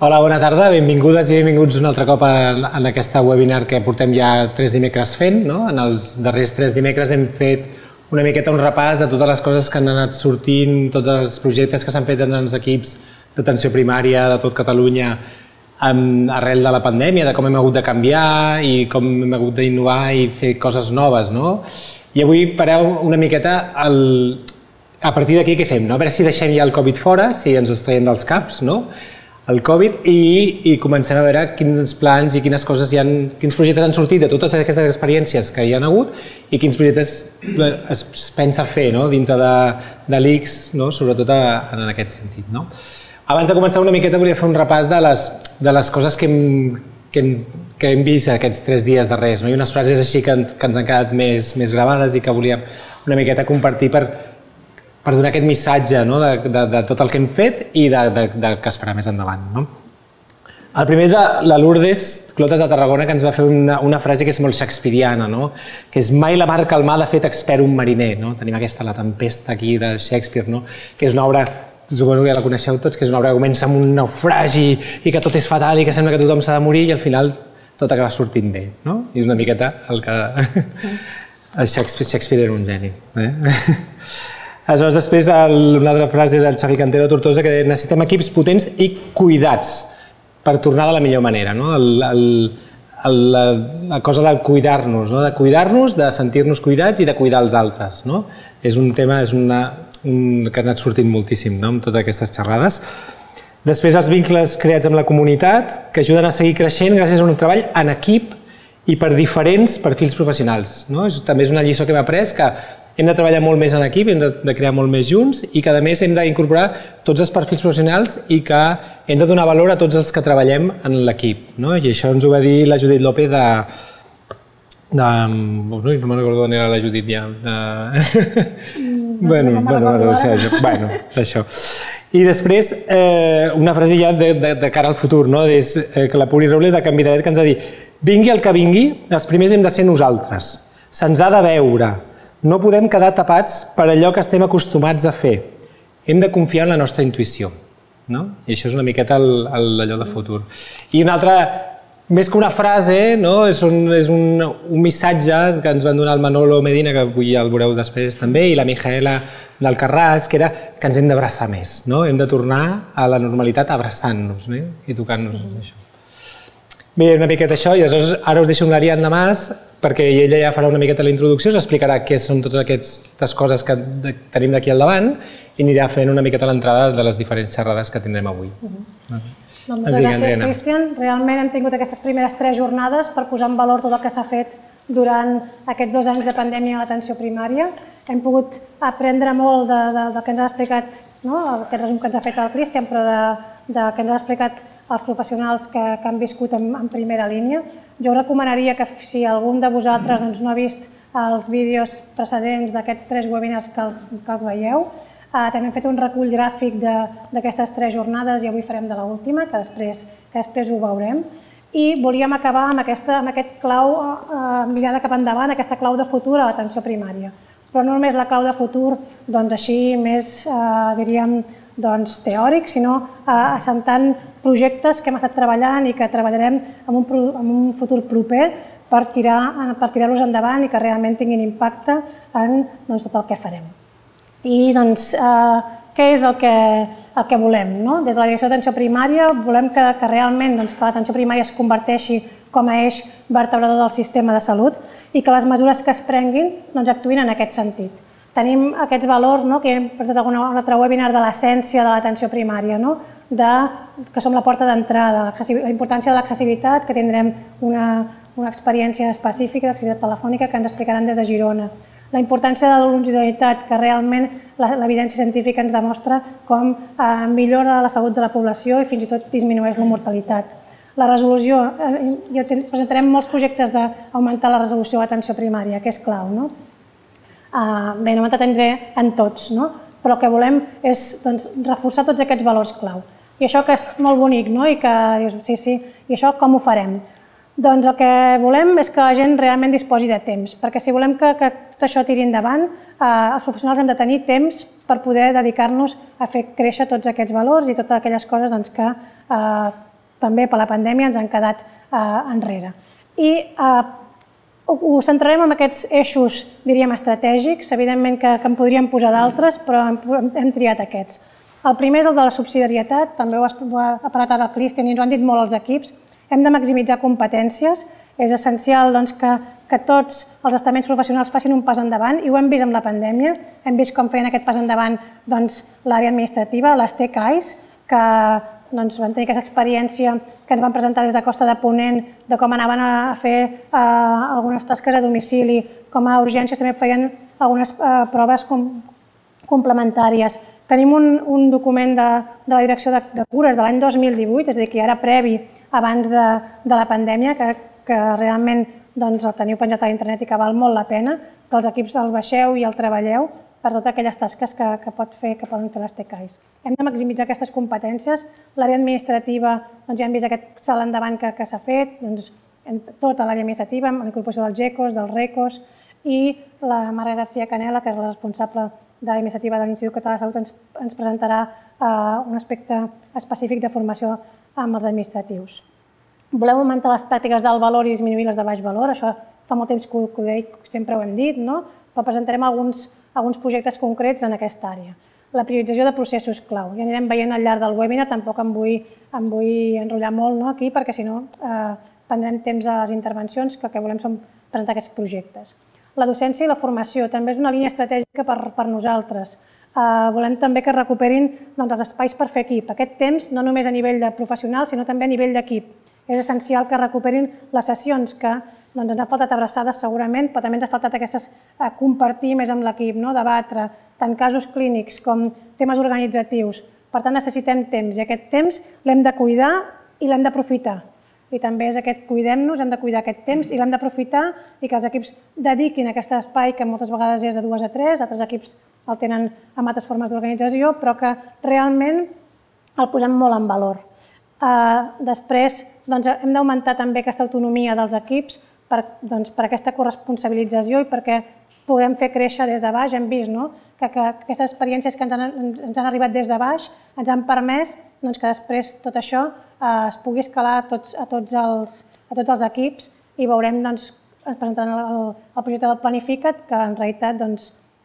Hola, bona tarda, benvingudes i benvinguts un altre cop en aquesta webinar que portem ja 3 dimecres fent. En els darrers 3 dimecres hem fet una miqueta un repàs de totes les coses que han anat sortint, tots els projectes que s'han fet en els equips d'atenció primària de tot Catalunya arrel de la pandèmia, de com hem hagut de canviar i com hem hagut d'innovar i fer coses noves. I avui pareu una miqueta a partir d'aquí què fem. A veure si deixem ja el Covid fora, si ens els traiem dels caps, el Covid, i comencem a veure quins plans i quins projectes han sortit de totes aquestes experiències que hi ha hagut i quins projectes es pensa fer dintre de l'ICS, sobretot en aquest sentit. Abans de començar una miqueta volia fer un repàs de les coses que hem vist aquests 3 dies darrers. Hi ha unes frases així que ens han quedat més gravades i que volíem una miqueta compartir per donar aquest missatge de tot el que hem fet i del que es farà més endavant. El primer és la Lourdes Clotes de Tarragona, que ens va fer una frase que és molt shakespeariana, que és mai la mar calmada ha fet expert un mariner. Tenim aquesta La tempesta aquí de Shakespeare, que és una obra, suposo que ja la coneixeu tots, que és una obra que comença amb un naufragi i que tot és fatal i que sembla que tothom s'ha de morir i al final tot acaba sortint bé. És una miqueta el que... Shakespeare era un geni. Aleshores, després, una altra frase del Charlie Cantero Tortosa que deia necessitem equips potents i cuidats per tornar de la millor manera. La cosa de cuidar-nos, de sentir-nos cuidats i de cuidar els altres. És un tema que ha anat sortint moltíssim amb totes aquestes xerrades. Després, els vincles creats amb la comunitat que ajuden a seguir creixent gràcies a un treball en equip i per diferents perfils professionals. També és una lliçó que hem après que hem de treballar molt més en equip, hem de crear molt més junts i que, a més, hem d'incorporar tots els perfils professionals i que hem de donar valor a tots els que treballem en l'equip. I això ens ho va dir la Judit López de... No me'n recordo d'on era la Judit ja. Bueno, això. I després, una frase ja de cara al futur, que la Pauly Reulés de Canvi de Vet, que ens ha dit vingui el que vingui, els primers hem de ser nosaltres. Se'ns ha de veure. No podem quedar tapats per allò que estem acostumats a fer. Hem de confiar en la nostra intuïció. I això és una miqueta allò de futur. I una altra, més que una frase, és un missatge que ens van donar el Manolo Medina, que avui ja el veureu després també, i la Mijela del Carrás, que era que ens hem d'abraçar més. Hem de tornar a la normalitat abraçant-nos i tocant-nos. Bé, una miqueta això, i aleshores ara us deixo amb l'Ariadna Mas, perquè ella ja farà una miqueta la introducció, us explicarà què són totes aquestes coses que tenim d'aquí al davant i anirà fent una miqueta l'entrada de les diferents xerrades que tindrem avui. Moltes gràcies, Christian. Realment hem tingut aquestes primeres 3 jornades per posar en valor tot el que s'ha fet durant aquests 2 anys de pandèmia a l'atenció primària. Hem pogut aprendre molt del que ens ha explicat, aquest resum que ens ha fet el Christian, però del que ens ha explicat els professionals que han viscut en primera línia. Jo us recomanaria que si algun de vosaltres no ha vist els vídeos precedents d'aquests 3 webinars que els veieu, també hem fet un recull gràfic d'aquestes 3 jornades i avui farem de l'última, que després ho veurem. I volíem acabar amb aquest clau mirada cap endavant, aquesta clau de futur a l'atenció primària. Però no només la clau de futur, doncs així més, diríem, teòric, sinó assentant projectes que hem estat treballant i que treballarem en un futur proper per tirar-los endavant i que realment tinguin impacte en tot el que farem. I què és el que volem? Des de la Direcció d'Atenció Primària volem que realment l'atenció primària es converteixi com a eix vertebrador del sistema de salut i que les mesures que es prenguin actuïn en aquest sentit. Tenim aquests valors que hem portat en un altre webinar de l'essència de l'atenció primària, que som la porta d'entrada, la importància de l'accessibilitat, que tindrem una experiència específica d'accessibilitat telefònica que ens explicaran des de Girona. La importància de la longitudinalitat, que realment l'evidència científica ens demostra com millora la salut de la població i fins i tot disminueix la mortalitat. La resolució, presentarem molts projectes d'augmentar la resolució de l'atenció primària, que és clau. Bé, no m'entretindré en tots, però el que volem és reforçar tots aquests valors clau. I això que és molt bonic, i que dius, sí, i això com ho farem? Doncs el que volem és que la gent realment disposi de temps, perquè si volem que tot això tiri endavant, els professionals hem de tenir temps per poder dedicar-nos a fer créixer tots aquests valors i totes aquelles coses que també per la pandèmia ens han quedat enrere. I ho centrarem en aquests eixos, diríem, estratègics, evidentment que en podríem posar d'altres, però hem triat aquests. El primer és el de la subsidiarietat, també ho ha parlat ara el Christian i ens ho han dit molt els equips. Hem de maximitzar competències, és essencial que tots els estaments professionals facin un pas endavant i ho hem vist amb la pandèmia, hem vist com feien aquest pas endavant l'àrea administrativa, les TCAIs, que van tenir aquesta experiència que ens van presentar des de Costa de Ponent, de com anaven a fer algunes tasques a domicili, com a urgències també feien algunes proves complementàries. Tenim un document de la Direcció de Cures de l'any 2018, és a dir, que era previ abans de la pandèmia, que realment el teniu penjat a internet i que val molt la pena, que els equips el baixeu i el treballeu per totes aquelles tasques que poden fer les TCAIs. Hem de maximitzar aquestes competències. L'àrea administrativa, ja hem vist aquest salt endavant que s'ha fet, tota l'àrea administrativa, amb la incorporació dels GECOs, dels RECOs, i la Maritxell Garcia Canela, que és la responsable de l'Iniciativa de l'Institut Català de Salut, ens presentarà un aspecte específic de formació amb els administratius. Volem augmentar les pràctiques d'alt valor i disminuir les de baix valor, això fa molt temps que ho deia, sempre ho hem dit, però presentarem alguns projectes concrets en aquesta àrea. La priorització de processos clau, ja anirem veient al llarg del webinar, tampoc em vull enrotllar molt aquí perquè si no prendrem temps a les intervencions, que el que volem és presentar aquests projectes. La docència i la formació també és una línia estratègica per nosaltres. Volem també que es recuperin els espais per fer equip. Aquest temps no només a nivell de professional, sinó també a nivell d'equip. És essencial que recuperin les sessions que ens han faltat abraçades segurament, però també ens ha faltat aquestes compartir més amb l'equip, debatre tant casos clínics com temes organitzatius. Per tant, necessitem temps i aquest temps l'hem de cuidar i l'hem d'aprofitar. I també és aquest cuidem-nos, hem de cuidar aquest temps i l'hem d'aprofitar i que els equips dediquin a aquest espai que moltes vegades és de 2 a 3, altres equips el tenen amb altres formes d'organització, però que realment el posem molt en valor. Després hem d'augmentar també aquesta autonomia dels equips per aquesta corresponsabilització i perquè podem fer créixer des de baix. Hem vist que aquestes experiències que ens han arribat des de baix ens han permès que després tot això es pugui escalar a tots els equips i veurem, ens presentaran el projecte del Planifica't, que en realitat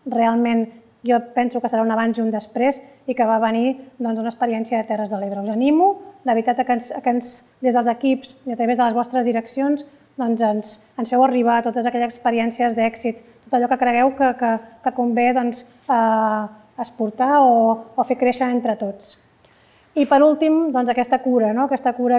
realment jo penso que serà un abans i un després i que va venir d'una experiència de Terres de l'Ebre. Us animo, de veritat, que des dels equips i a través de les vostres direccions ens feu arribar a totes aquelles experiències d'èxit, tot allò que cregueu que convé exportar o fer créixer entre tots. I per últim, aquesta cura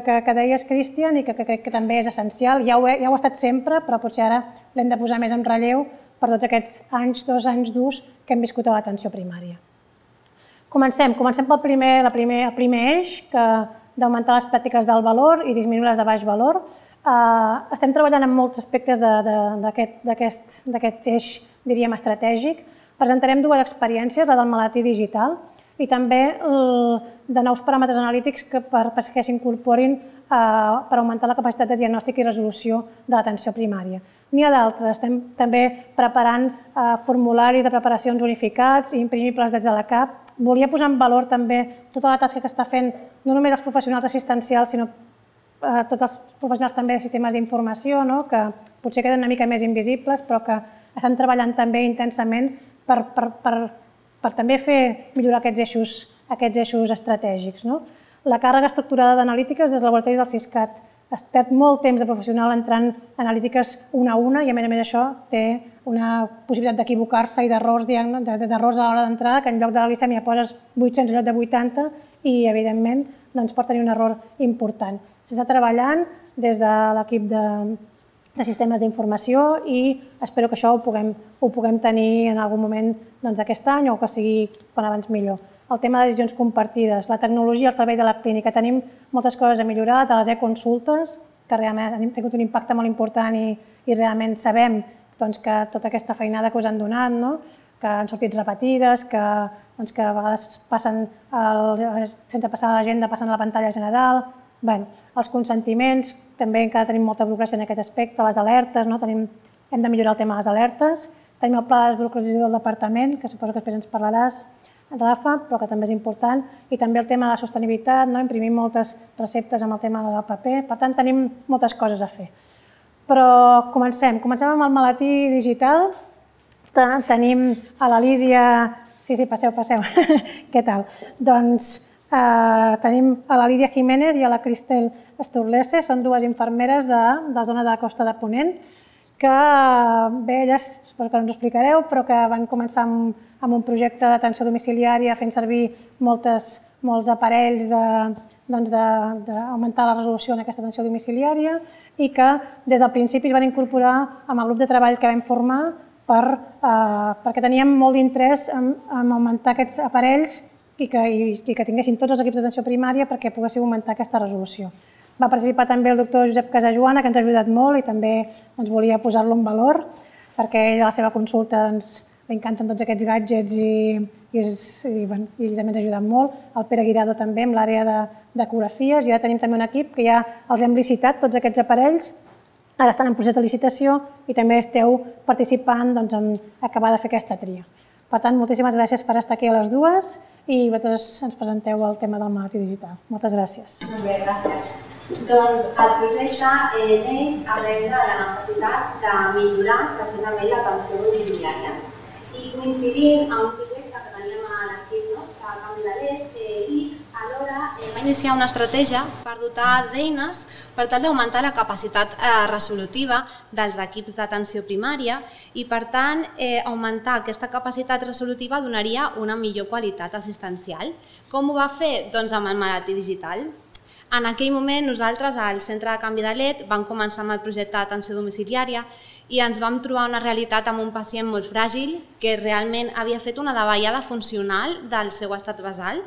que deies, Christian, i que crec que també és essencial. Ja ho ha estat sempre, però potser ara l'hem de posar més en relleu per tots aquests anys, 2 anys durs que hem viscut a l'atenció primària. Comencem pel primer eix, d'augmentar les pràctiques d'alt valor i disminuir les de baix valor. Estem treballant en molts aspectes d'aquest eix, diríem, estratègic. Presentarem dues experiències, la del malaltí digital i també de nous paràmetres analítics que s'incorporin per augmentar la capacitat de diagnòstic i resolució de l'atenció primària. N'hi ha d'altres. Estem també preparant formularis de preparacions unificats i imprimibles des de la CAP. Volia posar en valor també tota la tasca que està fent no només els professionals assistencials, sinó tots els professionals també de sistemes d'informació, que potser queden una mica més invisibles, però que estan treballant també intensament per també millorar aquests eixos estratègics. La càrrega estructurada d'analítiques des de laboratoris del CISCAT. Es perd molt temps de professional entrant analítiques una a una i, a més a més, això té una possibilitat d'equivocar-se i d'errors a l'hora d'entrada, que en lloc de la glicèmia poses 800 en lloc de 80 i, evidentment, pot tenir un error important. S'està treballant des de l'equip de sistemes d'informació i espero que això ho puguem tenir en algun moment d'aquest any o que sigui quan abans millor. El tema de decisions compartides, la tecnologia al servei de la clínica. Tenim moltes coses a millorar, de les e-consultes, que realment han tingut un impacte molt important i realment sabem que tota aquesta feinada que us han donat, que han sortit repetides, que a vegades passen sense passar a l'agenda, passen a la pantalla general. Bé, els consentiments, també encara tenim molta burocràcia en aquest aspecte, les alertes, hem de millorar el tema de les alertes. Tenim el pla de desburocratització del departament, que suposo que després ens parlaràs. Rafa, però que també és important, i també el tema de la sostenibilitat, imprimir moltes receptes amb el tema del paper, per tant tenim moltes coses a fer. Però comencem amb el maletí digital. Tenim a la Lídia... Sí, passeu. Què tal? Doncs tenim a la Lídia Jiménez i a la Cristel Sturlese, són dues infermeres de la zona de la costa de Ponent, que bé, elles, suposo que no us explicareu, però que van començar amb un projecte d'atenció domiciliària fent servir molts aparells d'augmentar la resolució en aquesta atenció domiciliària i que des del principi es van incorporar amb el grup de treball que vam formar perquè teníem molt d'interès en augmentar aquests aparells i que tinguessin tots els equips d'atenció primària perquè poguéssim augmentar aquesta resolució. Va participar també el doctor Josep Casajoana, que ens ha ajudat molt i també volia posar-lo en valor perquè a la seva consulta li encanten tots aquests gadgets i també ens ha ajudat molt. El Pere Guirado també amb l'àrea d'ecografies, i ara tenim també un equip que ja els hem licitat tots aquests aparells. Ara estan en procés de licitació i també esteu participant en acabar de fer aquesta tria. Per tant, moltíssimes gràcies per estar aquí a les dues i vosaltres ens presenteu el tema del maletí digital. Moltes gràcies. Molt bé, gràcies. Doncs el projecte neix arran de la necessitat de millorar precisament l'atenció domiciliària i coincidint amb un projecte que teníem a l'equip que va canviar l'EX, alhora va iniciar una estratègia per dotar d'eines per tal d'augmentar la capacitat resolutiva dels equips d'atenció primària i, per tant, augmentar aquesta capacitat resolutiva donaria una millor qualitat assistencial. Com ho va fer? Doncs amb el maletí digital. En aquell moment, nosaltres, al Centre de Canvi de Llet, vam començar amb el projecte d'atenció domiciliària i ens vam trobar una realitat amb un pacient molt fràgil que realment havia fet una davallada funcional del seu estat basal.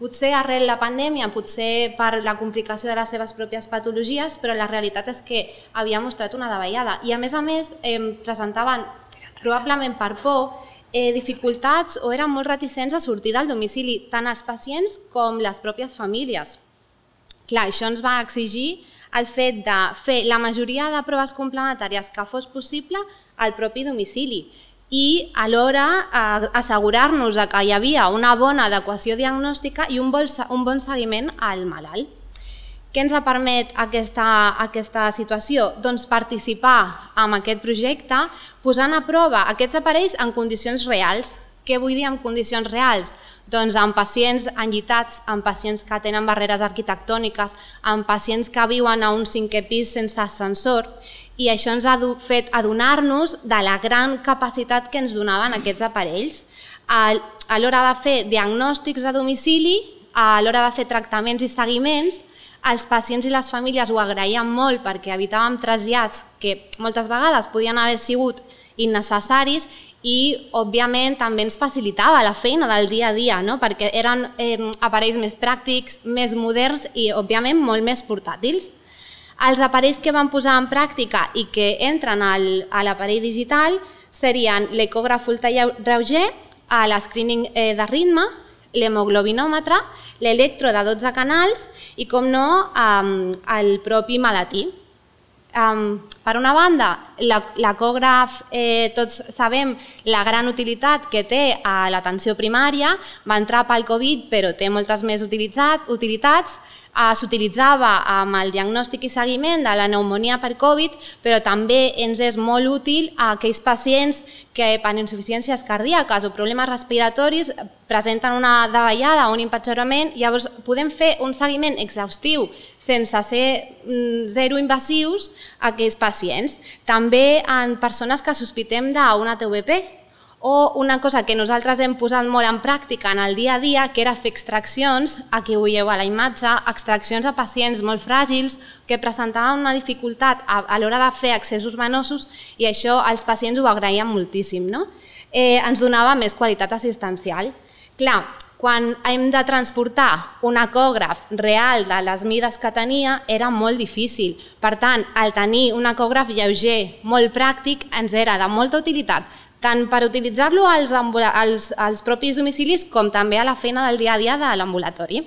Potser arrel la pandèmia, potser per la complicació de les seves pròpies patologies, però la realitat és que havia mostrat una davallada. I a més presentaven, probablement per por, dificultats o eren molt reticents a sortir del domicili, tant els pacients com les pròpies famílies. Clar, això ens va exigir el fet de fer la majoria de proves complementàries que fos possible al propi domicili i alhora assegurar-nos que hi havia una bona adequació diagnòstica i un bon seguiment al malalt. Què ens permet aquesta situació? Doncs participar en aquest projecte posant a prova aquests aparells en condicions reals. Què vull dir en condicions reals? Doncs en pacients enllitats, en pacients que tenen barreres arquitectòniques, en pacients que viuen a un 5è pis sense ascensor. I això ens ha fet adonar-nos de la gran capacitat que ens donaven aquests aparells a l'hora de fer diagnòstics a domicili, a l'hora de fer tractaments i seguiments. Els pacients i les famílies ho agraïen molt perquè evitàvem trasllats que moltes vegades podien haver sigut innecessaris i, òbviament, també ens facilitava la feina del dia a dia perquè eren aparells més pràctics, més moderns i, òbviament, molt més portàtils. Els aparells que van posar en pràctica i que entren a l'aparell digital serien l'ecògraf ultrareuger, l'escreening de ritme, l'hemoglobinòmetre, l'electro de 12 canals i, com no, el propi maletí. Per una banda, l'ecògraf, tots sabem la gran utilitat que té a l'atenció primària, va entrar pel Covid però té moltes més utilitats. S'utilitzava amb el diagnòstic i seguiment de la pneumònia per Covid, però també ens és molt útil a aquells pacients que per insuficiències cardíaques o problemes respiratoris presenten una davallada o un empitjorament. Llavors, podem fer un seguiment exhaustiu sense ser zero invasius a aquells pacients. També en persones que sospitem d'una TBP, o una cosa que nosaltres hem posat molt en pràctica en el dia a dia, que era fer extraccions, aquí ho veieu a la imatge, extraccions a pacients molt fràgils que presentaven una dificultat a l'hora de fer accessos venosos i això els pacients ho agraïen moltíssim. Ens donava més qualitat assistencial. Clar, quan hem de transportar un ecògraf real de les mides que tenia era molt difícil. Per tant, el tenir un ecògraf lleuger, molt pràctic, ens era de molta utilitat, tant per utilitzar-lo als propis domicilis com també a la feina del dia a dia de l'ambulatori.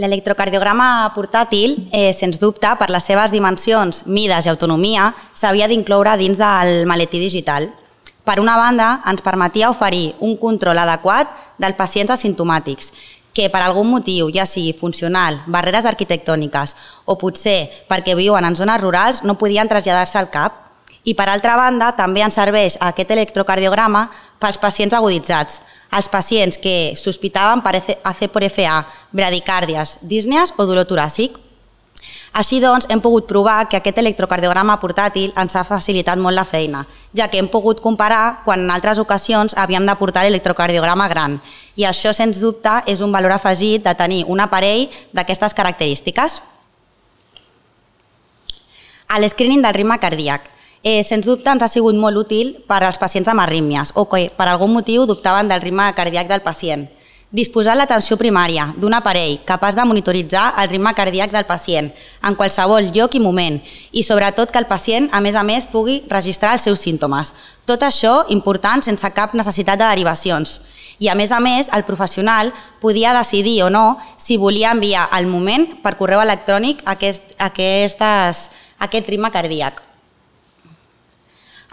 L'electrocardiograma portàtil, sens dubte, per les seves dimensions, mides i autonomia, s'havia d'incloure dins del maletí digital. per una banda, ens permetia oferir un control adequat dels pacients asimptomàtics que per algun motiu, ja sigui funcional, barreres arquitectòniques o potser perquè viuen en zones rurals, no podien traslladar-se al CAP. I, per altra banda, també ens serveix aquest electrocardiograma pels pacients aguditzats, els pacients que sospitaven per AC per FA, bradicàrdies, dísnies o dolor toràcic. Així doncs, hem pogut provar que aquest electrocardiograma portàtil ens ha facilitat molt la feina, ja que hem pogut comparar quan en altres ocasions havíem de portar l'electrocardiograma gran. I això, sens dubte, és un valor afegit de tenir un aparell d'aquestes característiques. L'escreening del ritme cardíac. Sens dubte, ens ha sigut molt útil per als pacients amb arrítmies o que per algun motiu dubtaven del ritme cardíac del pacient. Disposar l'atenció primària d'un aparell capaç de monitoritzar el ritme cardíac del pacient en qualsevol lloc i moment i, sobretot, que el pacient, a més, pugui registrar els seus símptomes. Tot això important sense cap necessitat de derivacions. I, a més, el professional podia decidir o no si volia enviar al moment per correu electrònic aquest ritme cardíac.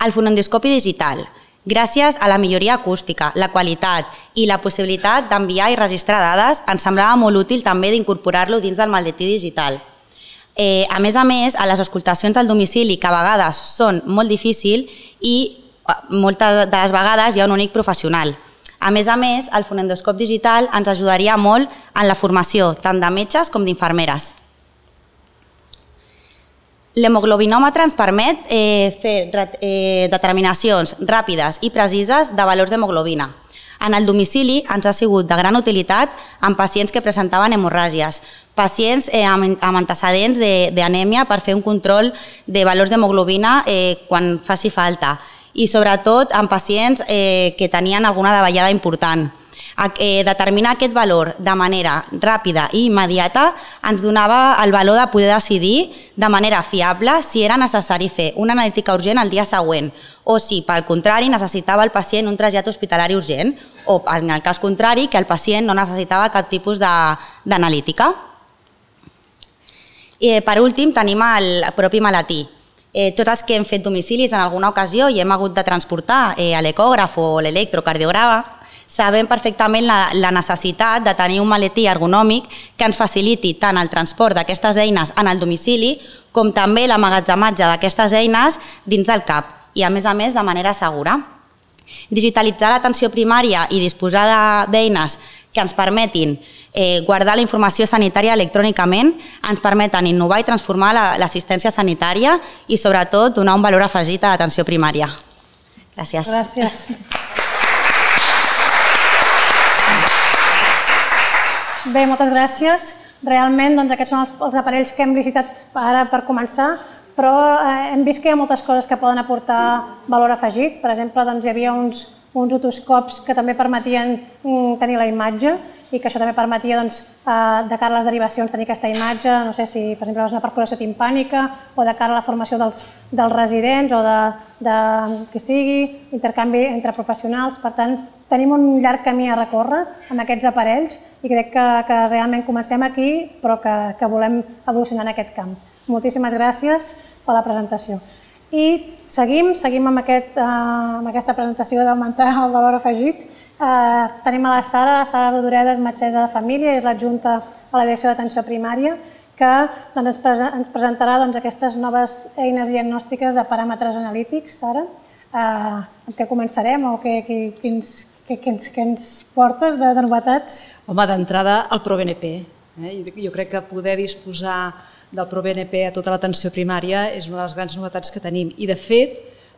El fonendoscopi digital. Gràcies a la milloria acústica, la qualitat i la possibilitat d'enviar i registrar dades, ens semblava molt útil també d'incorporar-lo dins del maletí digital. A més, a les auscultacions del domicili, que a vegades són molt difícils i moltes de les vegades hi ha un únic professional. A més, el fonendoscop digital ens ajudaria molt en la formació, tant de metges com d'infermeres. L'hemoglobinòmetre ens permet fer determinacions ràpides i precises de valors d'hemoglobina. En el domicili ens ha sigut de gran utilitat en pacients que presentaven hemorràgies, pacients amb antecedents d'anèmia per fer un control de valors d'hemoglobina quan faci falta i, sobretot, en pacients que tenien alguna davallada important. Determinar aquest valor de manera ràpida i immediata ens donava el valor de poder decidir de manera fiable si era necessari fer una analítica urgent el dia següent o si, pel contrari, necessitava el pacient un trasllat hospitalari urgent o, en el cas contrari, que el pacient no necessitava cap tipus d'analítica. Per últim, tenim el propi maletí. Tots els que hem fet domicilis en alguna ocasió i hem hagut de transportar l'ecògraf o l'electrocardiograma sabem perfectament la necessitat de tenir un maletí ergonòmic que ens faciliti tant el transport d'aquestes eines en el domicili com també l'emmagatzematge d'aquestes eines dins del CAP i, a més, de manera segura. Digitalitzar l'atenció primària i disposar d'eines que ens permetin guardar la informació sanitària electrònicament ens permeten innovar i transformar l'assistència sanitària i, sobretot, donar un valor afegit a l'atenció primària. Gràcies. Gràcies. Bé, moltes gràcies. Realment, aquests són els aparells que hem visitat ara per començar, però hem vist que hi ha moltes coses que poden aportar valor afegit. Per exemple, hi havia uns otoscops que també permetien tenir la imatge i que això també permetia, de cara a les derivacions, tenir aquesta imatge, no sé si, per exemple, és una perforació timpànica o de cara a la formació dels residents o de qui sigui, intercanvi entre professionals. Per tant, tenim un llarg camí a recórrer amb aquests aparells i crec que realment comencem aquí, però que volem evolucionar en aquest camp. Moltíssimes gràcies per la presentació. I seguim amb aquesta presentació d'augmentar el valor afegit. Tenim a la Sara Dordas, metgessa de família, és l'adjunta a la Direcció d'Atenció Primària, que ens presentarà aquestes noves eines diagnòstiques de paràmetres analítics. Sara, amb què començarem o què ens portes de novetats? Home, d'entrada, el ProBNP. Jo crec que poder disposar del ProBNP a tota l'atenció primària és una de les grans novetats que tenim. I, de fet,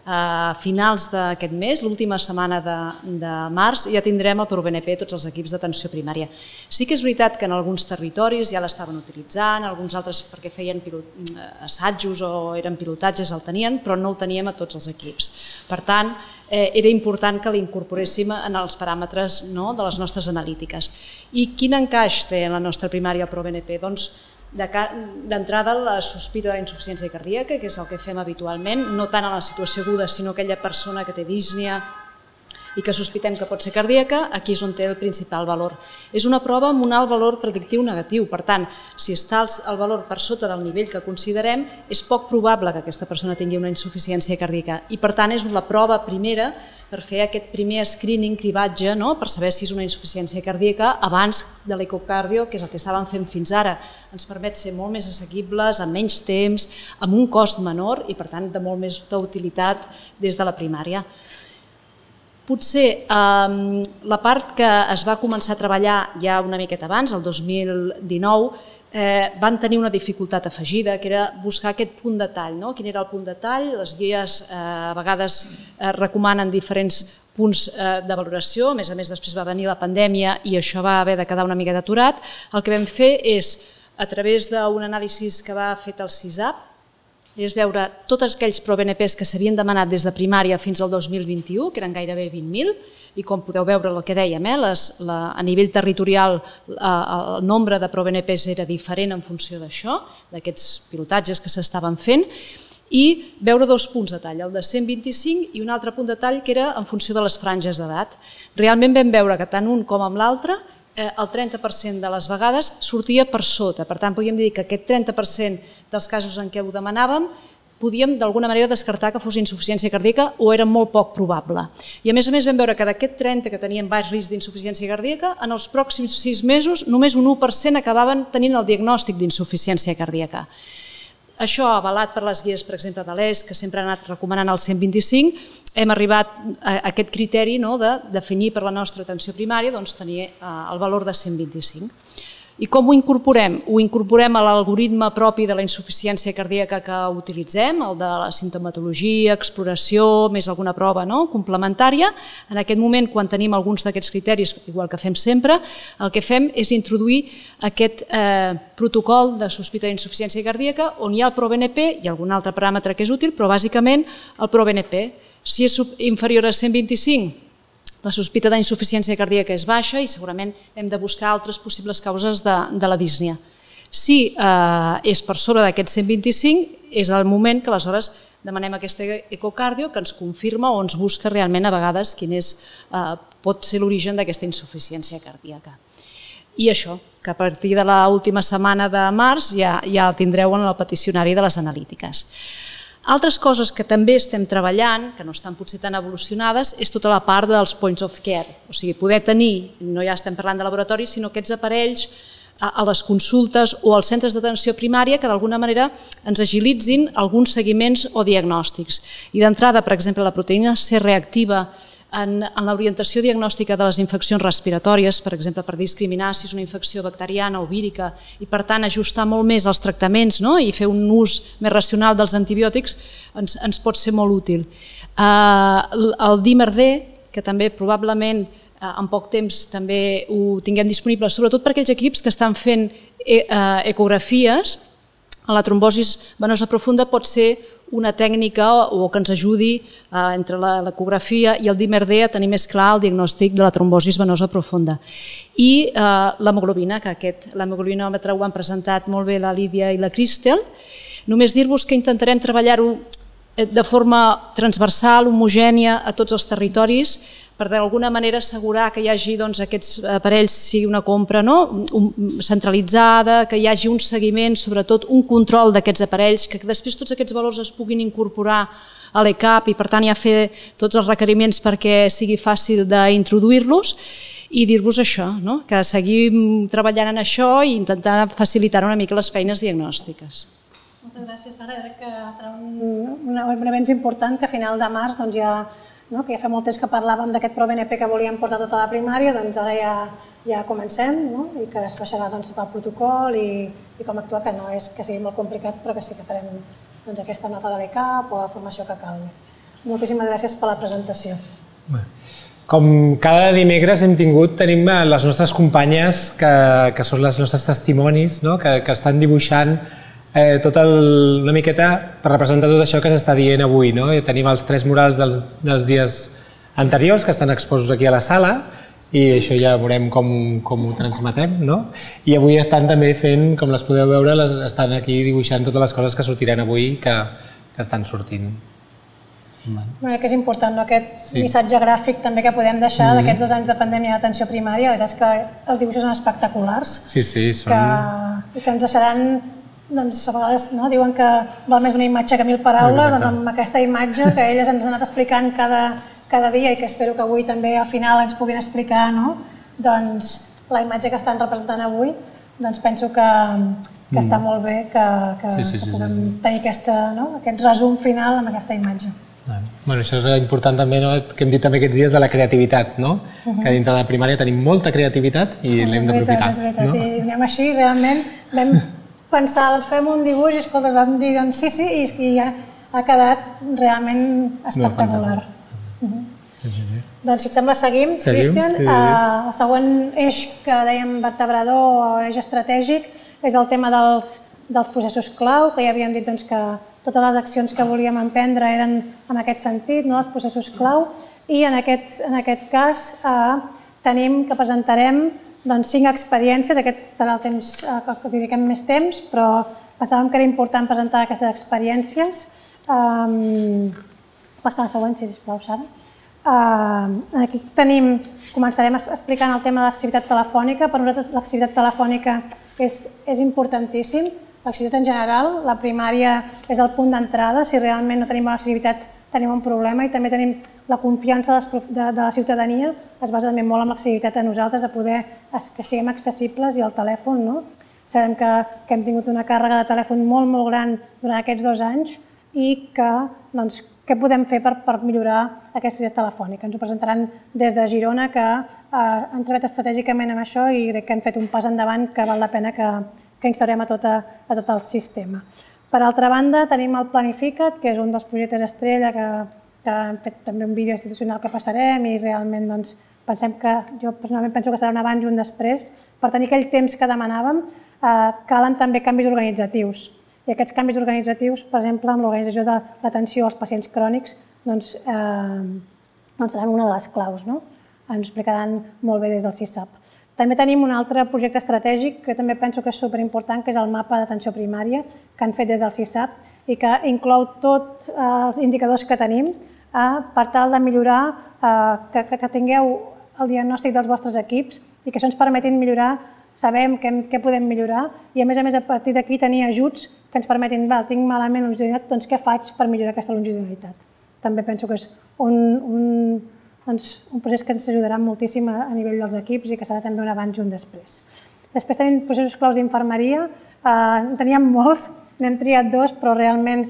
a finals d'aquest mes, l'última setmana de març, ja tindrem el ProBNP a tots els equips d'atenció primària. Sí que és veritat que en alguns territoris ja l'estaven utilitzant, alguns altres perquè feien assajos o eren pilotatges el tenien, però no el teníem a tots els equips. Per tant, era important que l'incorporéssim en els paràmetres de les nostres analítiques. I quin encaix té en la nostra primària el ProBNP? Doncs, d'entrada, la sospita de la insuficiència cardíaca, que és el que fem habitualment, no tant en la situació aguda, sinó aquella persona que té dísnia, i que sospitem que pot ser cardíaca, aquí és on té el principal valor. És una prova amb un alt valor predictiu negatiu, per tant, si està el valor per sota del nivell que considerem, és poc probable que aquesta persona tingui una insuficiència cardíaca i, per tant, és la prova primera per fer aquest primer screening, cribatge, per saber si és una insuficiència cardíaca abans de l'ecocardio, que és el que estàvem fent fins ara. Ens permet ser molt més assequibles, amb menys temps, amb un cost menor i, per tant, de molt més utilitat des de la primària. Potser la part que es va començar a treballar ja una miqueta abans, el 2019, van tenir una dificultat afegida, que era buscar aquest punt de tall. Quin era el punt de tall? Les guies a vegades recomanen diferents punts de valoració. A més, després va venir la pandèmia i això va haver de quedar una mica aturat. El que vam fer és, a través d'un anàlisi que va fer el CISAP, és veure tots aquells ProBNPs que s'havien demanat des de primària fins al 2021, que eren gairebé 20.000, i com podeu veure el que dèiem, a nivell territorial el nombre de ProBNPs era diferent en funció d'això, d'aquests pilotatges que s'estaven fent, i veure dos punts de tall, el de 125 i un altre punt de tall que era en funció de les franges d'edat. Realment vam veure que tant un com amb l'altre el 30% de les vegades sortia per sota. Per tant, podíem dir que aquest 30% dels casos en què ho demanàvem podíem d'alguna manera descartar que fos insuficiència cardíaca o era molt poc probable. I a més vam veure que d'aquest 30 que tenien baix risc d'insuficiència cardíaca, en els pròxims 6 mesos només un 1% acabaven tenint el diagnòstic d'insuficiència cardíaca. Això avalat per les guies, per exemple, de l'ES, que sempre han anat recomanant el 125, hem arribat a aquest criteri de definir per la nostra atenció primària tenir el valor de 125. I com ho incorporem? Ho incorporem a l'algoritme propi de la insuficiència cardíaca que utilitzem, el de la simptomatologia, exploració, més alguna prova complementària. En aquest moment, quan tenim alguns d'aquests criteris, igual que fem sempre, el que fem és introduir aquest protocol de sospita d'insuficiència cardíaca on hi ha el ProBNP i algun altre paràmetre que és útil, però bàsicament el ProBNP. Si és inferior a 125, la sospita d'insuficiència cardíaca és baixa i segurament hem de buscar altres possibles causes de la dísnia. Si és per sobre d'aquest 125, és el moment que aleshores demanem aquest ecocardio que ens confirma o ens busca realment a vegades quin pot ser l'origen d'aquesta insuficiència cardíaca. I això, que a partir de l'última setmana de març ja el tindreu en el peticionari de les analítiques. Altres coses que també estem treballant, que no estan potser tan evolucionades, és tota la part dels points of care. O sigui, poder tenir, no ja estem parlant de laboratoris, sinó aquests aparells a les consultes o als centres d'atenció primària que d'alguna manera ens agilitzin alguns seguiments o diagnòstics. I d'entrada, per exemple, la proteïna C reactiva en l'orientació diagnòstica de les infeccions respiratòries, per exemple, per discriminar si és una infecció bacteriana o vírica i, per tant, ajustar molt més els tractaments i fer un ús més racional dels antibiòtics ens pot ser molt útil. El DIMER-D, que també probablement en poc temps també ho tinguem disponible, sobretot per aquells equips que estan fent ecografies. La trombosis venosa profunda pot ser una tècnica o que ens ajudi entre l'ecografia i el DIMER-D a tenir més clar el diagnòstic de la trombosis venosa profunda. I l'hemoglobina, que aquest l'hemoglobinomètre ho han presentat molt bé la Lídia i la Cristel. Només dir-vos que intentarem treballar-ho de forma transversal, homogènia a tots els territoris, per d'alguna manera assegurar que hi hagi aquests aparells, sigui una compra centralitzada, que hi hagi un seguiment, sobretot un control d'aquests aparells, que després tots aquests valors es puguin incorporar a l'ECAP i per tant ja fer tots els requeriments perquè sigui fàcil d'introduir-los i dir-vos això, que seguim treballant en això i intentar facilitar una mica les feines diagnòstiques. Moltes gràcies, Sara. Crec que serà un event important que a final de març ja fa molt temps que parlàvem d'aquest ProBNP que volíem portar tota la primària, doncs ara ja comencem i que es baixarà sota el protocol i com actuar, que no és que sigui molt complicat, però que sí que farem aquesta nota de l'ECAP o la formació que calgui. Moltíssimes gràcies per la presentació. Com cada dimecres tenim les nostres companyes, que són les nostres testimonis, que estan dibuixant una miqueta per representar tot això que s'està dient avui. Tenim els tres murals dels dies anteriors que estan exposos aquí a la sala i això ja veurem com ho transmetem. I avui estan també fent, com les podeu veure, estan aquí dibuixant totes les coses que sortiran avui i que estan sortint. Que és important aquest missatge gràfic també que podem deixar d'aquests 2 anys de pandèmia d'atenció primària. La veritat és que els dibuixos són espectaculars i que ens deixaran, doncs a vegades diuen que val més una imatge que 1000 paraules, doncs amb aquesta imatge que elles ens han anat explicant cada dia i que espero que avui també al final ens puguin explicar doncs la imatge que estan representant avui, doncs penso que està molt bé que puguem tenir aquest resum final amb aquesta imatge. Això és important també, que hem dit també aquests dies de la creativitat, que dintre de la primària tenim molta creativitat i l'hem d'aprofitar. És veritat, i anem així, realment vam pensar, doncs fem un dibuix i escolta, vam dir, doncs sí, i ja ha quedat realment espectacular. Doncs si et sembla seguim, Christian. El següent eix que dèiem vertebrador o eix estratègic és el tema dels processos clau, que ja havíem dit que totes les accions que volíem emprendre eren en aquest sentit, els processos clau, i en aquest cas tenim que presentarem 5 experiències. Aquest serà el temps que dediquem més temps, però pensàvem que era important presentar aquestes experiències. Passa a la següent, sisplau, Sara. Aquí començarem explicant el tema de l'activitat telefònica. Per nosaltres l'activitat telefònica és importantíssim. L'activitat en general, la primària és el punt d'entrada. Si realment no tenim bona activitat tenim un problema, i també tenim la confiança de la ciutadania. Es basa també molt en l'activitat de nosaltres, que siguem accessibles, i el telèfon. Sabem que hem tingut una càrrega de telèfon molt, molt gran durant aquests 2 anys i que què podem fer per millorar aquesta activitat telefònica. Ens ho presentaran des de Girona, que han treballat estratègicament amb això i crec que han fet un pas endavant que val la pena que instaurem a tot el sistema. Per altra banda, tenim el Planifica't, que és un dels projectes estrella que hem fet també un vídeo institucional que passarem, i realment pensem que, jo personalment penso que serà un abans i un després. Per tenir aquell temps que demanàvem, calen també canvis organitzatius. I aquests canvis organitzatius, per exemple, amb l'organització de l'atenció als pacients crònics, seran una de les claus. Ens explicaran molt bé des del CISAP. També tenim un altre projecte estratègic que també penso que és superimportant, que és el mapa d'atenció primària, que han fet des del CISAP i que inclou tots els indicadors que tenim per tal de millorar que tingueu el diagnòstic dels vostres equips i que això ens permetin millorar. Sabem què podem millorar i, a més, a partir d'aquí tenir ajuts que ens permetin, tinc malament longitudinalitat, doncs què faig per millorar aquesta longitudinalitat? També penso que és un procés que ens ajudarà moltíssim a nivell dels equips i que serà també un abans i un després. Després tenim processos claus d'infermeria. En teníem molts, n'hem triat 2, però realment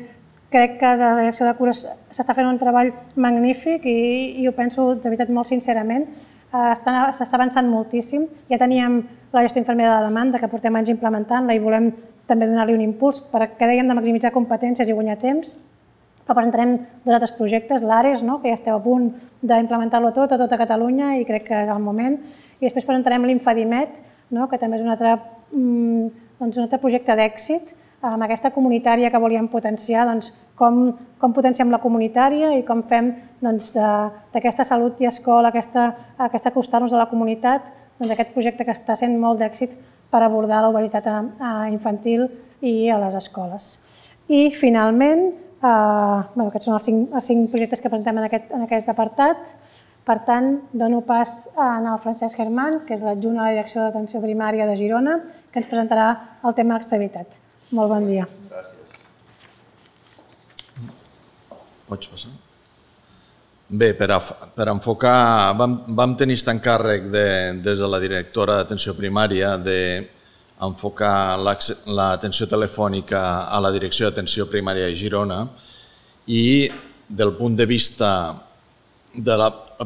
crec que de la direcció de cures s'està fent un treball magnífic i ho penso de veritat molt sincerament. S'està avançant moltíssim. Ja teníem la gestió infermera de la demanda, que portem anys implementant-la, i volem també donar-li un impuls perquè dèiem de maximitzar competències i guanyar temps. Però presentarem 2 altres projectes, l'Ares, que ja esteu a punt d'implementar-lo a tota Catalunya, i crec que és el moment. I després presentarem l'Infadimet, que també és un altre projecte d'èxit, amb aquesta comunitària que volíem potenciar, com potenciem la comunitària i com fem d'aquesta salut i escola, aquest acostar-nos a la comunitat, aquest projecte que està sent molt d'èxit per abordar l'obesitat infantil i a les escoles. I finalment, aquests són els 5 projectes que presentem en aquest apartat. Per tant, dono pas al Francesc Germán, que és l'adjunt a la Direcció d'Atenció Primària de Girona, que ens presentarà el tema activitat. Molt bon dia. Gràcies. Pots passar? Bé, per enfocar, vam tenir aquest encàrrec des de la directora d'Atenció Primària d'enfocar l'atenció telefònica a la Direcció d'Atenció Primària de Girona, i del punt de vista del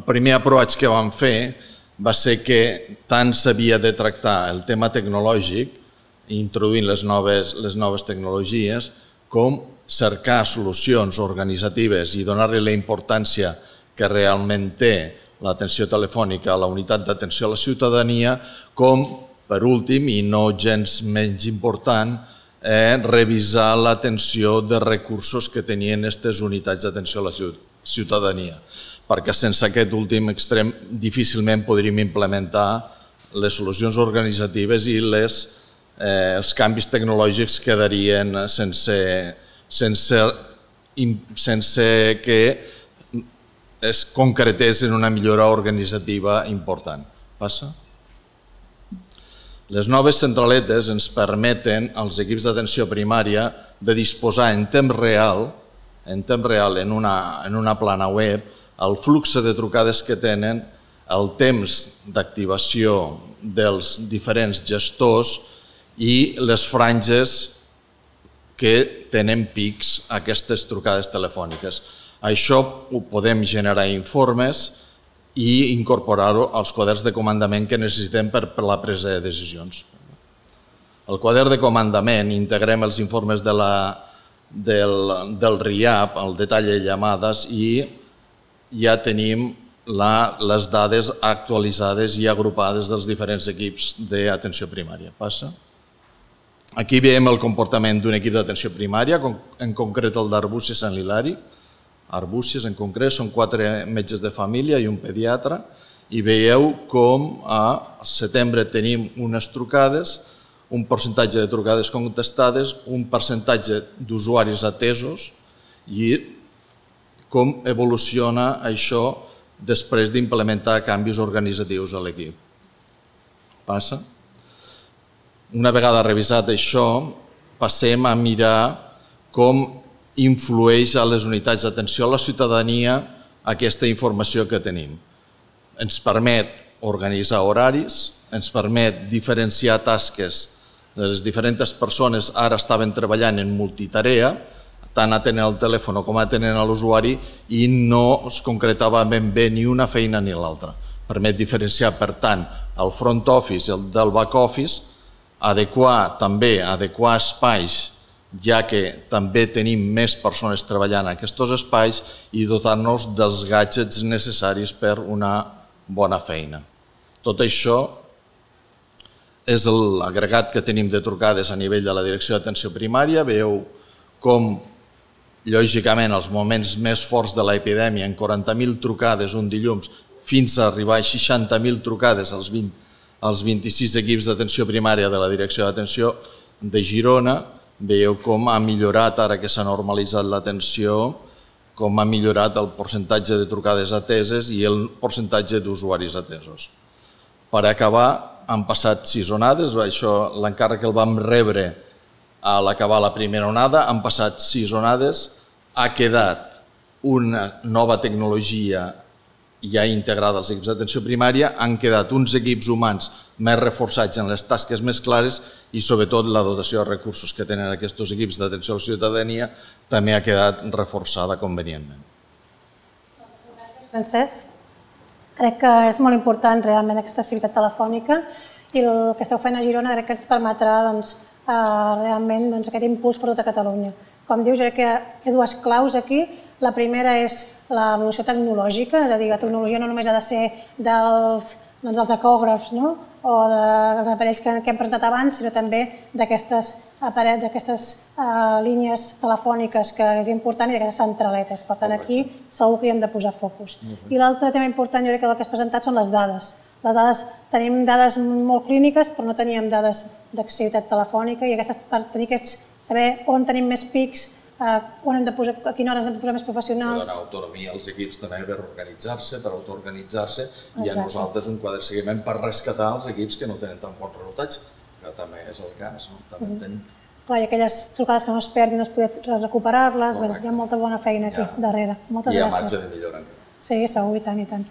primer approach que vam fer va ser que tant s'havia de tractar el tema tecnològic, introduint les noves tecnologies, com cercar solucions organitzatives i donar-li la importància que realment té l'atenció telefònica a la unitat d'atenció a la ciutadania, com, per últim, i no gens menys important, revisar l'atenció de recursos que tenien aquestes unitats d'atenció a la ciutadania, perquè sense aquest últim extrem difícilment podríem implementar les solucions organitzatives i els canvis tecnològics quedarien sense que es concretés en una millora organitzativa important. Passa. Les noves centraletes ens permeten als equips d'atenció primària de disposar en temps real en una plana web, el flux de trucades que tenen, el temps d'activació dels diferents gestors i les franges que tenen pics aquestes trucades telefòniques. Això ho podem generar informes i incorporar-ho als quaders de comandament que necessitem per la presa de decisions. Al quadre de comandament integrem els informes del RIAP, el detall de llamades, i ja tenim les dades actualitzades i agrupades dels diferents equips d'atenció primària. Passa. Aquí veiem el comportament d'un equip d'atenció primària, en concret el d'Arbúcies i Sant Hilari. Arbúcies, en concret, són 4 metges de família i un pediatre, i veieu com a setembre tenim unes trucades, un percentatge de trucades contestades, un percentatge d'usuaris atesos, i com evoluciona això després d'implementar canvis organitzatius a l'equip. Passa. Una vegada revisat això, passem a mirar com influeix a les unitats d'atenció a la ciutadania aquesta informació que tenim. Ens permet organitzar horaris, ens permet diferenciar tasques de les diferents persones. Ara estaven treballant en multitarea, tant atenent el telèfon com atenent l'usuari, i no es concretava ben bé ni una feina ni l'altra. Permet diferenciar, per tant, el front office del back office, adequar espais, ja que també tenim més persones treballant en aquests espais, i dotar-nos dels gadgets necessaris per una bona feina. Tot això és l'agregat que tenim de trucades a nivell de la direcció d'atenció primària. Veieu com, lògicament, els moments més forts de l'epidèmia, en 40.000 trucades un dilluns, fins a arribar a 60.000 trucades als 26 equips d'atenció primària de la direcció d'atenció de Girona. Veieu com ha millorat, ara que s'ha normalitzat l'atenció, com ha millorat el percentatge de trucades ateses i el percentatge d'usuaris atesos. Per acabar, han passat 6 onades. Això, l'encàrrec que el vam rebre a l'acabar la primera onada, han passat 6 onades, ha quedat una nova tecnologia ja integrada als equips d'atenció primària, han quedat uns equips humans més reforçats en les tasques més clares, i sobretot la dotació de recursos que tenen aquests equips d'atenció a la ciutadania també ha quedat reforçada convenientment. Gràcies, Francesc. Crec que és molt important realment aquesta activitat telefònica, i el que esteu fent a Girona crec que ens permetrà realment aquest impuls per tota Catalunya. Com dius, crec que hi ha dues claus aquí. La primera és l'evolució tecnològica, és a dir, la tecnologia no només ha de ser dels ecògrafs o dels aparells que hem presentat abans, sinó també d'aquestes línies telefòniques, que és important, i d'aquestes centraletes. Per tant, aquí segur que hi hem de posar focus. I l'altre tema important, jo crec que el que has presentat, són les dades. Tenim dades molt clíniques, però no teníem dades d'activitat telefònica, i per saber on tenim més pics, a quina hora hem de posar més professionals. Donar autonomia als equips també per organitzar-se, per autoorganitzar-se, i a nosaltres un quadre de seguiment per rescatar els equips que no tenen tan bons resultats, que també és el cas. I aquelles trucades que no es perdin, no es poden recuperar-les. Hi ha molta bona feina aquí darrere. Moltes gràcies. Hi ha marge de millora. Sí, segur, i tant, i tant.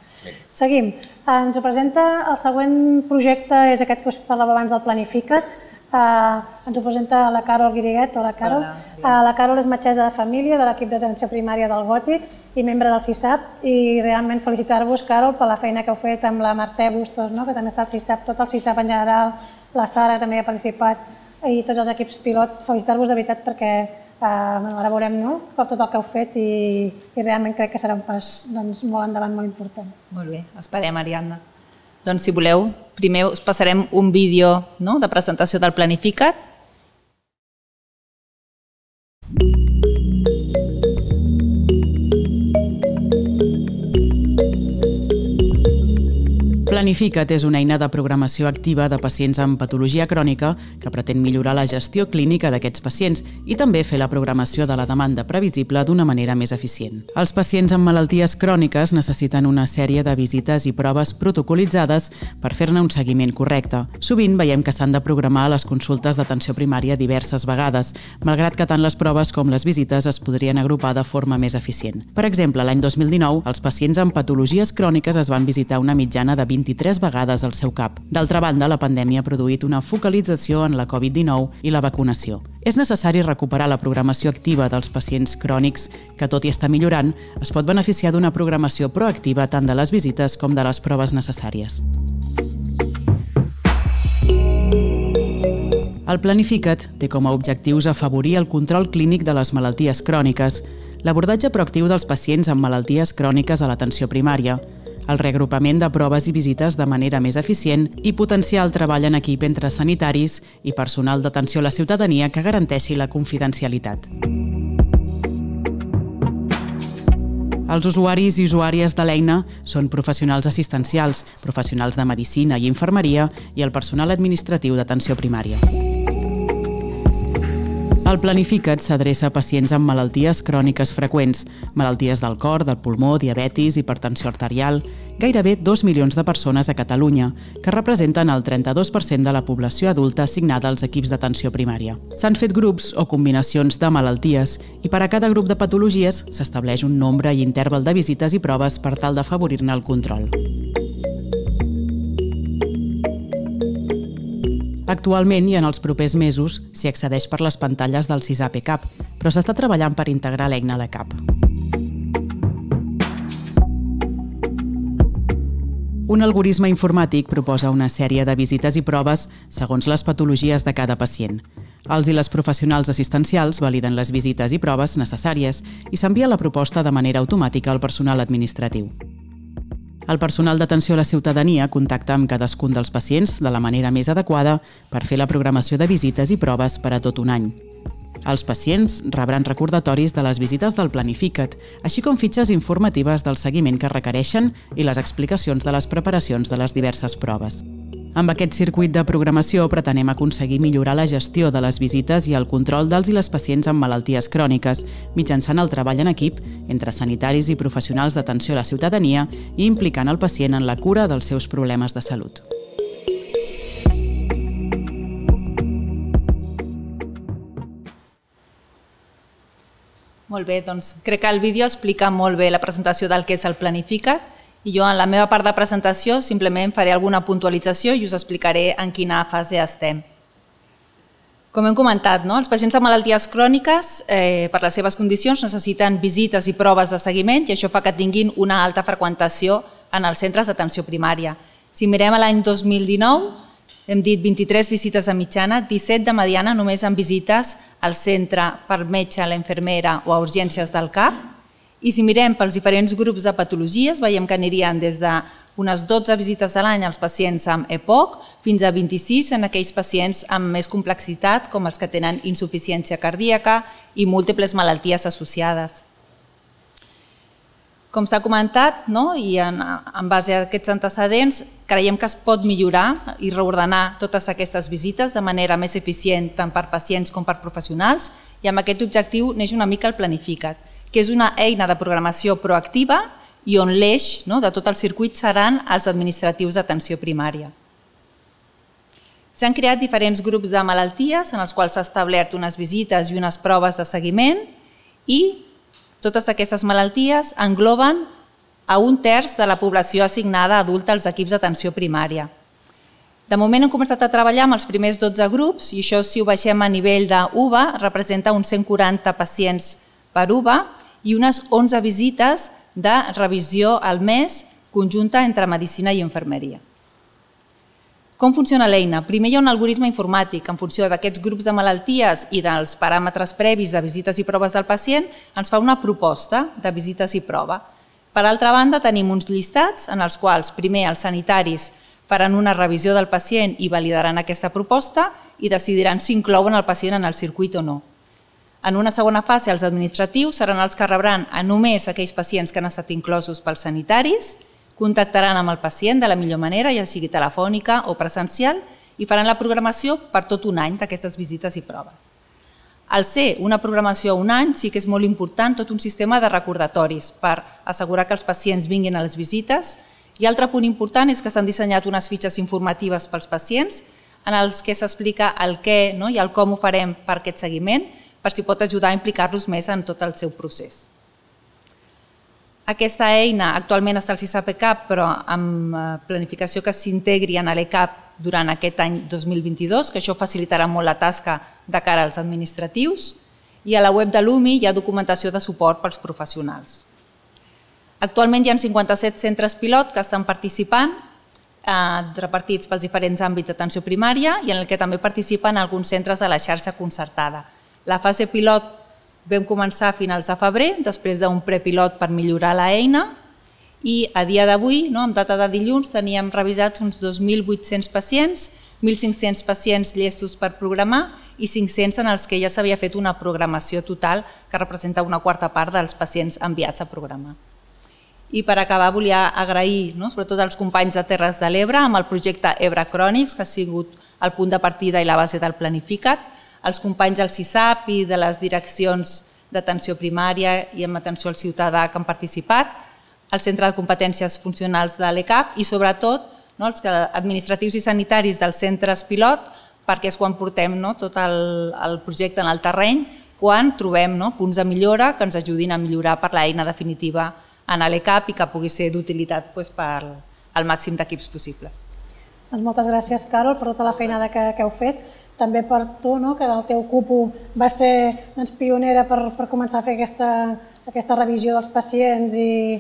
Seguim. Ens ho presenta el següent projecte, és aquest que us parlava abans del Planifica't. Ens ho presenta la Carol Guiriguet. Hola, Carol. La Carol és metgessa de família de l'equip d'atenció primària del Gòtic i membre del CISAP, i realment felicitar-vos, Carol, per la feina que heu fet amb la Mercè Bustos, que també està al CISAP, tot el CISAP en general, la Sara també ha participat, i tots els equips pilot. Felicitar-vos de veritat, perquè ara veurem tot el que heu fet, i realment crec que serà un pas molt endavant, molt important. Molt bé, esperem, Ariadna. Doncs, si voleu, primer us passarem un vídeo de presentació del Planifica't. Planifica't és una eina de programació activa de pacients amb patologia crònica que pretén millorar la gestió clínica d'aquests pacients i també fer la programació de la demanda previsible d'una manera més eficient. Els pacients amb malalties cròniques necessiten una sèrie de visites i proves protocolitzades per fer-ne un seguiment correcte. Sovint veiem que s'han de programar les consultes d'atenció primària diverses vegades, malgrat que tant les proves com les visites es podrien agrupar de forma més eficient. Per exemple, l'any 2019, els pacients amb patologies cròniques es van visitar una mitjana de 23 vegades al seu cap. D'altra banda, la pandèmia ha produït una focalització en la Covid-19 i la vacunació. És necessari recuperar la programació activa dels pacients crònics que, tot i estar millorant, es pot beneficiar d'una programació proactiva tant de les visites com de les proves necessàries. El Planifica't té com a objectius afavorir el control clínic de les malalties cròniques, l'abordatge proactiu dels pacients amb malalties cròniques a l'atenció primària, el reagrupament de proves i visites de manera més eficient i potenciar el treball en equip entre sanitaris i personal d'atenció a la ciutadania que garanteixi la confidencialitat. Els usuaris i usuàries de l'eina són professionals assistencials, professionals de medicina i infermeria i el personal administratiu d'atenció primària. El Planifica't s'adreça a pacients amb malalties cròniques freqüents, malalties del cor, del pulmó, diabetis, hipertensió arterial, gairebé 2 milions de persones a Catalunya, que representen el 32% de la població adulta assignada als equips d'atenció primària. S'han fet grups o combinacions de malalties i per a cada grup de patologies s'estableix un nombre i interval de visites i proves per tal d'afavorir-ne el control. Actualment i en els propers mesos s'hi accedeix per les pantalles del 6AP CAP, però s'està treballant per integrar l'eina a la CAP. Un algoritme informàtic proposa una sèrie de visites i proves segons les patologies de cada pacient. Els i les professionals assistencials validen les visites i proves necessàries i s'envia la proposta de manera automàtica al personal administratiu. El personal d'atenció a la ciutadania contacta amb cadascun dels pacients de la manera més adequada per fer la programació de visites i proves per a tot un any. Els pacients rebran recordatoris de les visites del Planifica't, així com fitxes informatives del seguiment que requereixen i les explicacions de les preparacions de les diverses proves. Amb aquest circuit de programació pretenem aconseguir millorar la gestió de les visites i el control dels i les pacients amb malalties cròniques, mitjançant el treball en equip entre sanitaris i professionals d'atenció a la ciutadania i implicant el pacient en la cura dels seus problemes de salut. Molt bé, doncs crec que el vídeo explica molt bé la presentació del que és el Planifica't. I jo en la meva part de presentació simplement faré alguna puntualització i us explicaré en quina fase estem. Com hem comentat, els pacients amb malalties cròniques per les seves condicions necessiten visites i proves de seguiment i això fa que tinguin una alta freqüentació en els centres d'atenció primària. Si mirem l'any 2019, hem dit 23 visites de mitjana, 17 de mediana només amb visites al centre per metge, la infermera o a urgències del CAP. I si mirem pels diferents grups de patologies, veiem que anirien des d'unes 12 visites a l'any als pacients amb EPOC fins a 26 en aquells pacients amb més complexitat, com els que tenen insuficiència cardíaca i múltiples malalties associades. Com s'ha comentat, i en base a aquests antecedents, creiem que es pot millorar i reordenar totes aquestes visites de manera més eficient tant per pacients com per professionals i amb aquest objectiu neix una mica el Planifica't, que és una eina de programació proactiva i on l'eix de tot el circuit seran els administratius d'atenció primària. S'han creat diferents grups de malalties en els quals s'ha establert unes visites i unes proves de seguiment i totes aquestes malalties engloben a un terç de la població assignada adulta als equips d'atenció primària. De moment hem començat a treballar amb els primers 12 grups i això, si ho baixem a nivell d'UVA, representa uns 140 pacients per UVA i unes 11 visites de revisió al mes conjunta entre medicina i infermeria. Com funciona l'eina? Primer hi ha un algoritme informàtic. En funció d'aquests grups de malalties i dels paràmetres previs de visites i proves del pacient, ens fa una proposta de visites i prova. Per altra banda, tenim uns llistats en els quals primer els sanitaris faran una revisió del pacient i validaran aquesta proposta i decidiran si inclouen el pacient en el circuit o no. En una segona fase, els administratius seran els que rebran a només aquells pacients que han estat inclosos pels sanitaris, Contactaran amb el pacient de la millor manera, ja sigui telefònica o presencial, i faran la programació per tot un any d'aquestes visites i proves. Al ser una programació a un any, sí que és molt important tot un sistema de recordatoris per assegurar que els pacients vinguin a les visites. I altre punt important és que s'han dissenyat unes fitxes informatives pels pacients en els que s'explica el què i el com ho farem per aquest seguiment, per si pot ajudar a implicar-los més en tot el seu procés. Aquesta eina actualment està al SISAP-ECAP, però amb planificació que s'integri en l'ECAP durant aquest any 2022, que això facilitarà molt la tasca de cara als administratius, i a la web de l'UMI hi ha documentació de suport pels professionals. Actualment hi ha 57 centres pilot que estan participant, repartits pels diferents àmbits d'atenció primària i en el que també participen alguns centres de la xarxa concertada. La fase pilot vam començar a finals de febrer, després d'un prepilot per millorar l'eina, i a dia d'avui, amb data de dilluns, teníem revisats uns 2.800 pacients, 1.500 pacients llestos per programar i 500 en els que ja s'havia fet una programació total que representa una quarta part dels pacients enviats a programar. I per acabar volia agrair sobretot als companys de Terres de l'Ebre amb el projecte Ebre Crònics, que ha sigut el punt de partida i la base del Planificat, als companys del SISAP i de les direccions d'atenció primària i amb atenció al ciutadà que han participat, al Centre de Competències Funcionals de l'ECAP i sobretot els administratius i sanitaris dels centres pilot, perquè és quan portem tot el projecte en el terreny, quan trobem punts de millora que ens ajudin a millorar per l'eina definitiva en l'ECAP i que pugui ser d'utilitat per al màxim d'equips possibles. Moltes gràcies, Carol, per tota la feinada que heu fet. També per tu, que en el teu CUPU va ser pionera per començar a fer aquesta revisió dels pacients i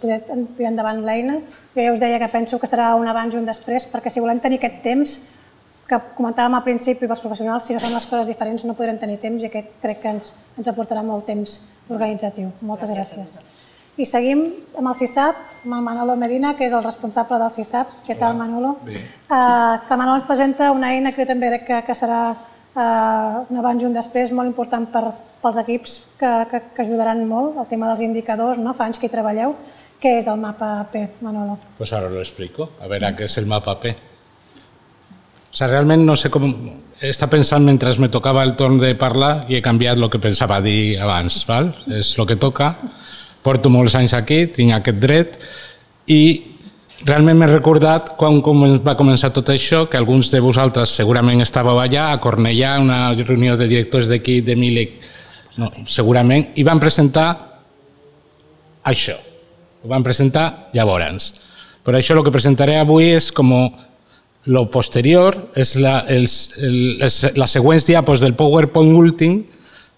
poder tirar endavant l'eina. Jo ja us deia que penso que serà un abans i un després, perquè si volem tenir aquest temps que comentàvem al principi pels professionals, si no fan les coses diferents no podrem tenir temps i aquest crec que ens aportarà molt temps organitzatiu. Moltes gràcies. I seguim amb el SISAP, amb el Manolo Medina, que és el responsable del SISAP. Què tal, Manolo? Bé. El Manolo ens presenta una eina que jo també crec que serà un abans i un després molt important pels equips que ajudaran molt, el tema dels indicadors, fa anys que hi treballeu. Què és el mapa P, Manolo? Pues ahora lo explico, a veure què és el mapa P. O sea, realment no sé com... Estava pensant mentre me tocava el torn de parlar i he canviat el que pensava dir abans, val? És el que toca. Porto molts anys aquí, tinc aquest dret i realment m'he recordat quan va començar tot això que alguns de vosaltres segurament estàveu allà a Cornellà, una reunió de directors d'aquí de Milec, segurament, i van presentar això, ho van presentar llavors. Per això el que presentaré avui és com el posterior, és les següents diapos del PowerPoint últim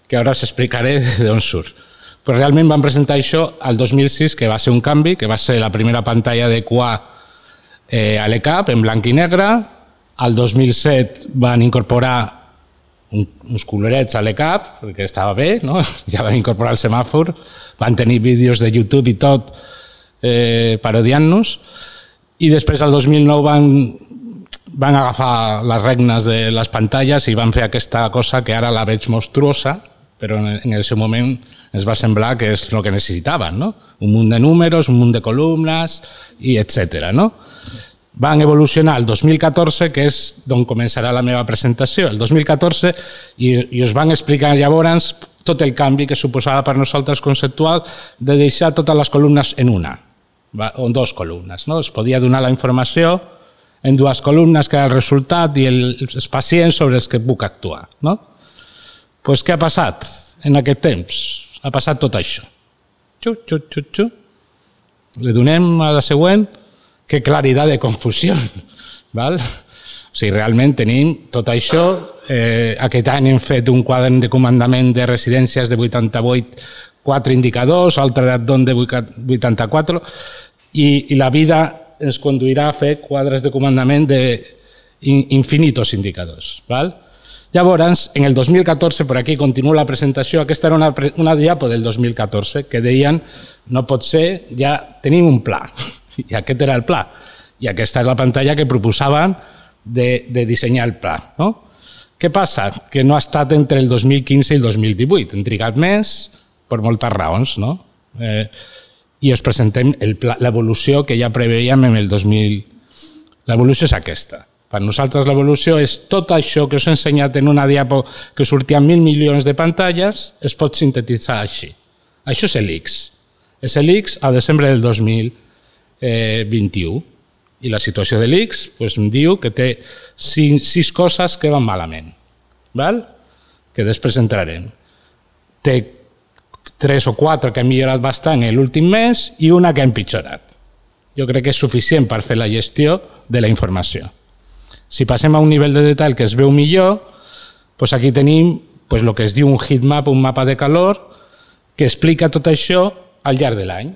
que ara us explicaré d'on surt. Però realment van presentar això al 2006, que va ser un canvi, que va ser la primera pantalla de QA a l'ECAP, en blanc i negre. Al 2007 van incorporar uns colorets a l'ECAP, perquè estava bé, ja van incorporar el semàfor, van tenir vídeos de YouTube i tot parodiant-nos. I després, al 2009, van agafar les regnes de les pantalles i van fer aquesta cosa que ara la veig monstruosa, però en el seu moment ens va semblar que és el que necessitaven, un munt de números, un munt de columnes, etc. Van evolucionar el 2014, que és d'on començarà la meva presentació, el 2014, i us van explicar llavors tot el canvi que suposava per nosaltres conceptual de deixar totes les columnes en una, o en dues columnes. Es podia donar la informació en dues columnes, que era el resultat i els pacients sobre els que puc actuar. Doncs què ha passat en aquest temps? Ha passat tot això. Li donem a la següent. Que claritat de confusió. Realment tenim tot això. Aquest any hem fet un quadern de comandament de residències de 88, 4 indicadors, altre d'adon de 84, i la vida ens conduirà a fer quadres de comandament d'infinitos indicadors. Llavors, en el 2014, per aquí continua la presentació, aquesta era una diapo del 2014, que deien, no pot ser, ja tenim un pla. I aquest era el pla. I aquesta és la pantalla que proposaven de dissenyar el pla. Què passa? Que no ha estat entre el 2015 i el 2018. Hem trigat més per moltes raons. i us presentem l'evolució que ja preveiem en el 2000. L'evolució és aquesta. Per nosaltres l'evolució és tot això que us he ensenyat en una diapo que sortia en 1.000 milions de pantalles, es pot sintetitzar així. Això és l'ICS. És l'ICS a desembre del 2021. I la situació de l'ICS em diu que té 6 coses que van malament, que després entrarem. Té 3 o 4 que han millorat bastant l'últim mes i una que ha empitjorat. Jo crec que és suficient per fer la gestió de la informació. Si passem a un nivell de detall que es veu millor, aquí tenim el que es diu un heat map, un mapa de calor, que explica tot això al llarg de l'any.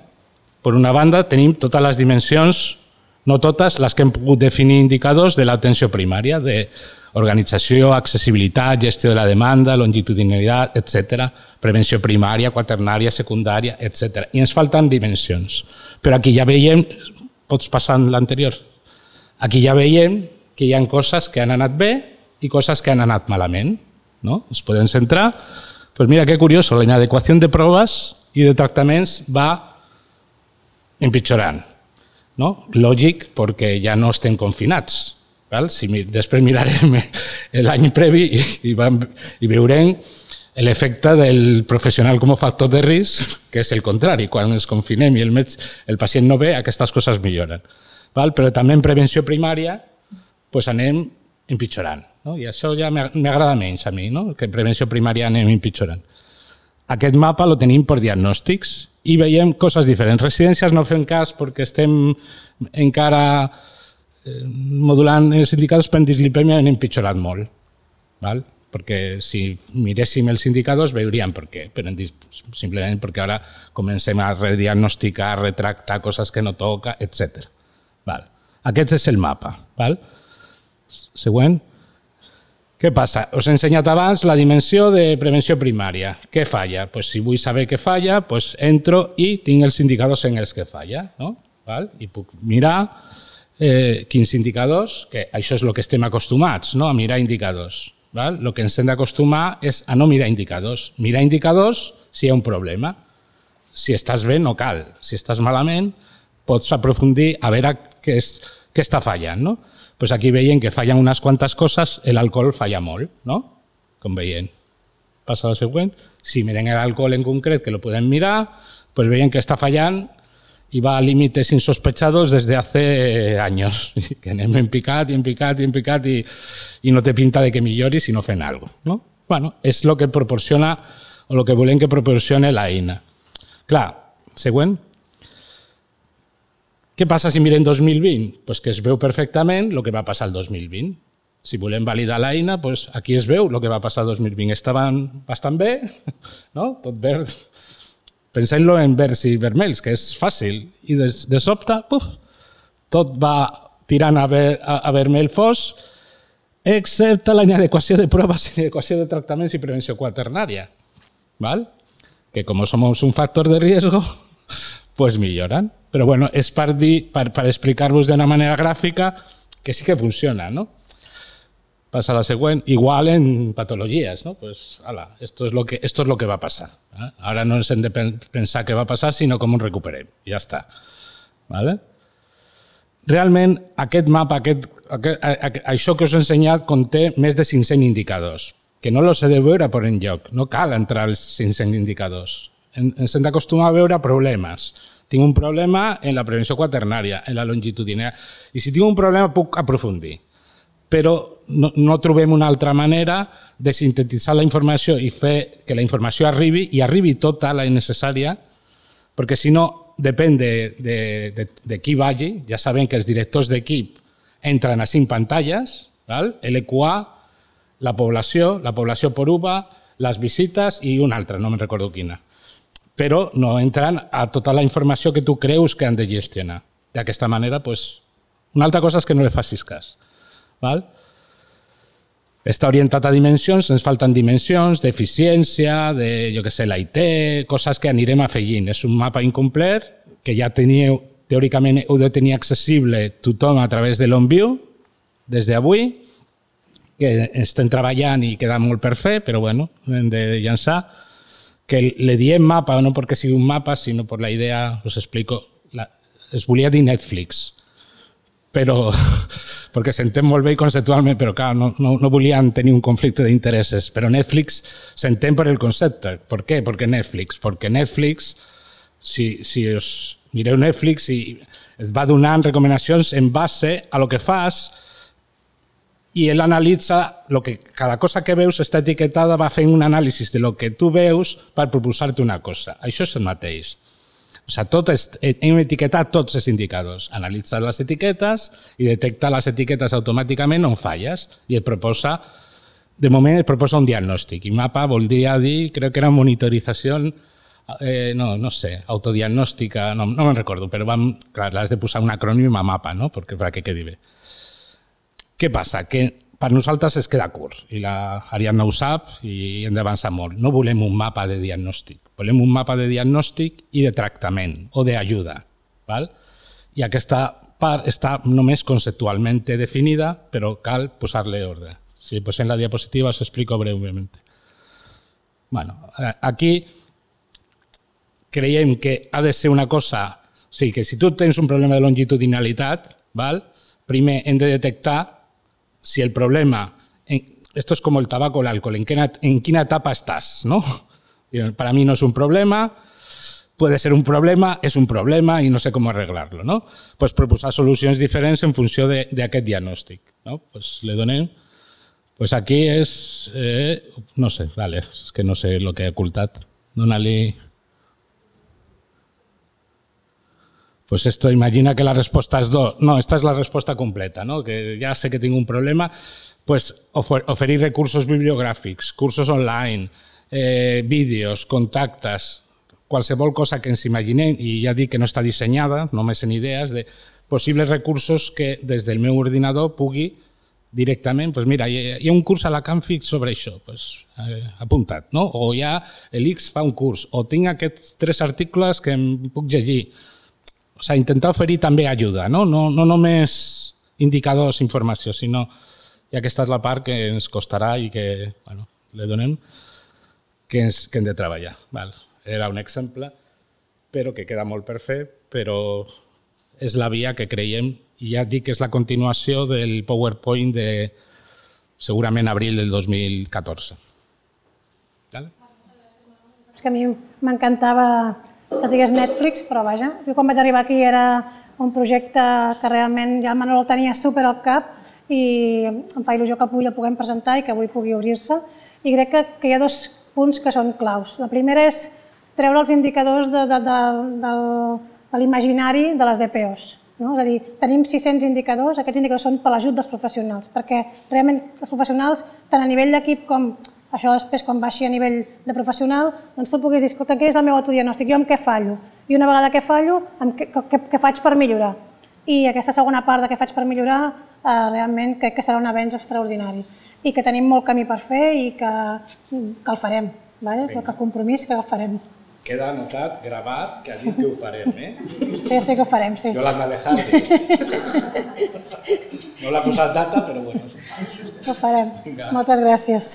Per una banda, tenim totes les dimensions, no totes, les que hem pogut definir indicadors de l'atenció primària, d'organització, accessibilitat, gestió de la demanda, longitudinalitat, etc. Prevenció primària, quaternària, secundària, etc. I ens falten dimensions. Però aquí ja veiem, pots passar en l'anterior, aquí ja veiem que hi ha coses que han anat bé i coses que han anat malament. Ens podem centrar. Doncs mira, que curiós, la inadequació de proves i de tractaments va empitjorant. Lògic, perquè ja no estem confinats. Després mirarem l'any previ i veurem l'efecte del professional com a factor de risc, que és el contrari. Quan ens confinem i el pacient no ve, aquestes coses milloren. Però també en prevenció primària anem empitjorant. I això ja m'agrada menys a mi, que en prevenció primària anem empitjorant. Aquest mapa el tenim per diagnòstics i veiem coses diferents. Residències no fem cas perquè estem encara modulant els indicadors, però en dislipèmia hem empitjorat molt. Perquè si miréssim els indicadors veuríem per què. Simplement perquè ara comencem a rediagnosticar, a retractar coses que no toca, etc. Aquest és el mapa. Següent. Què passa? Us he ensenyat abans la dimensió de prevenció primària. Què falla? Si vull saber què falla, entro i tinc els indicadors en els que falla. I puc mirar quins indicadors, que això és el que estem acostumats, a mirar indicadors. El que ens hem d'acostumar és a no mirar indicadors. Mirar indicadors si hi ha un problema. Si estàs bé, no cal. Si estàs malament, pots aprofundir a veure què està fallant. Aquí veiem que fallen unes quantes coses, l'alcohol falla molt, com veiem. Passa a la següent. Si mirem l'alcohol en concret, que el podem mirar, veiem que està fallant i va a límites insospechados des de hace anys. Que anem empicat i empicat i empicat i no té pinta que millori si no fem alguna cosa. És el que proporciona o el que volem que proporcione l'eina. Clar, següent. Què passa si mirem 2020? Doncs que es veu perfectament el que va passar el 2020. Si volem validar l'eina, aquí es veu el que va passar el 2020. Estaven bastant bé, tot verd. Pensem-lo en verds i vermells, que és fàcil. I de sobte, puf, tot va tirant a vermell fosc, excepte la inadequació de proves, inadequació de tractaments i prevenció quaternària. Que com som un factor de riesgo, doncs milloren. Però és per explicar-vos d'una manera gràfica que sí que funciona. Passa a la següent. Igual en patologies. Esto es lo que va passar. Ara no ens hem de pensar què va passar, sinó com ho recuperem. Ja està. Realment, aquest mapa, això que us he ensenyat, conté més de 500 indicadors, que no els he de veure per enlloc. No cal entrar als 500 indicadors. Ens hem d'acostumar a veure problemes. Tinc un problema en la prevenció quaternària, en la longitudinària. I si tinc un problema puc aprofundir. Però no trobem una altra manera de sintetitzar la informació i fer que la informació arribi, i arribi tota la necessària, perquè si no, depèn de qui vagi. Ja sabem que els directors d'equip entren a 5 pantalles, l'EQA, la població per UBA, les visites i una altra, no me'n recordo quina. Però no entren a tota la informació que tu creus que han de gestionar. D'aquesta manera, una altra cosa és que no li facis cas. Està orientat a dimensions, ens falten dimensions, d'eficiència, de l'IT, coses que anirem afegint. És un mapa incomplet que ja teòricament heu de tenir accessible tothom a través de l'OnView des d'avui, que estem treballant i queda molt per fer, però hem de llançar. que le di en mapa, no porque sigui un mapa, sino por la idea, os explico, es volia dir Netflix, però perquè s'entén molt bé conceptualment, però clar, no volien tenir un conflicte d'interessos, però Netflix s'entén per el concepte. Per què? Perquè Netflix, si us mireu Netflix et va donant recomanacions en base a lo que fas i ell analitza cada cosa que veus està etiquetada, va fent un anàlisi de lo que tu veus per proposar-te una cosa. Això és el mateix. Hem etiquetat tots els indicadors, analitza les etiquetes i detecta les etiquetes automàticament on falles i et proposa, de moment et proposa un diagnòstic. I MAPA voldria dir, crec que era monitorització, no sé, autodiagnòstica, no me'n recordo, però l'has de posar un acrònim a MAPA, perquè quedi bé. Què passa? Que per nosaltres es queda curt i l'Ariadna ho sap i hem d'avançar molt. No volem un mapa de diagnòstic, volem un mapa de diagnòstic i de tractament o d'ajuda. I aquesta part està només conceptualment definida, però cal posar-li ordre. Si posem la diapositiva us explico breument. Aquí creiem que ha de ser una cosa... O sigui, que si tu tens un problema de longitudinalitat, primer hem de detectar si el problema, esto es como el tabaco o el alcohol, en qué etapa estás, ¿no? Para mí no es un problema, puede ser un problema, es un problema y no sé cómo arreglarlo, ¿no? Pues proposar solucions diferents en funció d'aquest diagnòstic, ¿no? Pues le donem, pues aquí és, no sé, vale, és que no sé el que he ocultat, dona-li... Pues esto, imagina que la respuesta es dos. No, esta es la respuesta completa, ¿no? Que ya sé que tengo un problema. Pues oferir recursos bibliogràfics, cursos online, vídeos, contactes, qualsevol cosa que ens imaginem, i ja dic que no està dissenyada, només en idees, de possibles recursos que des del meu ordinador pugui directament, doncs mira, hi ha un curs a la Canfic sobre això, doncs apunta't, no? O ja l'X fa un curs, o tinc aquests 3 articles que em puc llegir. O sigui, intentar oferir també ajuda, no només indicadors, informació, sinó... I aquesta és la part que ens costarà i que li donem, que hem de treballar. Era un exemple, però que queda molt per fer, però és la via que creiem. I ja et dic que és la continuació del PowerPoint de segurament abril del 2014. És que a mi m'encantava que digués Netflix, però vaja, jo quan vaig arribar aquí era un projecte que realment ja el Manolo el tenia super al cap i em fa il·lusió que avui el puguem presentar i que avui pugui obrir-se. I crec que hi ha 2 punts que són claus. La primera és treure els indicadors de l'imaginari de les DPOs. És a dir, tenim 600 indicadors, aquests indicadors són per l'ajut dels professionals, perquè realment els professionals, tant a nivell d'equip com això després, quan baixi a nivell de professional, doncs tu puguis dir, escolta, què és el meu autodiagnòstic, jo en què fallo? I una vegada que fallo, què faig per millorar? I aquesta segona part de què faig per millorar, realment crec que serà un avenç extraordinari. I que tenim molt camí per fer i que el farem, però que compromís que el farem. Queda anotat, gravat, que ha dit que ho farem, eh? Sí, sí que ho farem, sí. Iolanda de Hardy. No l'ha posat data, però bueno. Ho farem. Moltes gràcies.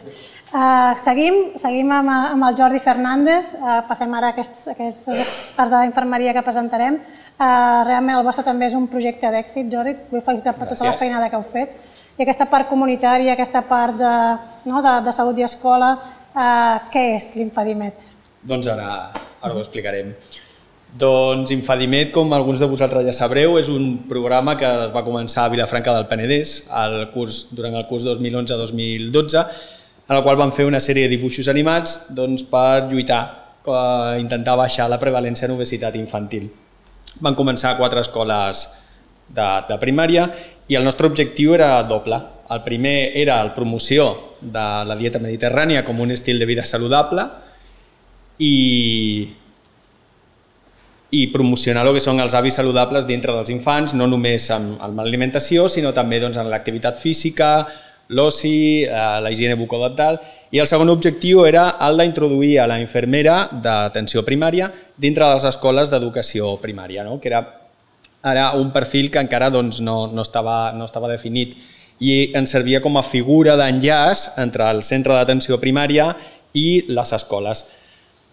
Seguim amb el Jordi Fernández. Passem ara a aquestes parts d'infermeria que presentarem. Realment el vostre també és un projecte d'èxit, Jordi. Vull felicitar per tota la feinada que heu fet. I aquesta part comunitària, aquesta part de salut i escola, què és l'Infadimet? Doncs ara ho explicarem. Doncs Infadimet, com alguns de vosaltres ja sabreu, és un programa que es va començar a Vilafranca del Penedès durant el curs 2011-2012, en el qual van fer una sèrie de dibuixos animats per lluitar, intentar baixar la prevalència en obesitat infantil. Van començar 4 escoles de primària i el nostre objectiu era doble. El primer era la promoció de la dieta mediterrània com un estil de vida saludable i promocionar el que són els hàbits saludables dintre dels infants, no només amb l'alimentació, sinó també en l'activitat física, l'oci, la higiene bucodental. I el segon objectiu era el d'introduir a la infermera d'atenció primària dintre de les escoles d'educació primària, que era un perfil que encara no estava definit i ens servia com a figura d'enllaç entre el centre d'atenció primària i les escoles.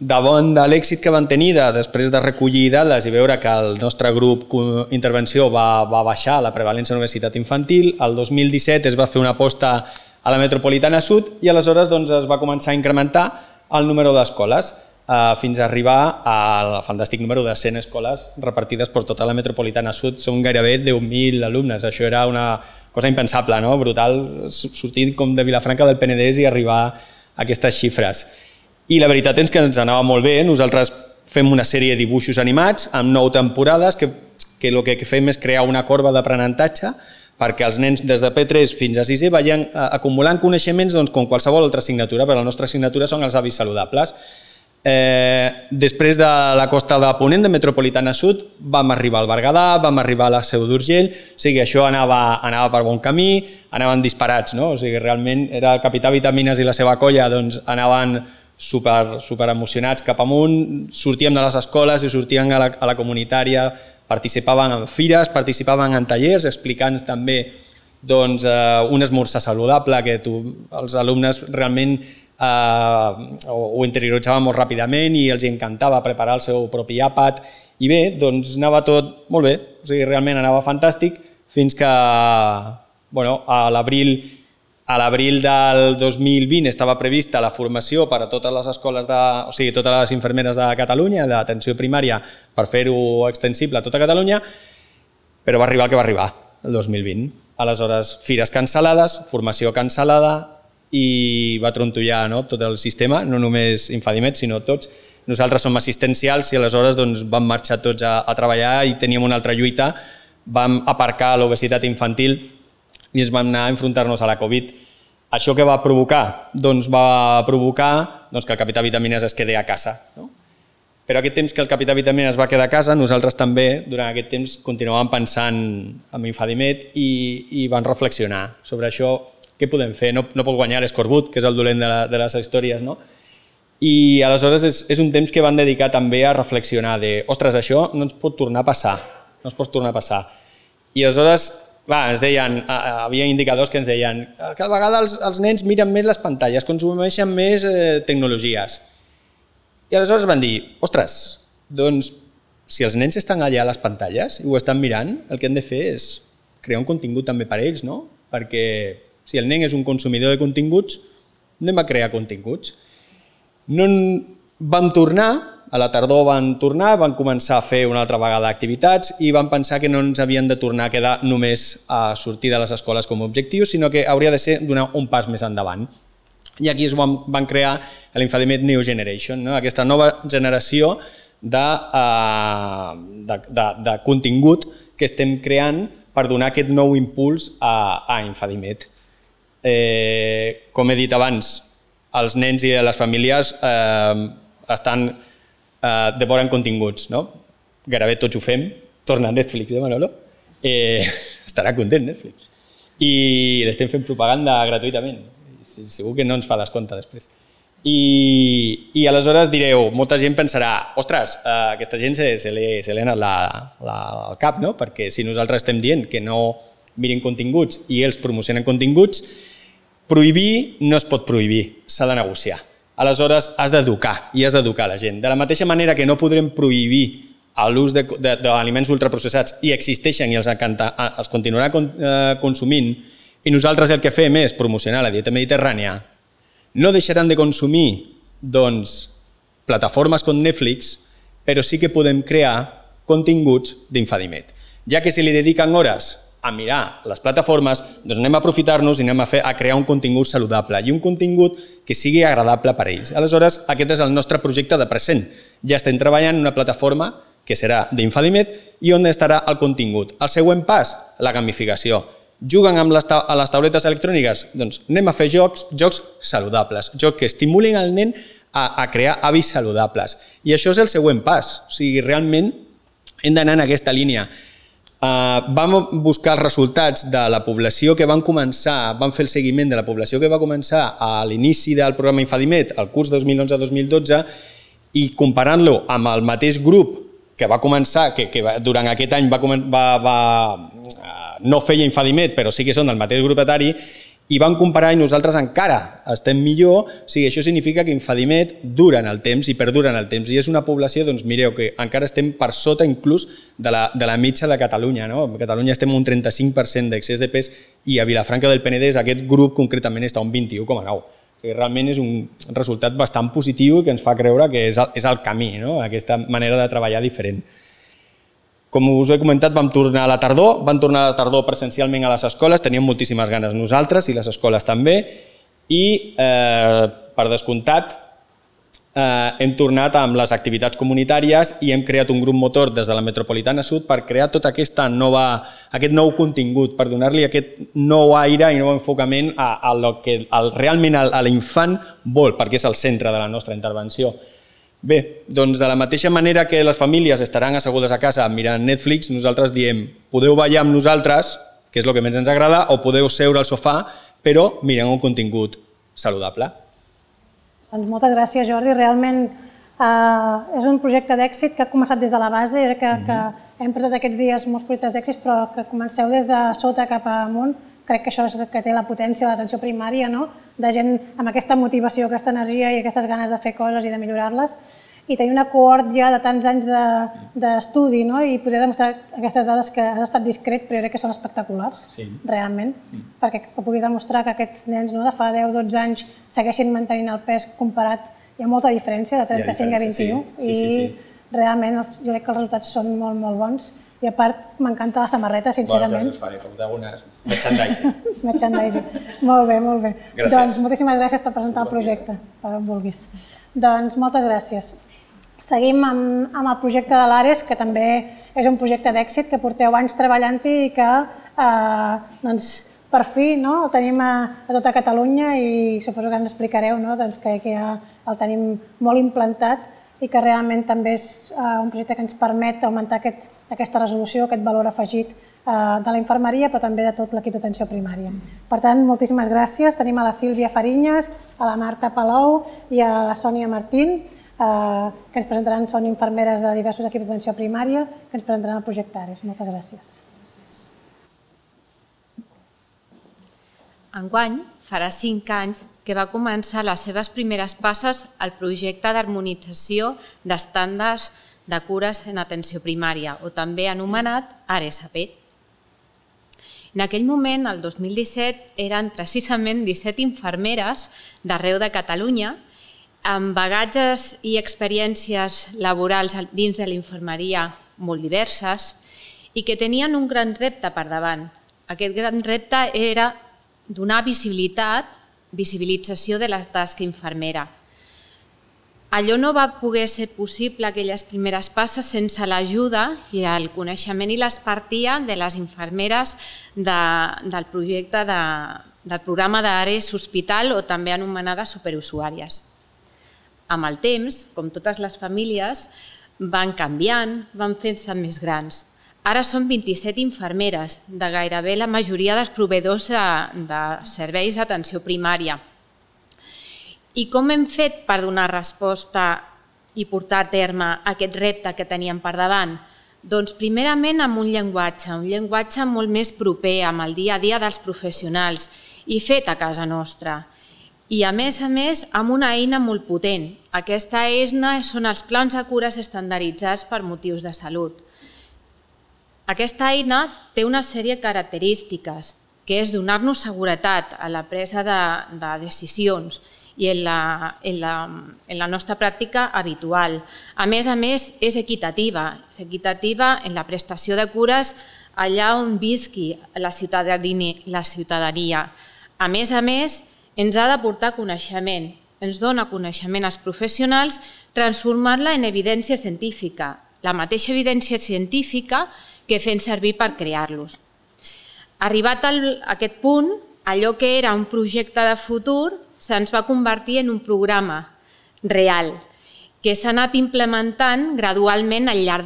davant de l'èxit que van tenir després de recollir dades i veure que el nostre grup intervenció va baixar la prevalença de obesitat infantil, el 2017 es va fer una aposta a la Metropolitana Sud i aleshores es va començar a incrementar el número d'escoles fins a arribar al fantàstic número de 100 escoles repartides per tota la Metropolitana Sud. Són gairebé 10.000 alumnes. Això era una cosa impensable, brutal, sortir com de Vilafranca del Penedès i arribar a aquestes xifres. I la veritat és que ens anava molt bé. Nosaltres fem una sèrie de dibuixos animats amb 9 temporades que el que fem és crear una corba d'aprenentatge perquè els nens des de P3 fins a 6è vagin acumulant coneixements com qualsevol altra assignatura, però la nostra assignatura són els hàbits saludables. Després de la costa de Ponent, de Metropolitana Sud, vam arribar al Berguedà, vam arribar a la Seu d'Urgell, o sigui, això anava per bon camí, anaven disparats, no? O sigui, realment era el Capità Vitamines i la seva colla, doncs anaven super emocionats cap amunt, sortíem de les escoles i sortíem a la comunitària, participaven en fires, participaven en tallers, explicant també un esmorzar saludable, que els alumnes realment ho interioritzaven molt ràpidament i els encantava preparar el seu propi àpat. I bé, doncs anava tot molt bé, o sigui, realment anava fantàstic, fins que a l'abril del 2020 estava prevista la formació per a totes les escoles, o sigui, totes les infermeres de Catalunya, d'atenció primària, per fer-ho extensible a tota Catalunya, però va arribar el que va arribar, el 2020. Aleshores, fires cancel·lades, formació cancel·lada, i va trontollar tot el sistema, no només Infadimet, sinó tots. Nosaltres som assistencials i aleshores vam marxar tots a treballar i teníem una altra lluita. Vam aparcar l'obesitat infantil i ens vam anar a enfrontar-nos a la Covid. Això què va provocar? Doncs va provocar que el Capità Vitamines es quedi a casa. Però aquest temps que el Capità Vitamines va quedar a casa, nosaltres també, durant aquest temps, continuàvem pensant en Infadimet i vam reflexionar sobre això, què podem fer. No pot guanyar l'escorbut, que és el dolent de les històries. I aleshores és un temps que vam dedicar també a reflexionar de, ostres, això no ens pot tornar a passar. No ens pot tornar a passar. I aleshores, clar, hi havia indicadors que ens deien cada vegada els nens miren més les pantalles, consumeixen més tecnologies. I aleshores van dir, ostres, doncs si els nens estan allà a les pantalles i ho estan mirant, el que hem de fer és crear un contingut també per a ells, no? Perquè si el nen és un consumidor de continguts, anem a crear continguts. Vam tornar, a la tardor van tornar, van començar a fer una altra vegada activitats i van pensar que no ens havien de tornar a quedar només a sortir de les escoles com a objectius, sinó que hauria de ser donar un pas més endavant. I aquí van crear l'Infadimet New Generation, aquesta nova generació de contingut que estem creant per donar aquest nou impuls a Infadimet. Com he dit abans, els nens i les famílies devoren continguts, no? Gairebé tots ho fem. Torna a Netflix, Manolo? Estarà content, Netflix. I l'estem fent propaganda gratuïtament. Segur que no ens fa descompte després. I aleshores direu, molta gent pensarà, ostres, aquesta gent se li ha anat al cap, no? Perquè si nosaltres estem dient que no mirin continguts i ells promocionen continguts, prohibir no es pot prohibir, s'ha de negociar. Aleshores, has d'educar, i has d'educar la gent. De la mateixa manera que no podrem prohibir l'ús d'aliments ultraprocessats i existeixen i els continuaran consumint, i nosaltres el que fem és promocionar la dieta mediterrània, no deixaran de consumir plataformes com Netflix, però sí que podem crear continguts d'Infadimet. Ja que si li dediquen hores a mirar les plataformes, doncs anem a aprofitar-nos i anem a crear un contingut saludable i un contingut que sigui agradable per a ells. Aleshores, aquest és el nostre projecte de present. Ja estem treballant en una plataforma que serà d'Infadimet i on estarà el contingut. El següent pas, la gamificació. Juguen amb les tauletes electròniques? Doncs anem a fer jocs saludables, jocs que estimulin el nen a crear hàbits saludables. I això és el següent pas. O sigui, realment hem d'anar en aquesta línia. Vam buscar els resultats de la població que van començar, vam fer el seguiment de la població que va començar a l'inici del programa Infadimet, el curs 2011-2012, i comparant-lo amb el mateix grup que va començar, que durant aquest any no feia Infadimet, però sí que són del mateix grup etari, i vam comparar i nosaltres encara estem millor, o sigui, això significa que Infadimet dura en el temps i perdura en el temps, i és una població, doncs mireu, que encara estem per sota inclús de la mitja de Catalunya, no? A Catalunya estem un 35% d'excés de pes i a Vilafranca del Penedès aquest grup concretament està un 21,9%. Realment és un resultat bastant positiu i que ens fa creure que és el camí, no? Aquesta manera de treballar diferent. Com us he comentat, vam tornar a la tardor, presencialment a les escoles, teníem moltíssimes ganes nosaltres i les escoles també, i per descomptat hem tornat amb les activitats comunitàries i hem creat un grup motor des de la Metropolitana Sud per crear tot aquest nou contingut, per donar-li aquest nou aire i nou enfocament a el que realment l'infant vol, perquè és el centre de la nostra intervenció. Bé, doncs de la mateixa manera que les famílies estaran assegudes a casa mirant Netflix, nosaltres diem, podeu ballar amb nosaltres, que és el que més ens agrada, o podeu seure al sofà, però mirant un contingut saludable. Doncs moltes gràcies, Jordi. Realment és un projecte d'èxit que ha començat des de la base, que hem portat aquests dies molts projectes d'èxit, però que comenceu des de sota cap amunt. Crec que això és el que té la potència de l'atenció primària, de gent amb aquesta motivació, aquesta energia i aquestes ganes de fer coses i de millorar-les. I tenir una cohort ja de tants anys d'estudi i poder demostrar aquestes dades que has estat discret, però jo crec que són espectaculars, realment. Perquè puguis demostrar que aquests nens de fa 10-12 anys segueixin mantenint el pes comparat. Hi ha molta diferència, de 35 a 21, i realment jo crec que els resultats són molt, molt bons. I a part, m'encanta la samarreta, sincerament. Bé, ja us faré, portar algunes merchandising. Merchandising. Molt bé, molt bé. Gràcies. Doncs moltíssimes gràcies per presentar el projecte, per on vulguis. Doncs moltes gràcies. Seguim amb el projecte de l'Ares, que també és un projecte d'èxit, que porteu anys treballant-hi i que, per fi, el tenim a tota Catalunya i suposo que ens explicareu que ja el tenim molt implantat i que realment també és un projecte que ens permet augmentar aquesta resolució, aquest valor afegit de la infermeria, però també de tot l'equip d'atenció primària. Per tant, moltíssimes gràcies. Tenim a la Sílvia Farinyes, a la Marta Palau i a la Sònia Martín, que ens presentaran, són infermeres de diversos equips d'atenció primària, que ens presentaran el projecte Ares. Moltes gràcies. Enguany farà 5 anys que va començar les seves primeres passes al projecte d'harmonització d'estàndards de cures en atenció primària, o també anomenat ARESAP. En aquell moment, el 2017, eren precisament 17 infermeres d'arreu de Catalunya amb bagatges i experiències laborals dins de la infermeria molt diverses i que tenien un gran repte per davant. Aquest gran repte era donar visibilització de la tasca infermera. Allò no va poder ser possible, aquelles primeres passes, sense l'ajuda i el coneixement i l'expertia de les infermeres del projecte del programa d'Ares Hospital, o també anomenades superusuàries. Amb el temps, com totes les famílies, van canviant, van fent-se més grans. Ara són 27 infermeres, de gairebé la majoria dels proveïdors de serveis d'atenció primària. I com hem fet per donar resposta i portar a terme aquest repte que teníem per davant? Doncs primerament amb un llenguatge molt més proper, amb el dia a dia dels professionals i fet a casa nostra. I a més amb una eina molt potent. Aquesta eina són els plans de cures estandarditzats per motius de salut. Aquesta eina té una sèrie de característiques, que és donar-nos seguretat a la presa de decisions i en la nostra pràctica habitual. A més, és equitativa. És equitativa en la prestació de cures allà on visqui la ciutadania. A més, ens ha de portar coneixement. Ens dona coneixement als professionals, transformant-la en evidència científica. La mateixa evidència científica que fem servir per crear-los. Arribat a aquest punt, allò que era un projecte de futur se'ns va convertir en un programa real que s'ha anat implementant gradualment al llarg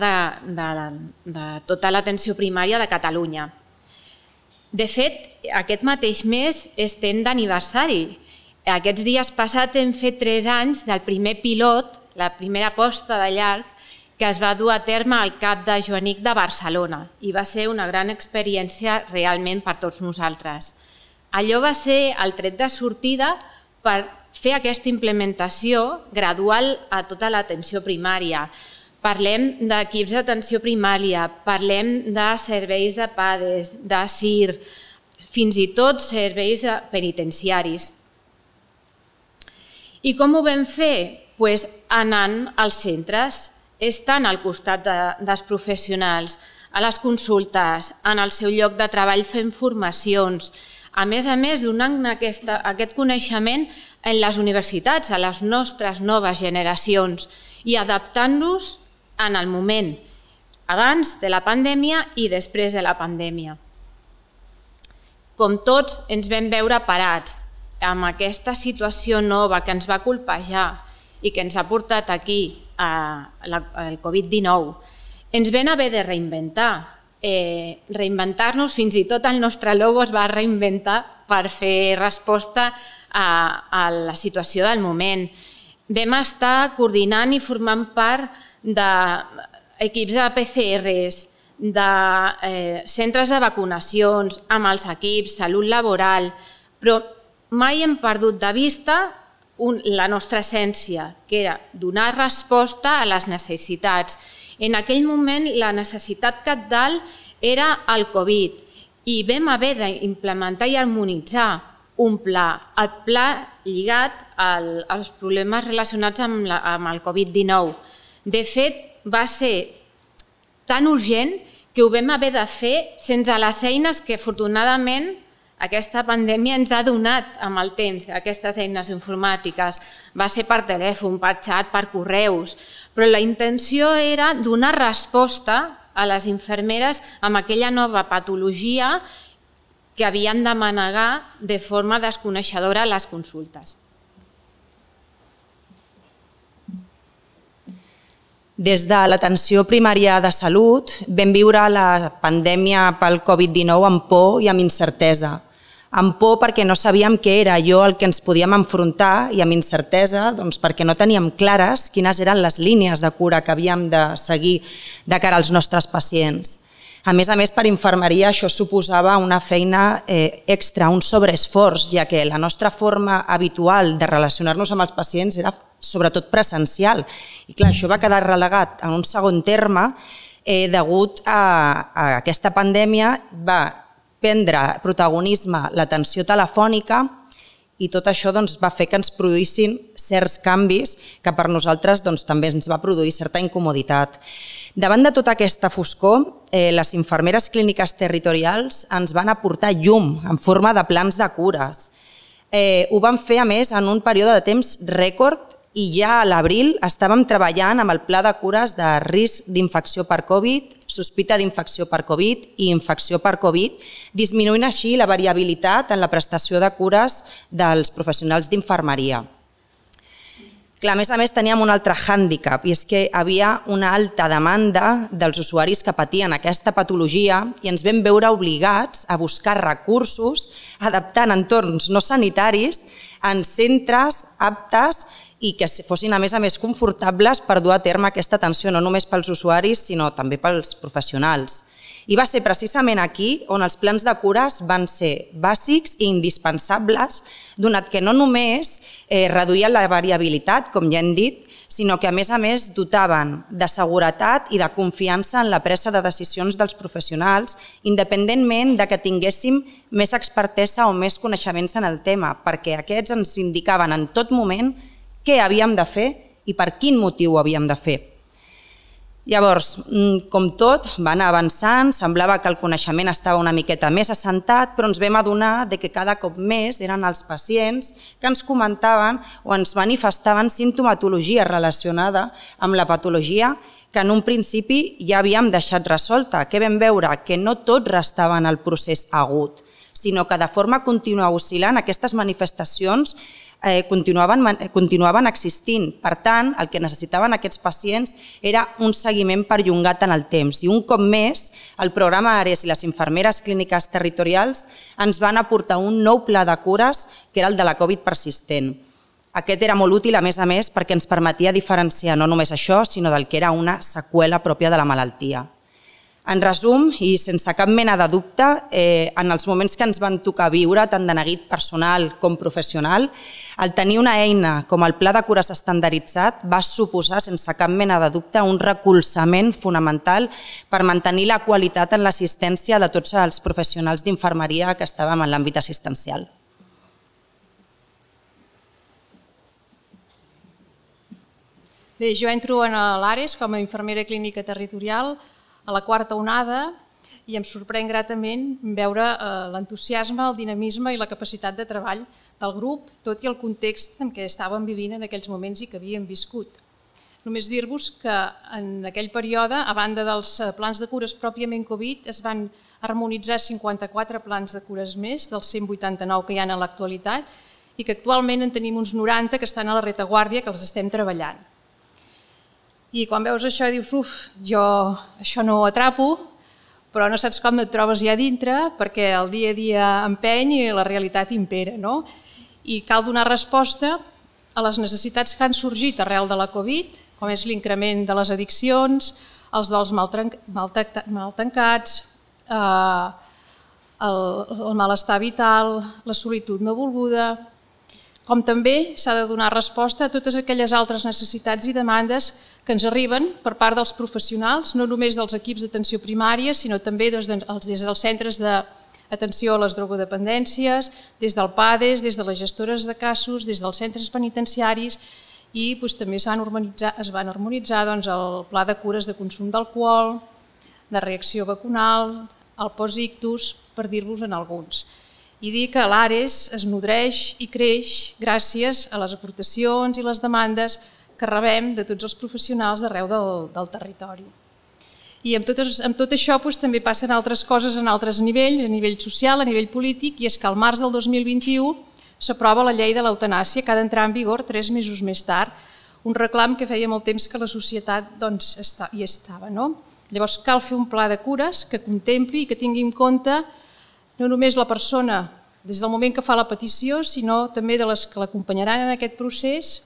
de tota l'atenció primària de Catalunya. De fet, aquest mateix mes estem d'aniversari. Aquests dies passats hem fet 3 anys del primer pilot, la primera posta de llarg, que es va dur a terme al CAP de Joanic de Barcelona i va ser una gran experiència realment per tots nosaltres. Allò va ser el tret de sortida per fer aquesta implementació gradual a tota l'atenció primària. Parlem d'equips d'atenció primària, parlem de serveis de PADES, de CIR, fins i tot serveis penitenciaris. I com ho vam fer? Doncs anant als centres, estant al costat dels professionals, a les consultes, en el seu lloc de treball fent formacions, a més donant aquest coneixement en les universitats, a les nostres noves generacions i adaptant-nos en el moment, abans de la pandèmia i després de la pandèmia. Com tots ens vam veure parats amb aquesta situació nova que ens va colpejar i que ens ha portat aquí el Covid-19, ens vam haver de reinventar-nos, fins i tot el nostre logo es va reinventar per fer resposta a la situació del moment. Vam estar coordinant i formant part d'equips de PCRs, de centres de vacunacions, amb els equips, salut laboral, però mai hem perdut de vista la nostra essència, que era donar resposta a les necessitats. En aquell moment la necessitat cabdal era el Covid i vam haver d'implementar i harmonitzar un pla, el pla lligat als problemes relacionats amb el Covid-19. De fet, va ser tan urgent que ho vam haver de fer sense les eines que afortunadament aquesta pandèmia ens ha donat amb el temps, aquestes eines informàtiques. Va ser per telèfon, per xat, per correus, però la intenció era donar resposta a les infermeres amb aquella nova patologia que havien de manegar de forma desconeixedora a les consultes. Des de l'atenció primària de salut vam viure la pandèmia pel Covid-19 amb por i amb incertesa. Amb por perquè no sabíem què era allò al que ens podíem enfrontar i amb incertesa perquè no teníem clares quines eren les línies de cura que havíem de seguir de cara als nostres pacients. A més, per infermeria això suposava una feina extra, un sobreesforç, ja que la nostra forma habitual de relacionar-nos amb els pacients era sobretot presencial. I clar, això va quedar relegat en un segon terme degut a aquesta pandèmia. Va prendre protagonisme l'atenció telefònica i tot això va fer que ens produïssin certs canvis que per nosaltres també ens va produir certa incomoditat. Davant de tota aquesta foscor, les infermeres clíniques territorials ens van aportar llum en forma de plans de cures. Ho van fer, a més, en un període de temps rècord i ja a l'abril estàvem treballant amb el pla de cures de risc d'infecció per Covid, sospita d'infecció per Covid i infecció per Covid, disminuint així la variabilitat en la prestació de cures dels professionals d'infermeria. A més, teníem un altre hàndicap, i és que hi havia una alta demanda dels usuaris que patien aquesta patologia i ens vam veure obligats a buscar recursos adaptant entorns no sanitaris en centres aptes i que fossin, a més, confortables per dur a terme aquesta atenció no només pels usuaris, sinó també pels professionals. I va ser precisament aquí on els plans de cures van ser bàsics i indispensables, donat que no només reduïen la variabilitat, com ja hem dit, sinó que, a més, dotaven de seguretat i de confiança en la presa de decisions dels professionals, independentment que tinguéssim més expertesa o més coneixements en el tema, perquè aquests ens indicaven en tot moment què havíem de fer i per quin motiu ho havíem de fer. Llavors, com tot, va anar avançant, semblava que el coneixement estava una miqueta més assentat, però ens vam adonar que cada cop més eren els pacients que ens comentaven o ens manifestaven sintomatologia relacionada amb la patologia que en un principi ja havíem deixat resolta, que vam veure que no tot restava en el procés agut, sinó que de forma contínua oscil·lant aquestes manifestacions continuaven existint. Per tant, el que necessitaven aquests pacients era un seguiment perllongat en el temps. I un cop més, el programa Ares i les infermeres clíniques territorials ens van aportar un nou pla de cures, que era el de la Covid persistent. Aquest era molt útil, a més, perquè ens permetia diferenciar no només això, sinó del que era una seqüela pròpia de la malaltia. En resum, i sense cap mena de dubte, en els moments que ens van tocar viure, tant de neguit personal com professional, el tenir una eina com el Pla de Cures Estandarditzat va suposar, sense cap mena de dubte, un recolzament fonamental per mantenir la qualitat en l'assistència de tots els professionals d'infermeria que estàvem en l'àmbit assistencial. Bé, jo entro en l'Ares com a infermera clínica territorial a la quarta onada i em sorprèn gratament veure l'entusiasme, el dinamisme i la capacitat de treball del grup, tot i el context en què estàvem vivint en aquells moments i que havíem viscut. Només dir-vos que en aquell període, a banda dels plans de cures pròpiament Covid, es van harmonitzar 54 plans de cures més, dels 189 que hi ha en l'actualitat, i que actualment en tenim uns 90 que estan a la retaguàrdia, que els estem treballant. I quan veus això dius, jo això no ho atrapo, però no saps com et trobes ja dintre perquè el dia a dia empeny i la realitat impera, no? I cal donar resposta a les necessitats que han sorgit arrel de la Covid, com és l'increment de les addiccions, els dols mal tancats, el malestar vital, la solitud no volguda, com també s'ha de donar resposta a totes aquelles altres necessitats i demandes que ens arriben per part dels professionals, no només dels equips d'atenció primària, sinó també des dels centres d'atenció a les drogodependències, des del PADES, des de les gestores de casos, des dels centres penitenciaris, i també es van harmonitzar el pla de cures de consum d'alcohol, de reacció vacunal, el post-ictus, per dir-vos en alguns. I dir que l'Ares es nodreix i creix gràcies a les aportacions i les demandes que rebem de tots els professionals d'arreu del territori. I amb tot això també passen altres coses en altres nivells, a nivell social, a nivell polític, i és que al març del 2021 s'aprova la llei de l'eutanàsia, que ha d'entrar en vigor 3 mesos més tard, un reclam que feia molt temps que la societat hi estava. Llavors cal fer un pla de cures que contempli i que tingui en compte no només la persona des del moment que fa la petició, sinó també de les que l'acompanyaran en aquest procés,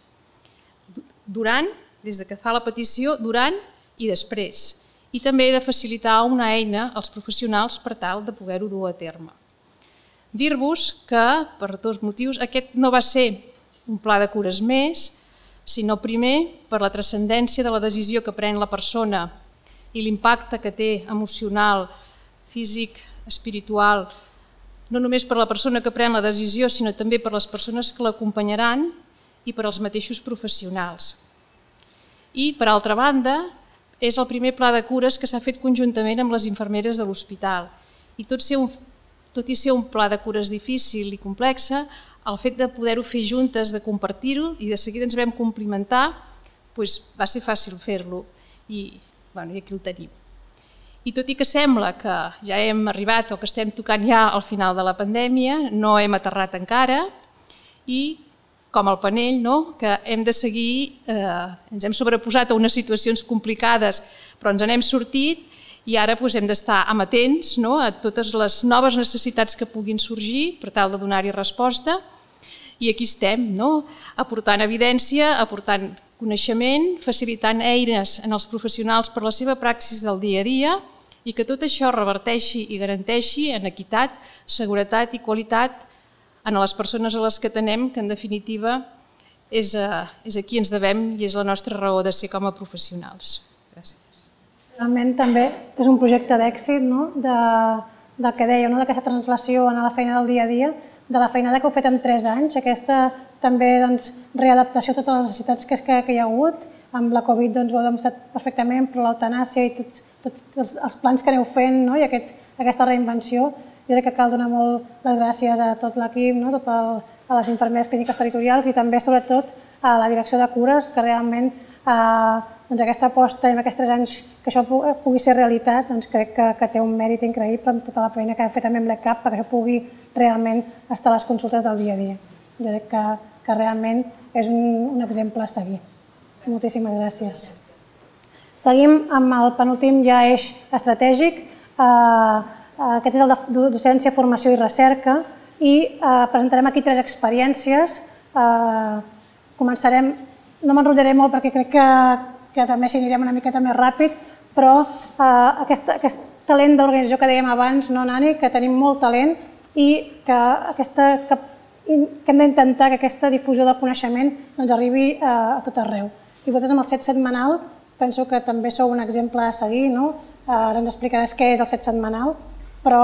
des que fa la petició, durant i després. I també de facilitar una eina als professionals per tal de poder-ho dur a terme. Dir-vos que, per dos motius, aquest no va ser un pla de cures més, sinó primer per la transcendència de la decisió que pren la persona i l'impacte que té emocional, físic, espiritual, no només per la persona que pren la decisió, sinó també per les persones que l'acompanyaran i per els mateixos professionals. I, per altra banda, és el primer pla de cures que s'ha fet conjuntament amb les infermeres de l'hospital. I tot i ser un pla de cures difícil i complex, el fet de poder-ho fer juntes, de compartir-ho i de seguida ens vam complimentar, doncs va ser fàcil fer-lo i aquí el tenim. I tot i que sembla que ja hem arribat o que estem tocant ja al final de la pandèmia, no hem aterrat encara i, com el panell, que hem de seguir, ens hem sobreposat a unes situacions complicades, però ens n'hem sortit i ara hem d'estar amatents a totes les noves necessitats que puguin sorgir per tal de donar-hi resposta. I aquí estem, aportant evidència, aportant coneixement, facilitant eines en els professionals per la seva praxis del dia a dia, i que tot això reverteixi i garanteixi en equitat, seguretat i qualitat a les persones a les que atenem, que en definitiva és a qui ens devem i és la nostra raó de ser com a professionals. Gràcies. Realment també és un projecte d'èxit del que dèieu, d'aquesta translació a la feina del dia a dia, de la feinada que heu fet en 3 anys, aquesta també readaptació a totes les necessitats que hi ha hagut, amb la Covid ho heu demostrat perfectament, però l'eutanàsia i tots els plans que aneu fent i aquesta reinvenció, jo crec que cal donar molt les gràcies a tot l'equip, a les infermeres clíniques territorials i també, sobretot, a la direcció de cures, que realment aquesta aposta i en aquests 3 anys que això pugui ser realitat, crec que té un mèrit increïble amb tota la feina que hem fet amb l'ECAP perquè això pugui realment estar a les consultes del dia a dia. Jo crec que realment és un exemple a seguir. Moltíssimes gràcies. Seguim amb el penúltim ja eix estratègic. Aquest és el de docència, formació i recerca i presentarem aquí 3 experiències. Començarem, no m'enrotllaré molt perquè crec que també s'hi anirem una miqueta més ràpid, però aquest talent d'organització que dèiem abans, no, Nani, que tenim molt talent i que hem d'intentar que aquesta difusió del coneixement arribi a tot arreu. I vosaltres amb el Set Setmanal penso que també sou un exemple a seguir, no? Ara ens explicaràs què és el Set Setmanal, però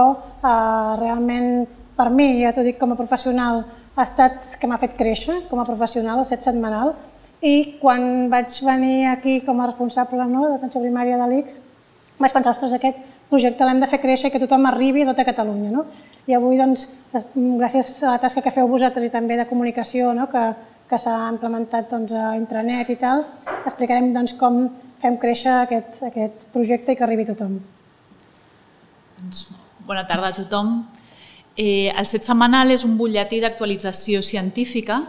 realment per mi, ja t'ho dic com a professional, ha estat que m'ha fet créixer com a professional el Set Setmanal. I quan vaig venir aquí com a responsable de l'atenció primària de l'ICS, vaig pensar, ostres, aquest projecte l'hem de fer créixer i que tothom arribi a tota Catalunya. I avui, gràcies a la tasca que feu vosaltres i també de comunicació que s'ha implementat a intranet i tal, explicarem com fem créixer aquest projecte i que arribi a tothom. Bona tarda a tothom. El Set Setmanal és un butlletí d'actualització científica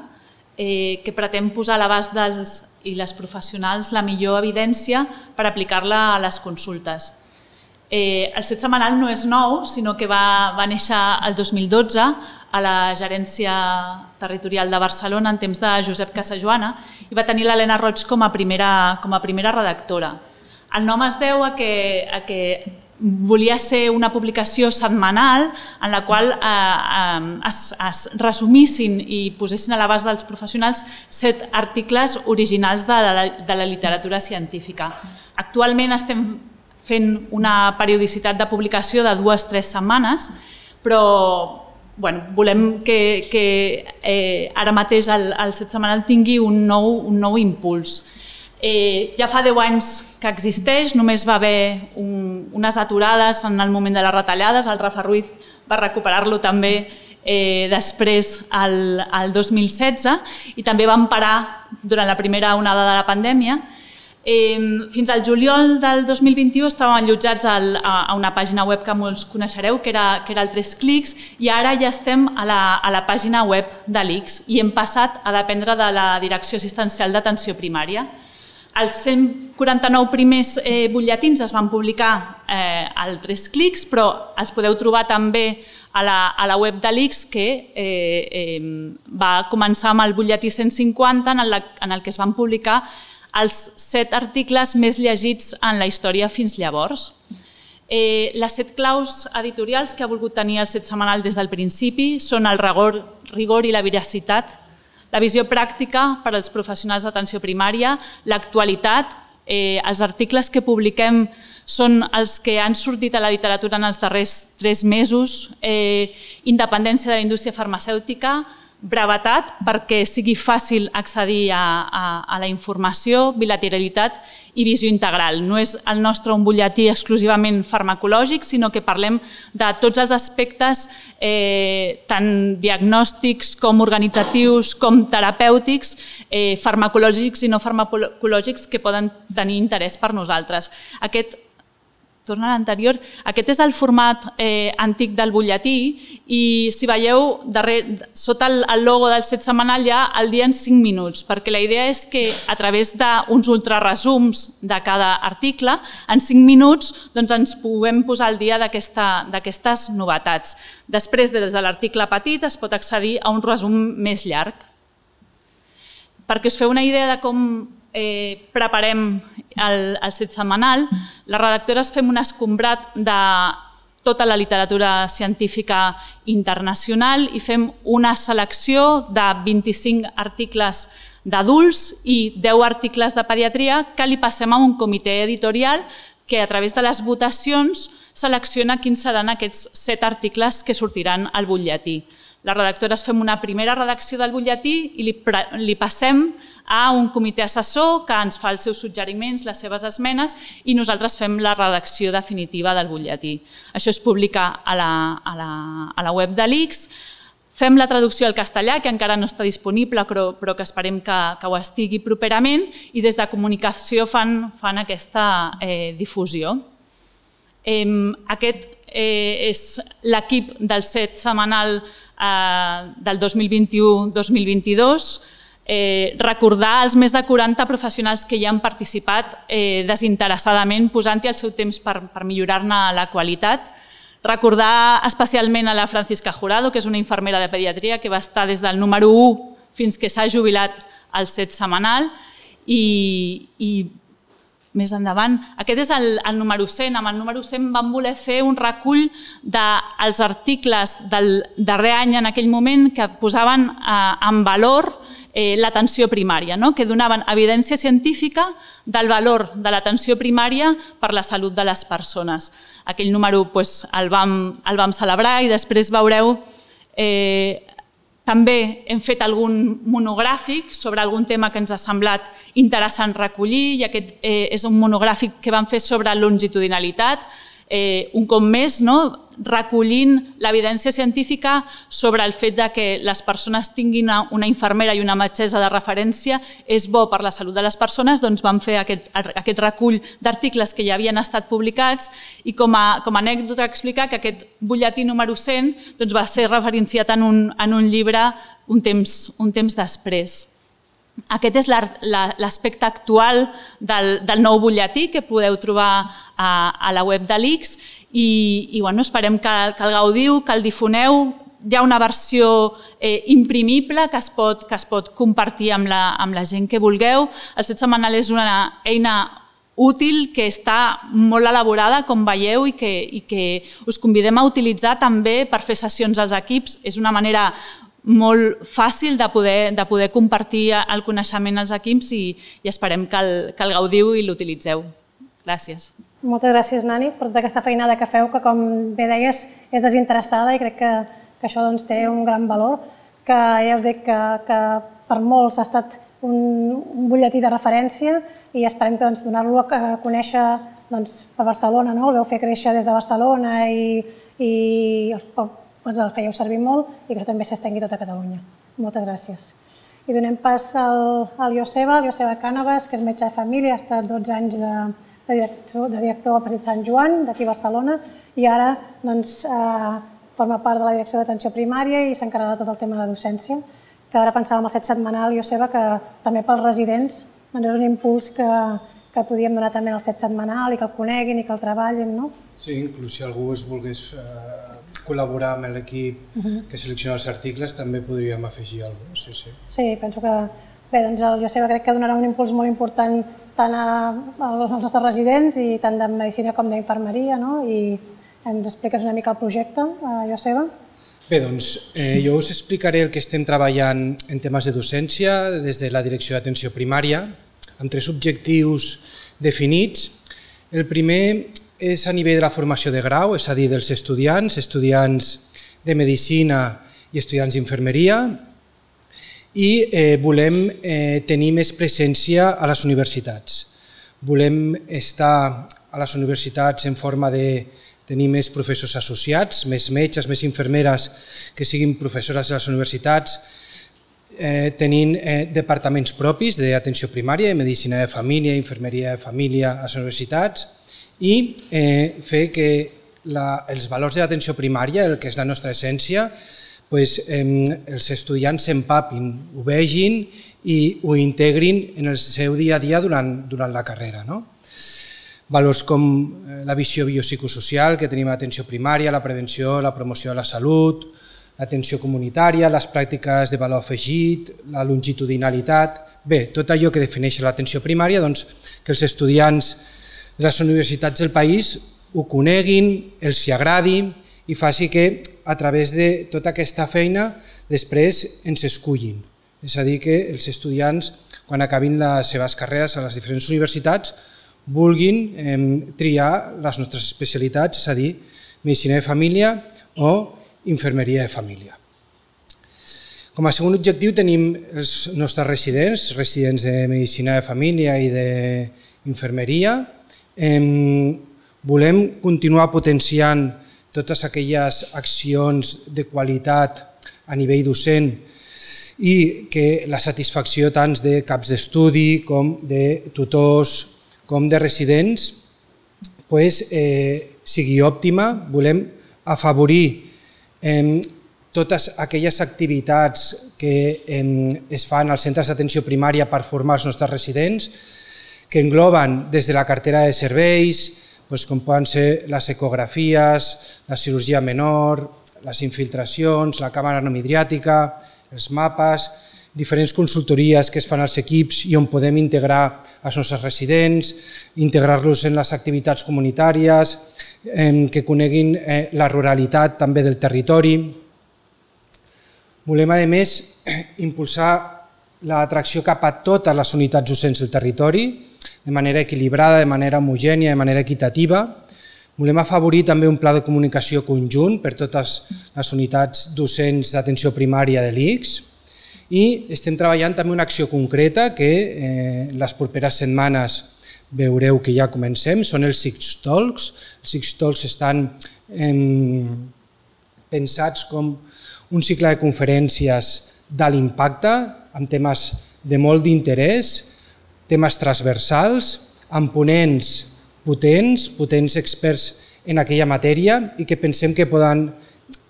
que pretén posar a l'abast dels i les professionals la millor evidència per aplicar-la a les consultes. El Set Setmanal no és nou, sinó que va néixer el 2012 a la Gerència Territorial de Barcelona en temps de Josep Casajoana i va tenir l'Helena Roig com a primera redactora. El nom es deu a que volia ser una publicació setmanal en la qual es resumissin i posessin a l'abast dels professionals 7 articles originals de la literatura científica. Actualment estem fent una periodicitat de publicació de 2 o 3 setmanes, però volem que ara mateix el Set Setmanal tingui un nou impuls. Ja fa 10 anys que existeix, només va haver unes aturades en el moment de les retallades, el Rafa Ruiz va recuperar-lo també després el 2016 i també van parar durant la primera onada de la pandèmia. Fins al juliol del 2021 estàvem allotjats a una pàgina web que molts coneixereu, que era el 3 clics, i ara ja estem a la pàgina web de l'ICS i hem passat a dependre de la Direcció Assistencial d'Atenció Primària. Els 149 primers butlletins es van publicar al 3 clics, però els podeu trobar també a la web de l'ICS, que va començar amb el butlletí 150, en el que es van publicar els 7 articles més llegits en la història fins llavors. Les 7 claus editorials que ha volgut tenir el Set Setmanal des del principi són el rigor i la veracitat, la visió pràctica per als professionals d'atenció primària, l'actualitat, els articles que publiquem són els que han sortit a la literatura en els darrers 3 mesos, independència de la indústria farmacèutica, brevetat perquè sigui fàcil accedir a la informació, bilateralitat i visió integral. No és el nostre un butlletí exclusivament farmacològic, sinó que parlem de tots els aspectes, tant diagnòstics com organitzatius, com terapèutics, farmacològics i no farmacològics que poden tenir interès per nosaltres. Torna a l'anterior, aquest és el format antic del butlletí i si veieu, sota el logo del Set Setmanal hi ha el dia en 5 minuts, perquè la idea és que a través d'uns ultraresums de cada article, en 5 minuts ens puguem posar al dia d'aquestes novetats. Després, des de l'article petit, es pot accedir a un resum més llarg. Perquè us feu una idea de com preparem el Set Setmanal, les redactores fem un escombrat de tota la literatura científica internacional i fem una selecció de 25 articles d'adults i 10 articles de pediatria que li passem a un comitè editorial que a través de les votacions selecciona quins seran aquests 7 articles que sortiran al butlletí. Les redactores fem una primera redacció del butlletí i li passem a un comitè assessor que ens fa els seus suggeriments, les seves esmenes i nosaltres fem la redacció definitiva del butlletí. Això es publica a la web de l'ICS. Fem la traducció al castellà, que encara no està disponible, però que esperem que ho estigui properament, i des de comunicació fan aquesta difusió. Aquest és l'equip del Set Setmanal del 2021-2022, recordar els més de 40 professionals que hi han participat desinteressadament, posant-hi el seu temps per millorar-ne la qualitat. Recordar especialment a la Francisca Jurado, que és una infermera de pediatria que va estar des del número 1 fins que s'ha jubilat al Set Setmanal i més endavant. Aquest és el número 100. Amb el número 100 vam voler fer un recull dels articles del darrer any en aquell moment que posaven en valor l'atenció primària, que donaven evidència científica del valor de l'atenció primària per la salut de les persones. Aquell número el vam celebrar i després veureu... També hem fet algun monogràfic sobre algun tema que ens ha semblat interessant recollir i aquest és un monogràfic que vam fer sobre longitudinalitat, un cop més recollint l'evidència científica sobre el fet que les persones tinguin una infermera i una metgessa de referència és bo per la salut de les persones. Doncs vam fer aquest recull d'articles que ja havien estat publicats i com a anècdota explicar que aquest butlletí número 100 va ser referenciat en un llibre un temps després. Aquest és l'aspecte actual del nou butlletí que podeu trobar a la web de l'ICS i esperem que el gaudiu, que el difoneu. Hi ha una versió imprimible que es pot compartir amb la gent que vulgueu. El Set Setmanal és una eina útil que està molt elaborada, com veieu, i que us convidem a utilitzar també per fer sessions als equips. És una manera molt fàcil de poder compartir el coneixement als equips i esperem que el gaudiu i l'utilitzeu. Gràcies. Moltes gràcies, Nani, per tota aquesta feinada que feu, que com bé deies és desinteressada i crec que això té un gran valor, que ja us dic que per molts ha estat un butlletí de referència i esperem donar-lo a conèixer per Barcelona. El veu fer créixer des de Barcelona i el fèieu servir molt i que també s'estengui tot a Catalunya. Moltes gràcies. I donem pas a l'Ioseba Cànaves, que és metge de família, ha estat 12 anys de director al Partit Sant Joan, d'aquí a Barcelona, i ara forma part de la direcció d'atenció primària i s'encarrega de tot el tema de docència, que ara pensava amb el Set Setmanal, Ioseba, que també pels residents és un impuls que podíem donar també al Set Setmanal i que el coneguin i que el treballin, no? Sí, inclús si algú es volgués col·laborar amb l'equip que selecciona els articles, també podríem afegir alguna cosa, sí. Sí, penso que Ioseba crec que donarà un impuls molt important tant als nostres residents i tant de medicina com d'infermeria, i ens expliques una mica el projecte, Ioseba. Bé, doncs jo us explicaré el que estem treballant en temes de docència des de la Direcció d'Atenció Primària, amb tres objectius definits. El primer és a nivell de la formació de grau, és a dir, dels estudiants de medicina i estudiants d'infermeria, i volem tenir més presència a les universitats. Volem estar a les universitats en forma de tenir més professors associats, més metges, més infermeres que siguin professores de les universitats, tenint departaments propis d'atenció primària, medicina de família, infermeria de família a les universitats, i fer que els valors de l'atenció primària, el que és la nostra essència, els estudiants s'empapin, ho vegin i ho integrin en el seu dia a dia durant la carrera. Valors com la visió biopsicosocial que tenim a l'atenció primària, la prevenció, la promoció de la salut, l'atenció comunitària, les pràctiques de valor afegit, la longitudinalitat... Bé, tot allò que defineix l'atenció primària, que els estudiants de les universitats del país ho coneguin, els hi agradi i faci que a través de tota aquesta feina després ens escollin. És a dir, que els estudiants, quan acabin les seves carreres a les diferents universitats, vulguin triar les nostres especialitats, és a dir, medicina de família o infermeria de família. Com a segon objectiu tenim els nostres residents de medicina de família i d'infermeria. Volem continuar potenciant totes aquelles accions de qualitat a nivell docent i que la satisfacció tant de caps d'estudi com de tutors com de residents sigui òptima. Volem afavorir totes aquelles activitats que es fan als centres d'atenció primària per formar els nostres residents, que engloben des de la cartera de serveis, com poden ser les ecografies, la cirurgia menor, les infiltracions, la càmera anamidriàtica, els mapes diferents consultories que es fan als equips i on podem integrar els nostres residents, integrar-los en les activitats comunitàries, que coneguin la ruralitat també del territori. Volem, a més, impulsar l'atracció cap a totes les unitats docents del territori, de manera equilibrada, de manera homogènia, de manera equitativa. Volem afavorir també un pla de comunicació conjunt per totes les unitats docents d'atenció primària de l'ICS i estem treballant també una acció concreta que les properes setmanes veureu que ja comencem, són els Six Talks. Els Six Talks estan pensats com un cicle de conferències de l'impacte amb temes de molt d'interès, temes transversals, amb ponents potents experts en aquella matèria i que pensem que poden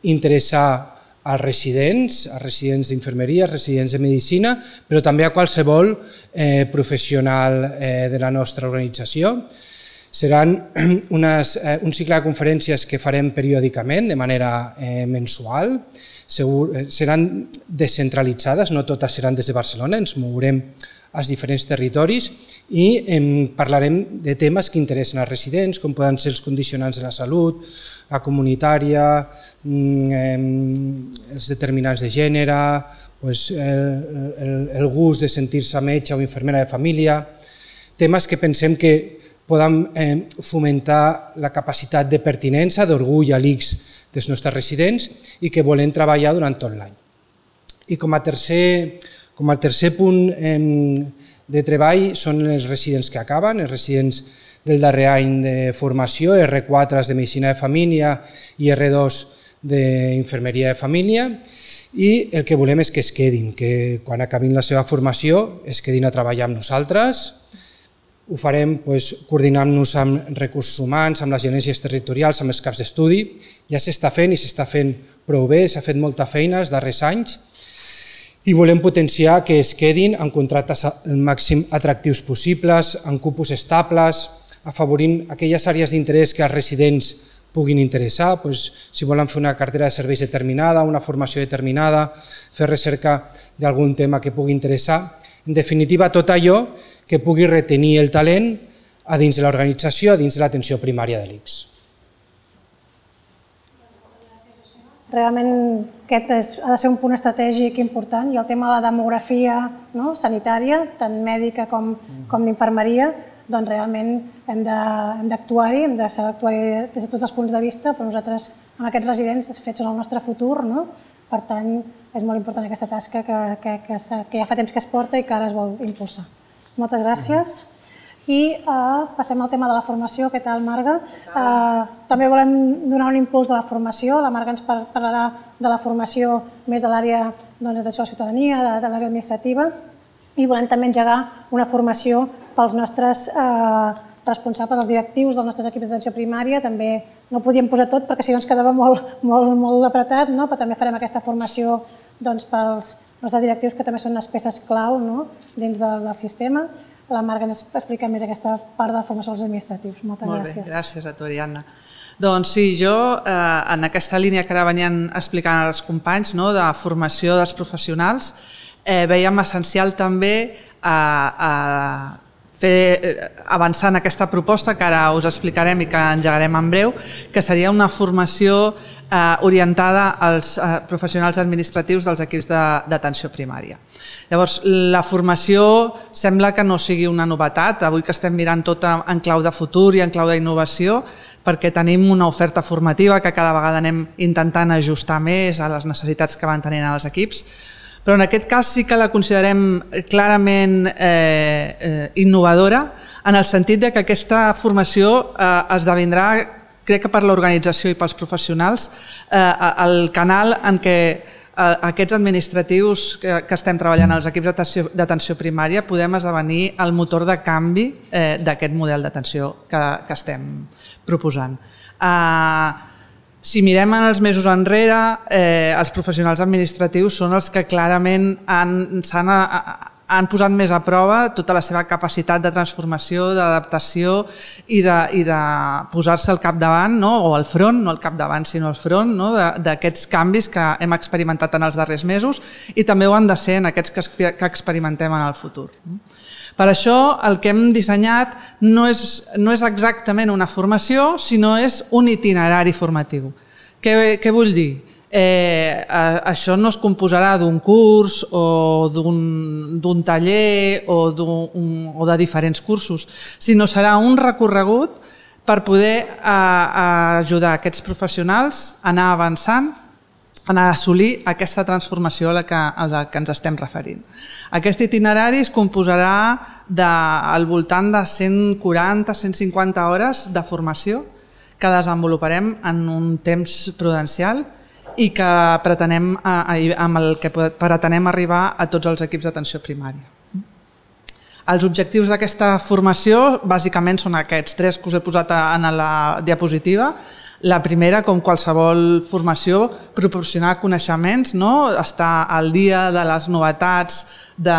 interessar als residents d'infermeria, als residents de medicina, però també a qualsevol professional de la nostra organització. Seran un cicle de conferències que farem periòdicament, de manera mensual. Seran descentralitzades, no totes seran des de Barcelona, ens mourem als diferents territoris i parlarem de temes que interessen als residents, com poden ser els condicionants de la salut, la comunitària, els determinants de gènere, el gust de sentir-se metge o infermera de família, temes que pensem que poden fomentar la capacitat de pertinença, d'orgull a l'ICS dels nostres residents i que volem treballar durant tot l'any. I com a tercer punt de treball són els residents que acaben, els residents del darrer any de formació, R4 de Medicina de Família i R2 d'Infermeria de Família, i el que volem és que es quedin, que quan acabin la seva formació es quedin a treballar amb nosaltres. Ho farem coordinant-nos amb recursos humans, amb les gerències territorials, amb els caps d'estudi. Ja s'està fent i s'està fent prou bé, s'ha fet molta feina els darrers anys, i volem potenciar que es quedin en contractes el màxim atractius possibles, en cupos estables, afavorint aquelles àrees d'interès que els residents puguin interessar, si volen fer una cartera de serveis determinada, una formació determinada, fer recerca d'algun tema que pugui interessar. En definitiva, tot allò que pugui retenir el talent a dins de l'organització, a dins de l'atenció primària de l'ICS. Realment aquest ha de ser un punt estratègic important i el tema de la demografia sanitària, tant mèdica com d'infermeria, doncs realment hem d'actuar-hi, hem de saber actuar-hi des de tots els punts de vista, però nosaltres amb aquests residents, de fet, són el nostre futur, per tant és molt important aquesta tasca que ja fa temps que es porta i que ara es vol impulsar. Moltes gràcies. I passem al tema de la formació. Què tal, Marga? També volem donar un impuls a la formació. La Marga ens parlarà de la formació més de l'àrea d'atenció a la ciutadania, de l'àrea administrativa, i volem també engegar una formació pels nostres responsables, els directius dels nostres equips d'atenció primària. També no podíem posar tot perquè si no ens quedava molt apretat, però també farem aquesta formació pels nostres directius, que també són les peces clau dins del sistema. La Marga ens explica més aquesta part de la formació dels administratius. Moltes gràcies. Molt bé, gràcies a tu, Ariadna. Doncs sí, jo, en aquesta línia que ara venien explicant als companys, de formació dels professionals, veiem essencial també avançar en aquesta proposta que ara us explicarem i que engegarem en breu, que seria una formació orientada als professionals administratius dels equips d'atenció primària. Llavors, la formació sembla que no sigui una novetat, avui que estem mirant tot en clau de futur i en clau d'innovació, perquè tenim una oferta formativa que cada vegada anem intentant ajustar més a les necessitats que van tenint els equips, però en aquest cas sí que la considerem clarament innovadora en el sentit que aquesta formació esdevindrà, crec que per l'organització i pels professionals, el canal en què aquests administratius que estem treballant als equips d'atenció primària podem esdevenir el motor de canvi d'aquest model d'atenció que estem proposant. Si mirem els mesos enrere, els professionals administratius són els que clarament s'han han posat més a prova tota la seva capacitat de transformació, d'adaptació i de posar-se al capdavant, o al front, no al capdavant sinó al front, d'aquests canvis que hem experimentat en els darrers mesos i també ho han de ser en aquests que experimentem en el futur. Per això el que hem dissenyat no és exactament una formació, sinó és un itinerari formatiu. Què vull dir? Això no es composarà d'un curs o d'un taller o de diferents cursos, sinó serà un recorregut per poder ajudar aquests professionals a anar avançant, a assolir aquesta transformació a la que ens estem referint. Aquest itinerari es composarà al voltant de 140-150 hores de formació que desenvoluparem en un temps prudencial i amb el que pretenem arribar a tots els equips d'atenció primària. Els objectius d'aquesta formació bàsicament són aquests tres que us he posat en la diapositiva. La primera, com qualsevol formació, proporcionar coneixements, estar al dia de les novetats, de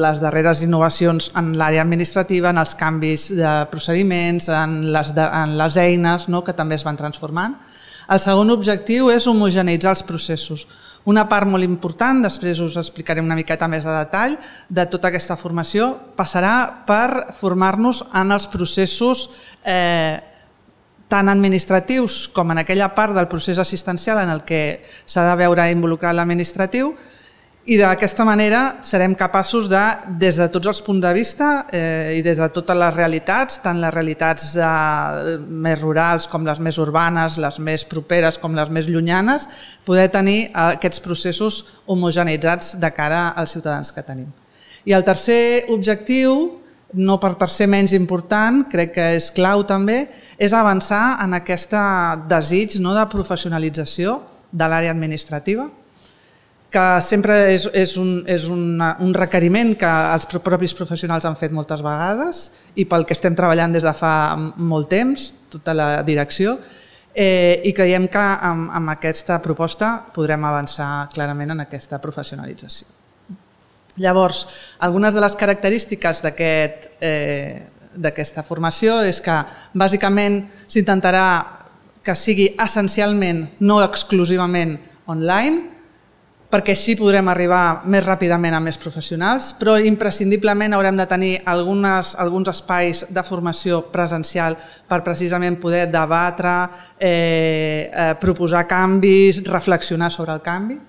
les darreres innovacions en l'àrea administrativa, en els canvis de procediments, en les eines que també es van transformant. El segon objectiu és homogeneïtzar els processos. Una part molt important, després us explicaré una miqueta més de detall, de tota aquesta formació passarà per formar-nos en els processos tant administratius com en aquella part del procés assistencial en el que s'ha de veure involucrat l'administratiu, i d'aquesta manera serem capaços de, des de tots els punts de vista i des de totes les realitats, tant les realitats més rurals com les més urbanes, les més properes com les més llunyanes, poder tenir aquests processos homogeneïtzats de cara als ciutadans que tenim. I el tercer objectiu, no per tercer menys important, crec que és clau també, és avançar en aquest desig de professionalització de l'àrea administrativa, que sempre és un requeriment que els propis professionals han fet moltes vegades i pel que estem treballant des de fa molt temps, tota la direcció, i creiem que amb aquesta proposta podrem avançar clarament en aquesta professionalització. Llavors, algunes de les característiques d'aquesta formació és que bàsicament s'intentarà que sigui essencialment, no exclusivament, online, perquè així podrem arribar més ràpidament a més professionals, però imprescindiblement haurem de tenir alguns espais de formació presencial per precisament poder debatre, proposar canvis, reflexionar sobre el canvi.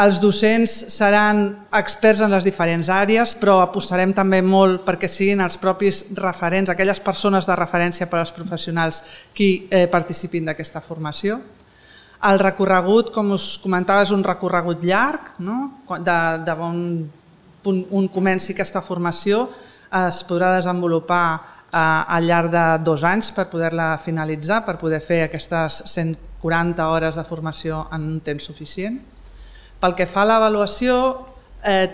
Els docents seran experts en les diferents àrees, però apostarem també molt perquè siguin els propis referents, aquelles persones de referència per als professionals qui participin d'aquesta formació. El recorregut, com us comentava, és un recorregut llarg. De on comenci aquesta formació es podrà desenvolupar al llarg de 2 anys per poder-la finalitzar, per poder fer aquestes 140 hores de formació en un temps suficient. Pel que fa a l'avaluació,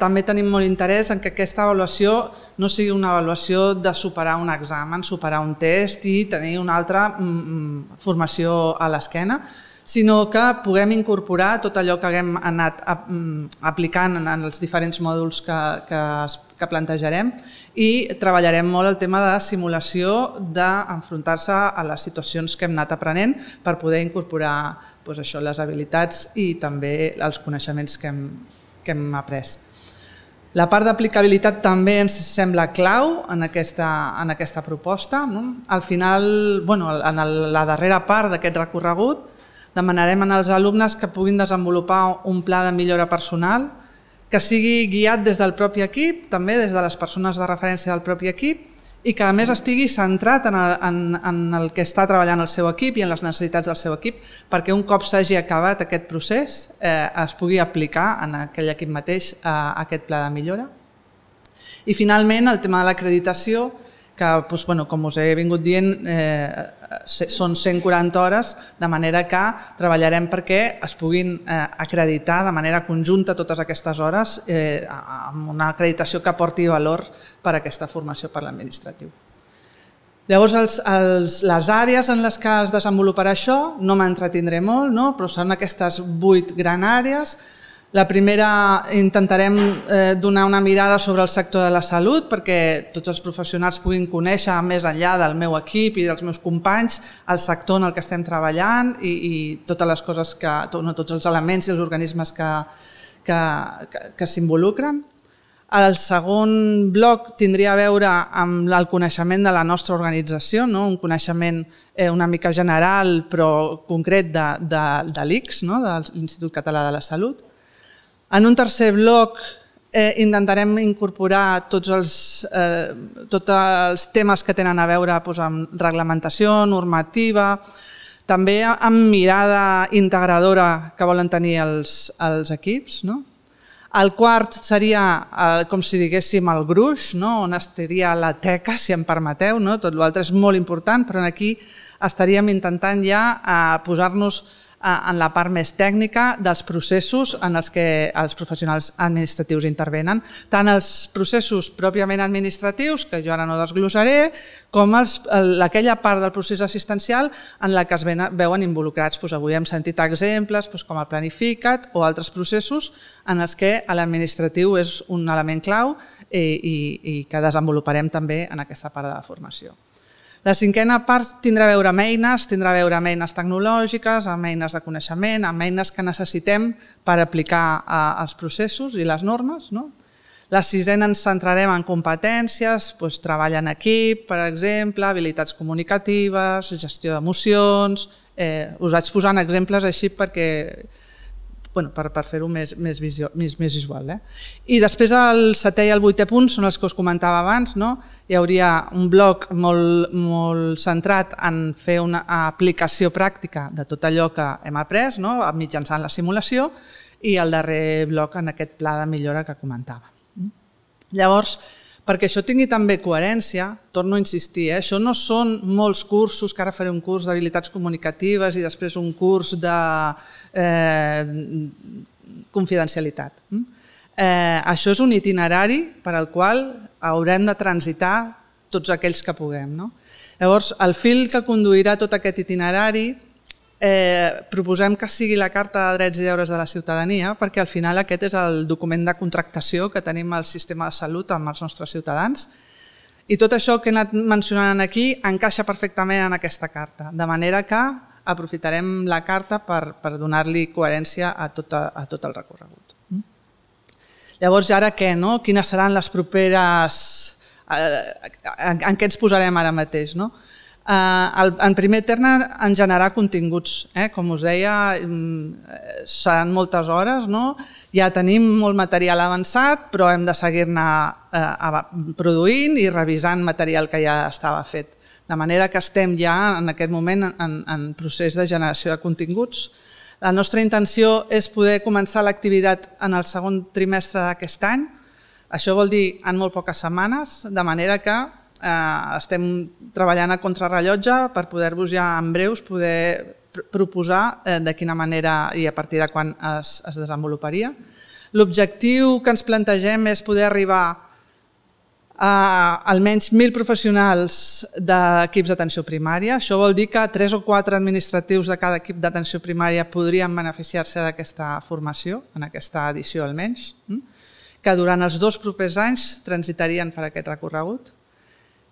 també tenim molt interès en que aquesta avaluació no sigui una avaluació de superar un examen, superar un test i tenir una altra formació a l'esquena, sinó que puguem incorporar tot allò que haguem anat aplicant en els diferents mòduls que plantejarem, i treballarem molt el tema de simulació, d'enfrontar-se a les situacions que hem anat aprenent per poder incorporar les habilitats i també els coneixements que hem après. La part d'aplicabilitat també ens sembla clau en aquesta proposta. Al final, en la darrera part d'aquest recorregut, demanarem als alumnes que puguin desenvolupar un pla de millora personal que sigui guiat des del propi equip, també des de les persones de referència del propi equip, i que a més estigui centrat en el que està treballant el seu equip i en les necessitats del seu equip, perquè un cop s'hagi acabat aquest procés es pugui aplicar en aquell equip mateix aquest pla de millora. I finalment el tema de l'acreditació, que com us he vingut dient són 140 hores, de manera que treballarem perquè es puguin acreditar de manera conjunta totes aquestes hores amb una acreditació que aporti valor per a aquesta formació per l'administratiu. Llavors, les àrees en les que es desenvoluparà això, no m'entretindré molt, però són aquestes 8 grans àrees. La primera, intentarem donar una mirada sobre el sector de la salut perquè tots els professionals puguin conèixer més enllà del meu equip i dels meus companys el sector en el que estem treballant i totes les coses que, tots els elements i els organismes que s'involucren. El segon bloc tindria a veure amb el coneixement de la nostra organització, un coneixement una mica general però concret de l'ICS, de l'Institut Català de la Salut. En un tercer bloc intentarem incorporar tots els temes que tenen a veure amb reglamentació, normativa, també amb mirada integradora que volen tenir els equips. El quart seria, com si diguéssim, el gruix, on estaria la teca, si em permeteu, tot l'altre és molt important, però aquí estaríem intentant ja posar-nos en la part més tècnica dels processos en els que els professionals administratius intervenen, tant els processos pròpiament administratius, que jo ara no desglossaré, com aquella part del procés assistencial en la que es veuen involucrats. Avui hem sentit exemples com el Planificat o altres processos en els que l'administratiu és un element clau i que desenvoluparem també en aquesta part de la formació. La cinquena part tindrà a veure amb eines, tindrà a veure amb eines tecnològiques, amb eines de coneixement, amb eines que necessitem per aplicar els processos i les normes. La sisena ens centrarem en competències, treball en equip, per exemple, habilitats comunicatives, gestió d'emocions... Us vaig posant exemples així perquè... per fer-ho més visual. I després el setè i el vuitè punt són els que us comentava abans. Hi hauria un bloc molt centrat en fer una aplicació pràctica de tot allò que hem après mitjançant la simulació i el darrer bloc en aquest pla de millora que comentava. Llavors, perquè això tingui també coherència, torno a insistir, això no són molts cursos, que ara faré un curs d'habilitats comunicatives i després un curs de confidencialitat. Això és un itinerari per al qual haurem de transitar tots aquells que puguem. Llavors, el fil que conduirà tot aquest itinerari proposem que sigui la Carta de Drets i Deures de la Ciutadania perquè al final aquest és el document de contractació que tenim al sistema de salut amb els nostres ciutadans i tot això que he anat mencionant aquí encaixa perfectament en aquesta carta, de manera que aprofitarem la carta per donar-li coherència a tot el recorregut. Llavors, ara què? Quines seran les properes... En què ens posarem ara mateix? En primer terme, en generar continguts. Com us deia, seran moltes hores, ja tenim molt material avançat, però hem de seguir-ne produint i revisant material que ja estava fet. De manera que estem ja en aquest moment en procés de generació de continguts. La nostra intenció és poder començar l'activitat en el segon trimestre d'aquest any. Això vol dir en molt poques setmanes, de manera que estem treballant a contrarrellotge per poder-vos ja en breus poder proposar de quina manera i a partir de quan es desenvoluparia. L'objectiu que ens plantegem és poder arribar a almenys 1.000 professionals d'equips d'atenció primària. Això vol dir que 3 o 4 administratius de cada equip d'atenció primària podrien beneficiar-se d'aquesta formació, en aquesta edició almenys, que durant els 2 propers anys transitarien per aquest recorregut.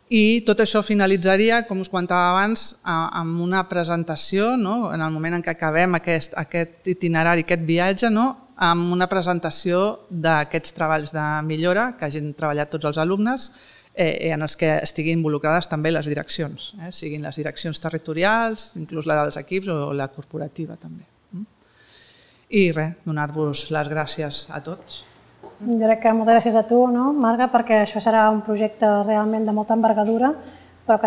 I tot això finalitzaria, com us comentava abans, amb una presentació, en el moment en què acabem aquest itinerari, aquest viatge, amb una presentació d'aquests treballs de millora que hagin treballat tots els alumnes en els que estiguin involucrades també les direccions, siguin les direccions territorials, inclús la dels equips o la corporativa també. I res, donar-vos les gràcies a tots. Jo crec que moltes gràcies a tu, Marga, perquè això serà un projecte realment de molta envergadura, però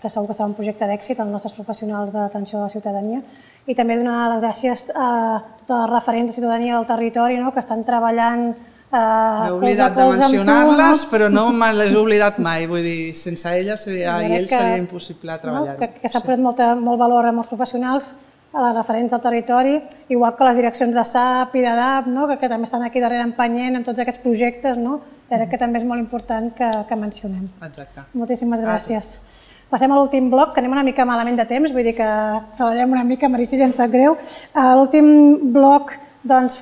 que segur que serà un projecte d'èxit als nostres professionals d'atenció a la ciutadania. I també donar les gràcies a tots els referents de ciutadania del territori que estan treballant... M'he oblidat de mencionar-les, però no me les he oblidat mai. Vull dir, sense elles i ells seria impossible treballar-ho. Que s'ha posat molt valor amb els professionals, a les referents del territori, igual que les direccions de SAP i de DAP, que també estan aquí darrere empenyent amb tots aquests projectes, crec que també és molt important que mencionem. Exacte. Moltíssimes gràcies. Passem a l'últim bloc, que anem una mica malament de temps, vull dir que celebrem una mica, Maritxell, em sap greu. L'últim bloc doncs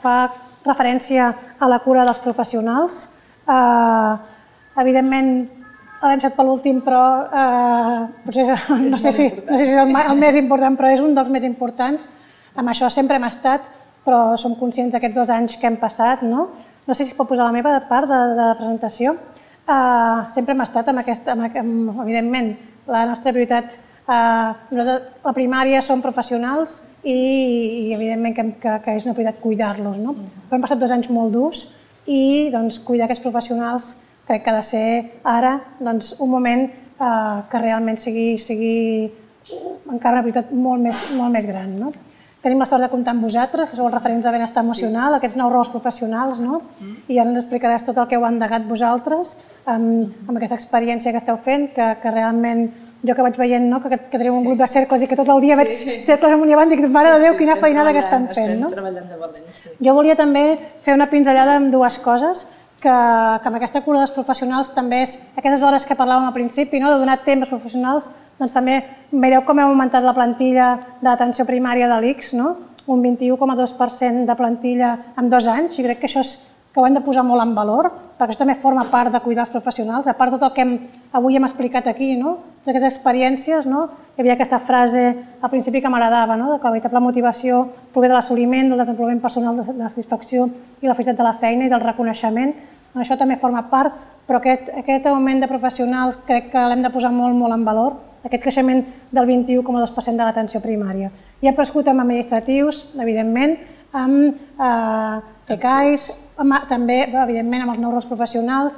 fa referència a la cura dels professionals. Evidentment, l'hem deixat per l'últim, però no sé si és el més important, però és un dels més importants. Amb això sempre hem estat, però som conscients d'aquests 2 anys que hem passat. No sé si es pot posar la meva part de la presentació. Sempre hem estat amb aquesta, evidentment, la nostra prioritat. Nosaltres, la primària, som professionals i evidentment que és una prioritat cuidar-los. Però hem passat 2 anys molt durs i cuidar aquests professionals crec que ha de ser ara un moment que realment sigui encara una prioritat molt més gran. Tenim la sort de comptar amb vosaltres, que sou els referents de benestar emocional, aquests nous rols professionals, i ara ens explicaràs tot el que heu endegat vosaltres amb aquesta experiència que esteu fent, que realment jo que vaig veient que teniu un grup de cercles i que tot el dia veig cercles amunt i avall, dic, mare de Déu, quina feinada que estan fent. Estem treballant de valent. Jo volia també fer una pinzellada amb 2 coses, que amb aquesta cura dels professionals també és, aquestes hores que parlàvem al principi, de donar temps als professionals, doncs també mireu com hem augmentat la plantilla d'atenció primària de l'ICS, un 21,2% de plantilla en 2 anys, i crec que això és que ho hem de posar molt en valor, perquè això també forma part de cuidar els professionals, a part de tot el que avui hem explicat aquí, totes aquestes experiències. Hi havia aquesta frase al principi que m'agradava, que la veritable motivació prové de l'assoliment, del desenvolupament personal, de la satisfacció i la felicitat de la feina i del reconeixement. Això també forma part, però aquest augment de professionals crec que l'hem de posar molt en valor, aquest creixement del 21,2% de l'atenció primària. I hem crescut amb administratius, evidentment, amb TECAIs, també, evidentment, amb els nous rols professionals,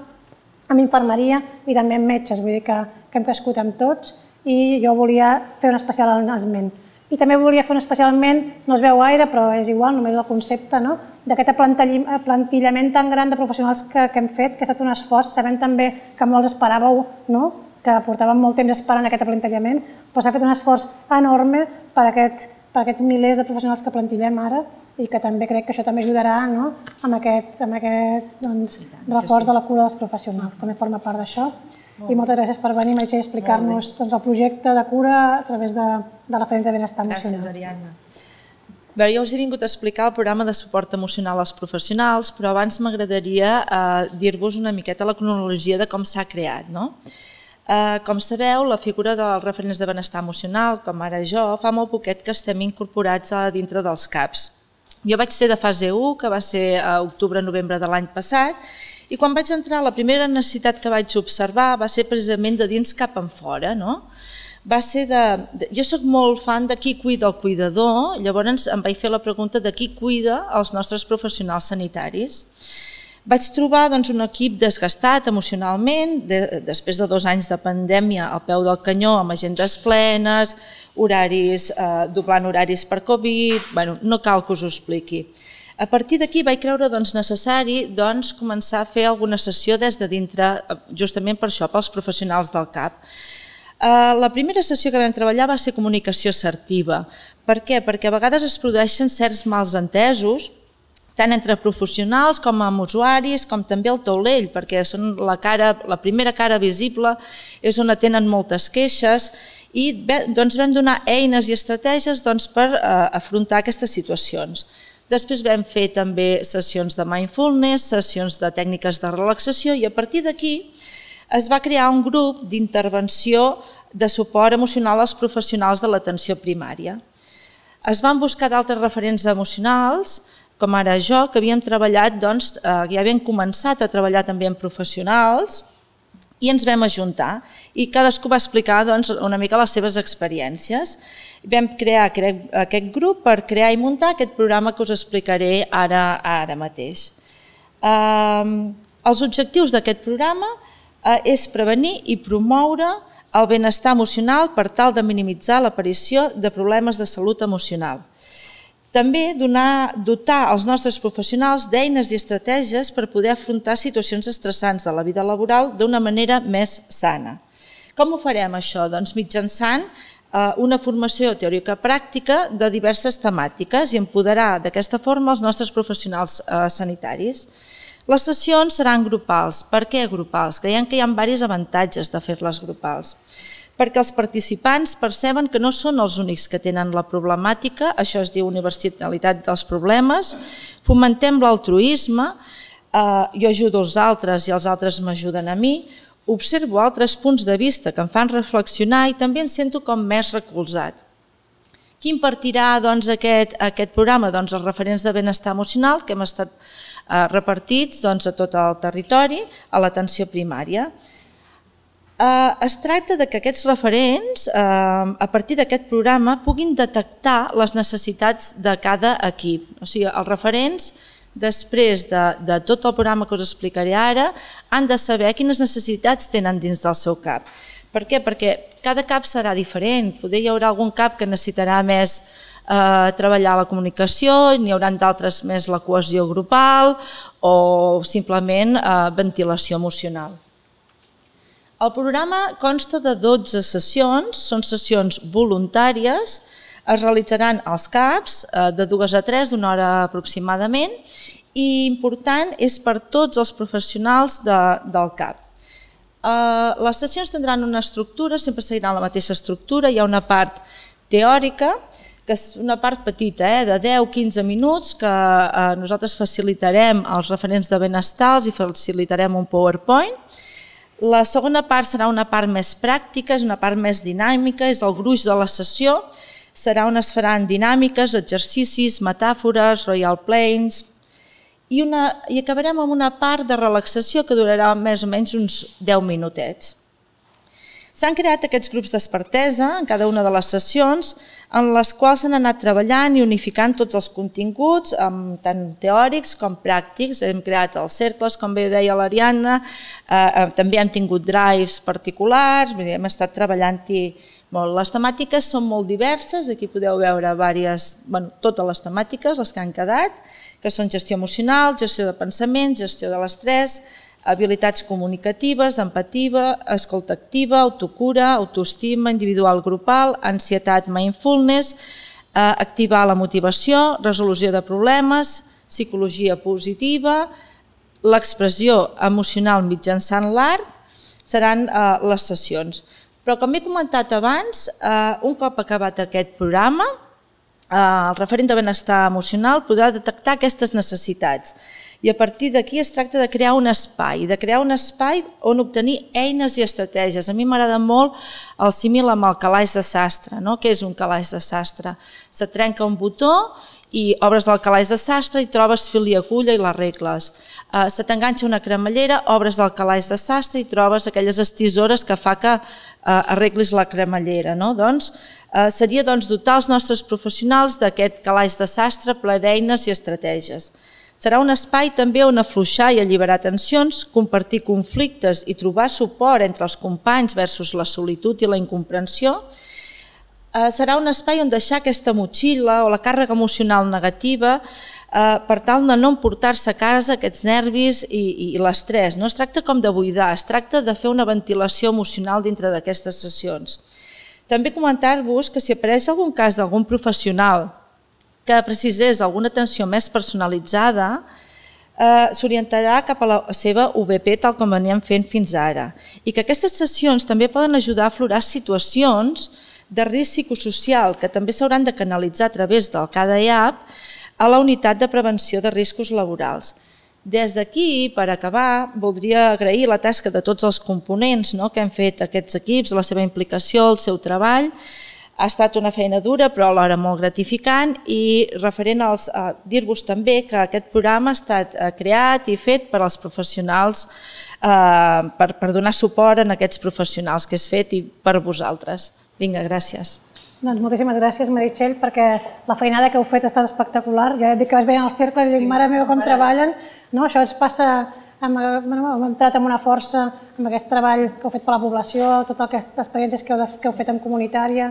amb infermeria i també amb metges, vull dir que hem crescut amb tots i jo volia fer un especial esment. I també volia fer un especialment, no es veu gaire, però és igual, només el concepte, d'aquest plantillament tan gran de professionals que hem fet, que ha estat un esforç, sabem també que molts esperàveu, que portàvem molt temps esperant aquest plantillament, però s'ha fet un esforç enorme per aquests milers de professionals que plantillem ara i que també crec que això també ajudarà amb aquest reforç de la cura dels professionals, també forma part d'això. I moltes gràcies per venir, Maritxell, a explicar-nos el projecte de cura a través de referents de benestar emocional. Gràcies, Ariadna. Bé, jo us he vingut a explicar el programa de suport emocional als professionals, però abans m'agradaria dir-vos una miqueta la cronologia de com s'ha creat. Com sabeu, la figura dels referents de benestar emocional, com ara jo, fa molt poquet que estem incorporats a dintre dels CAPs. Jo vaig ser de fase 1, que va ser a octubre-novembre de l'any passat, i quan vaig entrar, la primera necessitat que vaig observar va ser precisament de dins cap enfora. Jo soc molt fan de qui cuida el cuidador, llavors em vaig fer la pregunta de qui cuida els nostres professionals sanitaris. Vaig trobar un equip desgastat emocionalment, després de 2 anys de pandèmia al peu del canyó, amb agendes plenes, doblant horaris per Covid, no cal que us ho expliqui. A partir d'aquí vaig creure necessari començar a fer alguna sessió des de dintre, justament per això, pels professionals del CAP. La primera sessió que vam treballar va ser comunicació assertiva. Per què? Perquè a vegades es produeixen certs malentesos, tant entre professionals com amb usuaris, com també el taulell, perquè la primera cara visible és on tenen moltes queixes, i vam donar eines i estratègies per afrontar aquestes situacions. Després vam fer també sessions de mindfulness, sessions de tècniques de relaxació i a partir d'aquí es va crear un grup d'intervenció de suport emocional als professionals de l'atenció primària. Es van buscar d'altres referents emocionals, com ara jo, que havíem començat a treballar també amb professionals i ens vam ajuntar i cadascú va explicar una mica les seves experiències. Vam crear aquest grup per crear i muntar aquest programa que us explicaré ara mateix. Els objectius d'aquest programa és prevenir i promoure el benestar emocional per tal de minimitzar l'aparició de problemes de salut emocional. També dotar els nostres professionals d'eines i estratègies per poder afrontar situacions estressants de la vida laboral d'una manera més sana. Com ho farem això? Doncs mitjançant una formació teòrica pràctica de diverses temàtiques i empoderar d'aquesta forma els nostres professionals sanitaris. Les sessions seran grupals. Per què grupals? Creiem que hi ha diversos avantatges de fer-les grupals. perquè els participants perceben que no són els únics que tenen la problemàtica, això es diu universalitat dels problemes, fomentem l'altruisme, jo ajudo els altres i els altres m'ajuden a mi, observo altres punts de vista que em fan reflexionar i també em sento com més recolzat. Qui impartirà aquest programa? Els referents de benestar emocional que hem estat repartits a tot el territori, a l'atenció primària. Es tracta que aquests referents, a partir d'aquest programa, puguin detectar les necessitats de cada equip. O sigui, els referents, després de tot el programa que us explicaré ara, han de saber quines necessitats tenen dins del seu CAP. Per què? Perquè cada CAP serà diferent. Potser hi haurà algun CAP que necessitarà més treballar la comunicació, n'hi haurà d'altres més la cohesió grupal o simplement ventilació emocional. El programa consta de 12 sessions, són sessions voluntàries, es realitzaran als CAPs de 2 a 3, d'una hora aproximadament, i important és per tots els professionals del CAP. Les sessions tindran una estructura, sempre seguiran la mateixa estructura, hi ha una part teòrica, que és una part petita, de 10-15 minuts, que nosaltres facilitarem als referents de benestar, els facilitarem un PowerPoint. La segona part serà una part més pràctica, és una part més dinàmica, és el gruix de la sessió, serà on es faran dinàmiques, exercicis, metàfores, royal planes, i acabarem amb una part de relaxació que durarà més o menys uns 10 minutets. S'han creat aquests grups d'expertesa en cada una de les sessions, en les quals s'han anat treballant i unificant tots els continguts, tant teòrics com pràctics. Hem creat els cercles, com bé deia l'Ariadna, també hem tingut drives particulars, hem estat treballant-hi molt. Les temàtiques són molt diverses, aquí podeu veure totes les temàtiques, les que han quedat, que són gestió emocional, gestió de pensament, gestió de l'estrès, habilitats comunicatives, empatia, escolta activa, autocura, autoestima, individual grupal, ansietat mindfulness, activar la motivació, resolució de problemes, psicologia positiva, l'expressió emocional mitjançant l'art, seran les sessions. Però com he comentat abans, un cop acabat aquest programa, el referent de benestar emocional podrà detectar aquestes necessitats. I a partir d'aquí es tracta de crear un espai, on obtenir eines i estratègies. A mi m'agrada molt el símil amb el calaix de sastre. Què és un calaix de sastre? Se trenca un botó i obres el calaix de sastre i trobes fil i agulla i les regles. Se t'enganxa una cremallera, obres el calaix de sastre i trobes aquelles estisores que fa que arreglis la cremallera. Seria dotar els nostres professionals d'aquest calaix de sastre ple d'eines i estratègies. Serà un espai també on afluixar i alliberar tensions, compartir conflictes i trobar suport entre els companys versus la solitud i la incomprensió. Serà un espai on deixar aquesta motxilla o la càrrega emocional negativa per tal de no emportar-se a casa aquests nervis i l'estrès. No es tracta com de buidar, es tracta de fer una ventilació emocional dintre d'aquestes sessions. També comentar-vos que si apareix algun cas d'algun professional que precisés alguna atenció més personalitzada, s'orientarà cap a la seva UBP tal com veníem fent fins ara. I que aquestes sessions també poden ajudar a aflorar situacions de risc psicosocial que també s'hauran de canalitzar a través del CADEAP a la unitat de prevenció de riscos laborals. Des d'aquí, per acabar, voldria agrair la tasca de tots els components que han fet aquests equips, la seva implicació, el seu treball. Ha estat una feina dura, però alhora molt gratificant, i referent a dir-vos també que aquest programa ha estat creat i fet per als professionals, per donar suport a aquests professionals que és fet i per vosaltres. Vinga, gràcies. Doncs moltíssimes gràcies, Meritxell, perquè la feinada que heu fet ha estat espectacular. Ja et dic que vas veient els cercles i dic, mare meva, com treballen. Això ens passa, hem entrat amb una força, amb aquest treball que heu fet per la població, totes aquestes experiències que heu fet en comunitària,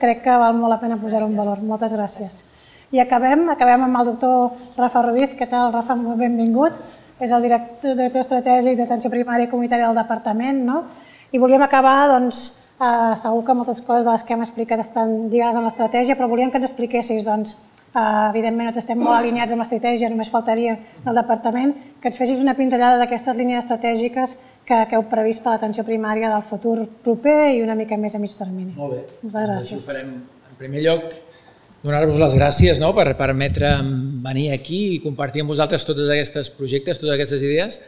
crec que val molt la pena posar-ho en valor. Moltes gràcies. I acabem amb el doctor Rafa Ruiz. Què tal, Rafa? Benvingut. És el director estratègic d'atenció primària i comunitària del departament. I volíem acabar, doncs, segur que moltes coses de les que hem explicat estan lligades amb l'estratègia, però volíem que ens expliquessis, doncs, evidentment ens estem molt alineats amb l'estratègia, només faltaria el departament, que ens fessis una pinzellada d'aquestes línies estratègiques que heu previst per l'atenció primària del futur proper i una mica més a mig termini. Molt bé. Moltes gràcies. En primer lloc, donar-vos les gràcies per permetre venir aquí i compartir amb vosaltres tots aquests projectes, totes aquestes idees,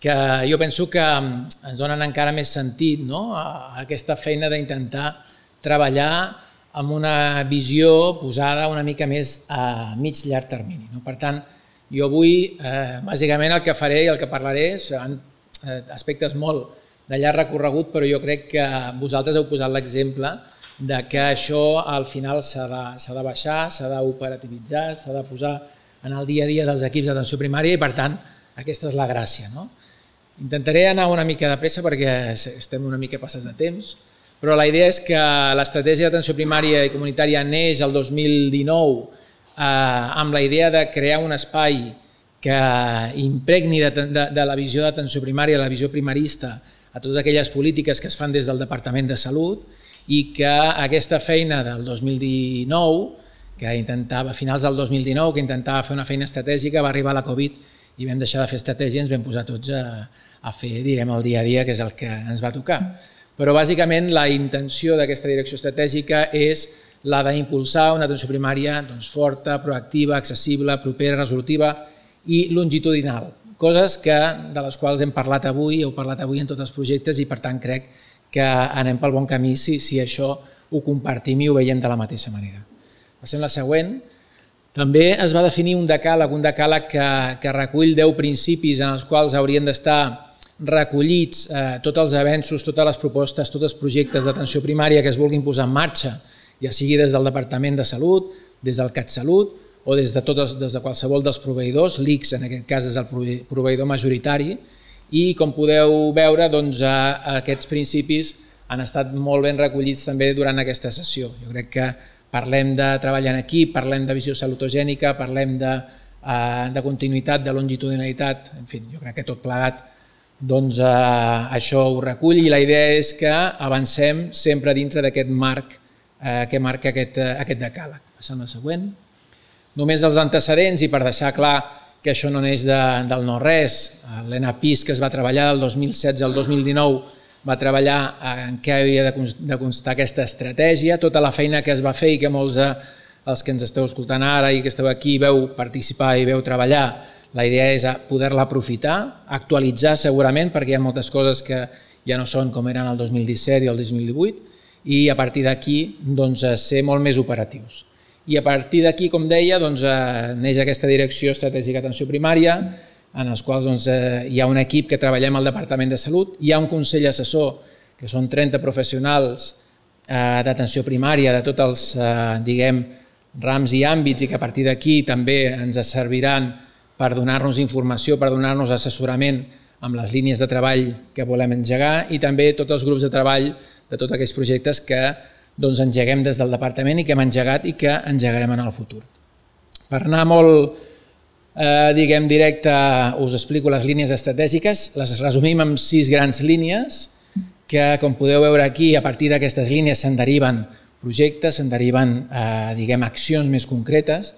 que jo penso que ens donen encara més sentit a aquesta feina d'intentar treballar amb una visió posada una mica més a mig-llarg termini. Per tant, jo avui, bàsicament, el que faré i el que parlaré seran aspectes molt de llarg recorregut, però jo crec que vosaltres heu posat l'exemple que això al final s'ha de baixar, s'ha d'operativitzar, s'ha de posar en el dia a dia dels equips d'atenció primària i, per tant, aquesta és la gràcia. Intentaré anar una mica de pressa perquè estem una mica passats de temps, però la idea és que l'estratègia d'atenció primària i comunitària neix el 2019 amb la idea de crear un espai que impregni de la visió d'atenció primària, la visió primarista, a totes aquelles polítiques que es fan des del Departament de Salut i que aquesta feina del 2019, que intentava, a finals del 2019, que intentava fer una feina estratègica, va arribar la Covid i vam deixar de fer estratègia i ens vam posar tots a fer, diguem, el dia a dia, que és el que ens va tocar. Però bàsicament la intenció d'aquesta direcció estratègica és la d'impulsar una atenció primària forta, proactiva, accessible, propera, resolutiva i longitudinal, coses de les quals hem parlat avui, heu parlat avui en tots els projectes i per tant crec que anem pel bon camí si això ho compartim i ho veiem de la mateixa manera. Passem a la següent. També es va definir un decàleg que recull 10 principis en els quals haurien d'estar recollits tots els avenços, totes les propostes, tots els projectes d'atenció primària que es vulguin posar en marxa, ja sigui des del Departament de Salut, des del CatSalut o des de qualsevol dels proveïdors, l'ICS en aquest cas és el proveïdor majoritari, i com podeu veure aquests principis han estat molt ben recollits també durant aquesta sessió. Jo crec que parlem de treballar en equip, parlem de visió salutogènica, parlem de continuïtat, de longitudinalitat, en fi, jo crec que tot plegat això ho recull i la idea és que avancem sempre dintre d'aquest marc que marca aquest decàleg. Passant al següent. Només els antecedents i per deixar clar que això no neix del no-res. L'ENAPIS que es va treballar del 2016 al 2019 va treballar en què hauria de constar aquesta estratègia, tota la feina que es va fer i que molts dels que ens esteu escoltant ara i que esteu aquí veu participar i veu treballar. La idea és poder-la aprofitar, actualitzar segurament, perquè hi ha moltes coses que ja no són com eren el 2017 i el 2018, i a partir d'aquí ser molt més operatius. I a partir d'aquí, com deia, neix aquesta direcció estratègica d'atenció primària, en els quals hi ha un equip que treballem al Departament de Salut, hi ha un consell assessor, que són 30 professionals d'atenció primària de tots els, diguem, rams i àmbits, i que a partir d'aquí també ens serviran per donar-nos informació, per donar-nos assessorament amb les línies de treball que volem engegar i també tots els grups de treball de tots aquells projectes que engeguem des del departament i que hem engegat i que engegarem en el futur. Per anar molt directe, us explico les línies estratègiques. Les resumim amb 6 grans línies que, com podeu veure aquí, a partir d'aquestes línies se'n deriven projectes, se'n deriven accions més concretes.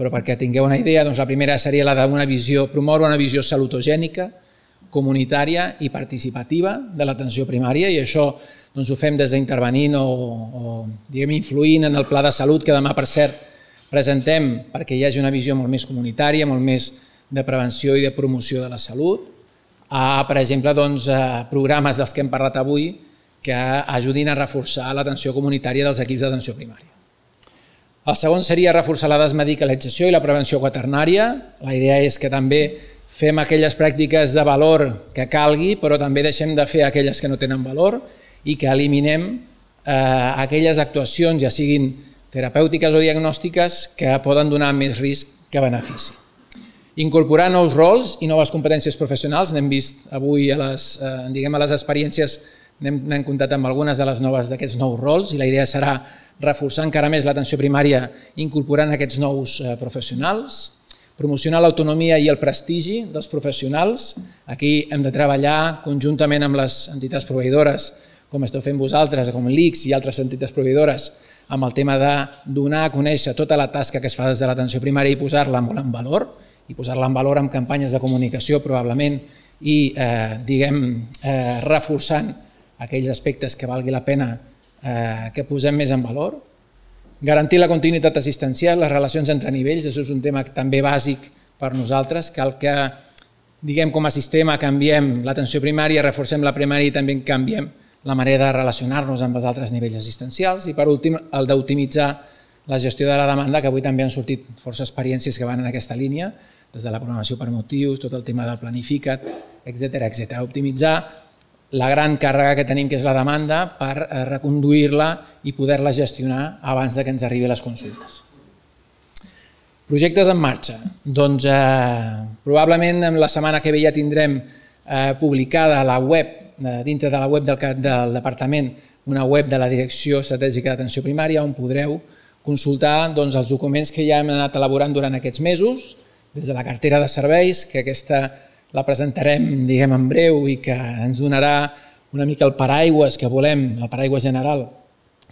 Però perquè tingueu una idea, la primera seria la d'una visió, promoure una visió salutogènica, comunitària i participativa de l'atenció primària, i això ho fem des d'intervenint o influint en el pla de salut que demà, per cert, presentem perquè hi hagi una visió molt més comunitària, molt més de prevenció i de promoció de la salut. Per exemple, programes dels que hem parlat avui que ajudin a reforçar l'atenció comunitària dels equips d'atenció primària. El segon seria reforçar la desmedicalització i la prevenció quaternària. La idea és que també fem aquelles pràctiques de valor que calgui, però també deixem de fer aquelles que no tenen valor i que eliminem aquelles actuacions, ja siguin terapèutiques o diagnòstiques, que poden donar més risc que benefici. Incorporar nous rols i noves competències professionals. N'hem vist avui a les experiències, n'hem comptat amb algunes de les noves d'aquests nous rols i la idea serà reforçar encara més l'atenció primària incorporant aquests nous professionals, promocionar l'autonomia i el prestigi dels professionals. Aquí hem de treballar conjuntament amb les entitats proveïdores, com esteu fent vosaltres, com l'ICS i altres entitats proveïdores, amb el tema de donar a conèixer tota la tasca que es fa des de l'atenció primària i posar-la en valor, amb campanyes de comunicació probablement i, diguem, reforçant aquells aspectes que valgui la pena que posem més en valor. Garantir la continuïtat assistencial, les relacions entre nivells, això és un tema també bàsic per nosaltres. Cal que, diguem, com a sistema canviem l'atenció primària, reforcem la primària i també canviem la manera de relacionar-nos amb els altres nivells assistencials. I per últim, el d'optimitzar la gestió de la demanda, que avui també han sortit força experiències que van en aquesta línia, des de la programació per motius, tot el tema del planificat, etc. Optimitzar la gran càrrega que tenim, que és la demanda, per reconduir-la i poder-la gestionar abans que ens arribi les consultes. Projectes en marxa. Doncs probablement la setmana que ve ja tindrem publicada la web, dintre de la web del departament, una web de la Direcció Estratègica d'Atenció Primària, on podreu consultar els documents que ja hem anat elaborant durant aquests mesos, des de la cartera de serveis, que aquesta la presentarem, diguem, en breu i que ens donarà una mica el paraigües que volem, el paraigües general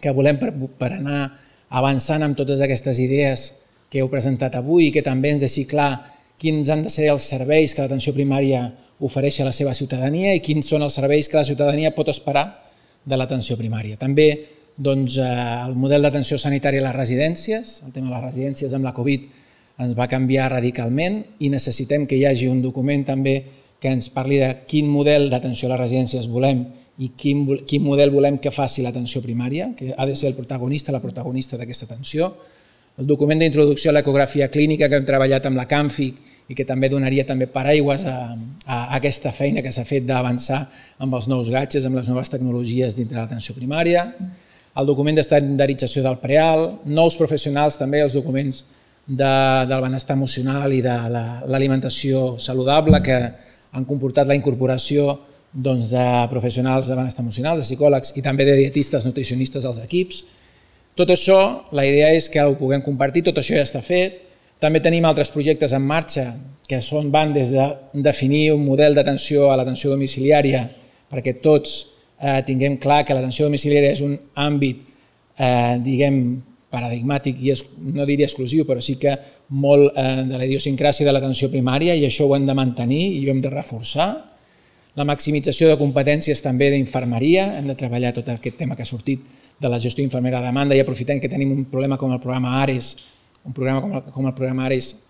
que volem per anar avançant amb totes aquestes idees que heu presentat avui i que també ens deixi clar quins han de ser els serveis que l'atenció primària ofereix a la seva ciutadania i quins són els serveis que la ciutadania pot esperar de l'atenció primària. També el model d'atenció sanitària a les residències, el tema de les residències amb la Covid ens va canviar radicalment i necessitem que hi hagi un document també que ens parli de quin model d'atenció a les residències volem i quin model volem que faci l'atenció primària, que ha de ser el protagonista, la protagonista d'aquesta atenció. El document d'introducció a l'ecografia clínica que hem treballat amb la Canfic i que també donaria també paraigües a aquesta feina que s'ha fet d'avançar amb els nous gadgets, amb les noves tecnologies dintre de l'atenció primària. El document d'estandardització del preal, nous professionals també, els documents del benestar emocional i de l'alimentació saludable que han comportat la incorporació de professionals de benestar emocional, de psicòlegs i també de dietistes, nutricionistes als equips. Tot això, la idea és que ho puguem compartir, tot això ja està fet. També tenim altres projectes en marxa que van des de definir un model d'atenció a l'atenció domiciliària perquè tots tinguem clar que l'atenció domiciliària és un àmbit, diguem, paradigmàtic i no diria exclusiu, però sí que molt de la idiosincràsia de l'atenció primària i això ho hem de mantenir i ho hem de reforçar. La maximització de competències també d'infermeria, hem de treballar tot aquest tema que ha sortit de la gestió infermera de demanda i aprofitant que tenim un problema com el programa Ares,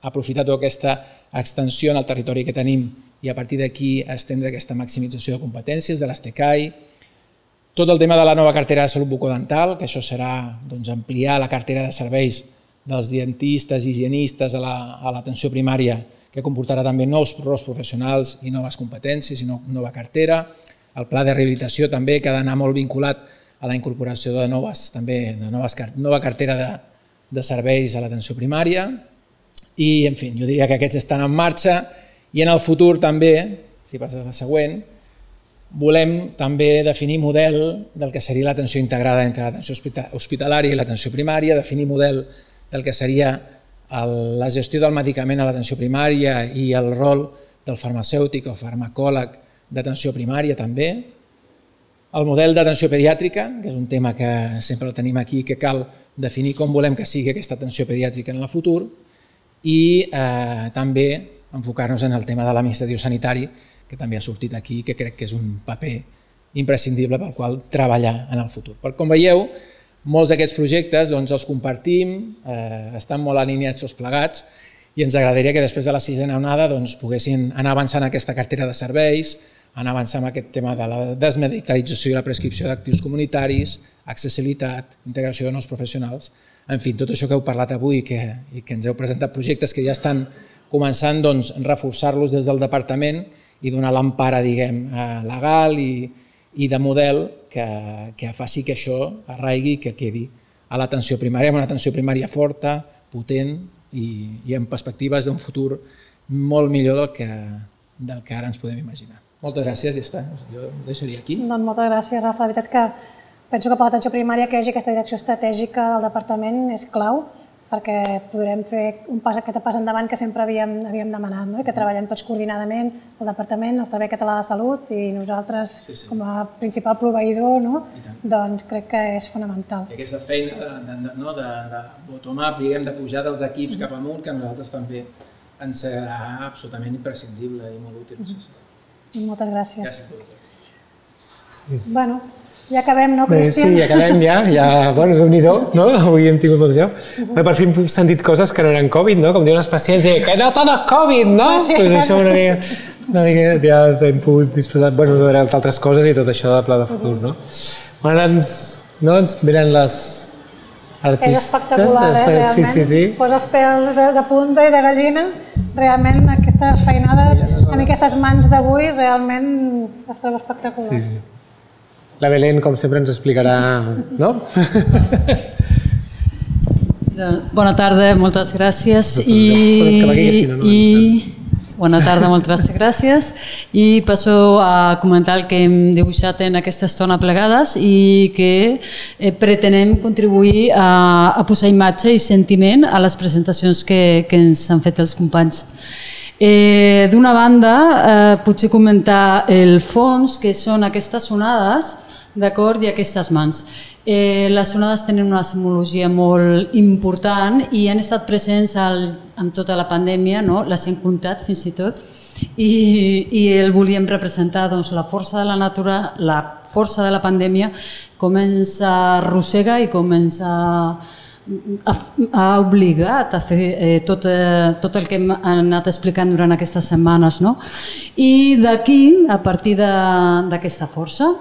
aprofitar tota aquesta extensió en el territori que tenim i a partir d'aquí estendre aquesta maximització de competències de les TECAI. Tot el tema de la nova cartera de salut bucodental, que això serà ampliar la cartera de serveis dels dentistes, higienistes a l'atenció primària, que comportarà també nous rols professionals i noves competències i nova cartera. El pla de rehabilitació també, que ha d'anar molt vinculat a la incorporació de nova cartera de serveis a l'atenció primària. I, en fi, jo diria que aquests estan en marxa i en el futur també, si passes la següent, volem també definir model del que seria l'atenció integrada entre l'atenció hospitalària i l'atenció primària, definir model del que seria la gestió del medicament a l'atenció primària i el rol del farmacèutic o farmacòleg d'atenció primària també. El model d'atenció pediàtrica, que és un tema que sempre el tenim aquí, que cal definir com volem que sigui aquesta atenció pediàtrica en el futur i també enfocar-nos en el tema de l'administratiu sanitari, que també ha sortit aquí i que crec que és un paper imprescindible pel qual treballar en el futur. Com veieu, molts d'aquests projectes els compartim, estan molt alineats tots plegats i ens agradaria que després de la sisena onada poguessin anar avançant aquesta cartera de serveis, anar avançant en aquest tema de la desmedicalització i la prescripció d'actius comunitaris, accessibilitat, integració de nous professionals, en fi, tot això que heu parlat avui i que ens heu presentat projectes que ja estan començant a reforçar-los des del departament i donar l'empara, diguem, legal i de model que faci que això arraigui i que quedi a l'atenció primària, amb una atenció primària forta, potent i amb perspectives d'un futur molt millor del que ara ens podem imaginar. Moltes gràcies i ja està, jo ho deixaria aquí. Doncs moltes gràcies, Rafa. La veritat que penso que per l'atenció primària que hi hagi aquesta direcció estratègica del departament és clau perquè podrem fer aquest pas endavant que sempre havíem demanat, que treballem tots coordinadament, el Departament, el Servei Català de Salut i nosaltres com a principal proveïdor, doncs crec que és fonamental. I aquesta feina de bottom-up, de pujar dels equips cap amunt, que a nosaltres també ens serà absolutament imprescindible i molt útil. Moltes gràcies. Bueno, ja acabem, no, Christian? Sí, ja acabem, ja. Bueno, Déu-n'hi-do, no? Avui hem tingut molta gent. Per fi hem sentit coses que no eren Covid, no? Com diuen els pacients, que no tot és Covid, no? Doncs això una mica ja hem pogut disfrutar, bueno, veure altres coses i tot això de pla de futur, no? Ara ens venen les... és espectacular, realment. Posa els pèls de punta i de gallina. Realment, aquesta feinada, amb aquestes mans d'avui, realment es troba espectacular. La Belén, com sempre, ens explicarà, no? Bona tarda, moltes gràcies. Bona tarda, moltes gràcies. I passo a comentar el que hem dibuixat en aquesta estona plegades i que pretenem contribuir a posar imatge i sentiment a les presentacions que ens han fet els companys. D'una banda, potser comentar el fons, que són aquestes onades, d'acord, i aquestes mans. Les onades tenen una simologia molt important i han estat presents en tota la pandèmia, les hem comptat fins i tot, i el volíem representar, doncs, la força de la natura, la força de la pandèmia, com ens arrossega i com ens ha obligat a fer tot el que hem anat explicant durant aquestes setmanes. I d'aquí, a partir d'aquesta força,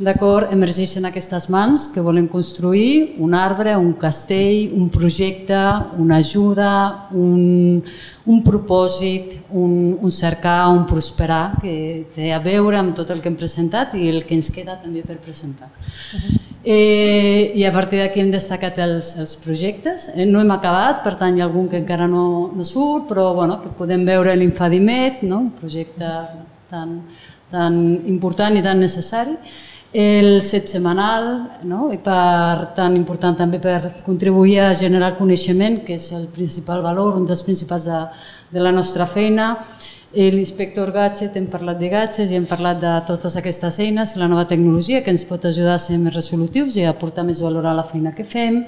emergeixen aquestes mans que volen construir un arbre, un castell, un projecte, una ajuda, un propòsit, un cercar, un prosperar, que té a veure amb tot el que hem presentat i el que ens queda també per presentar. I a partir d'aquí hem destacat els projectes. No hem acabat, per tant hi ha algun que encara no surt, però podem veure l'Infadimet, un projecte tan important i tan necessari, el Set Setmanal, tan important també per contribuir a generar coneixement, que és el principal valor, un dels principals de la nostra feina, l'inspector Gadget, hem parlat de gadgets i hem parlat de totes aquestes eines, la nova tecnologia que ens pot ajudar a ser més resolutius i a aportar més valor a la feina que fem,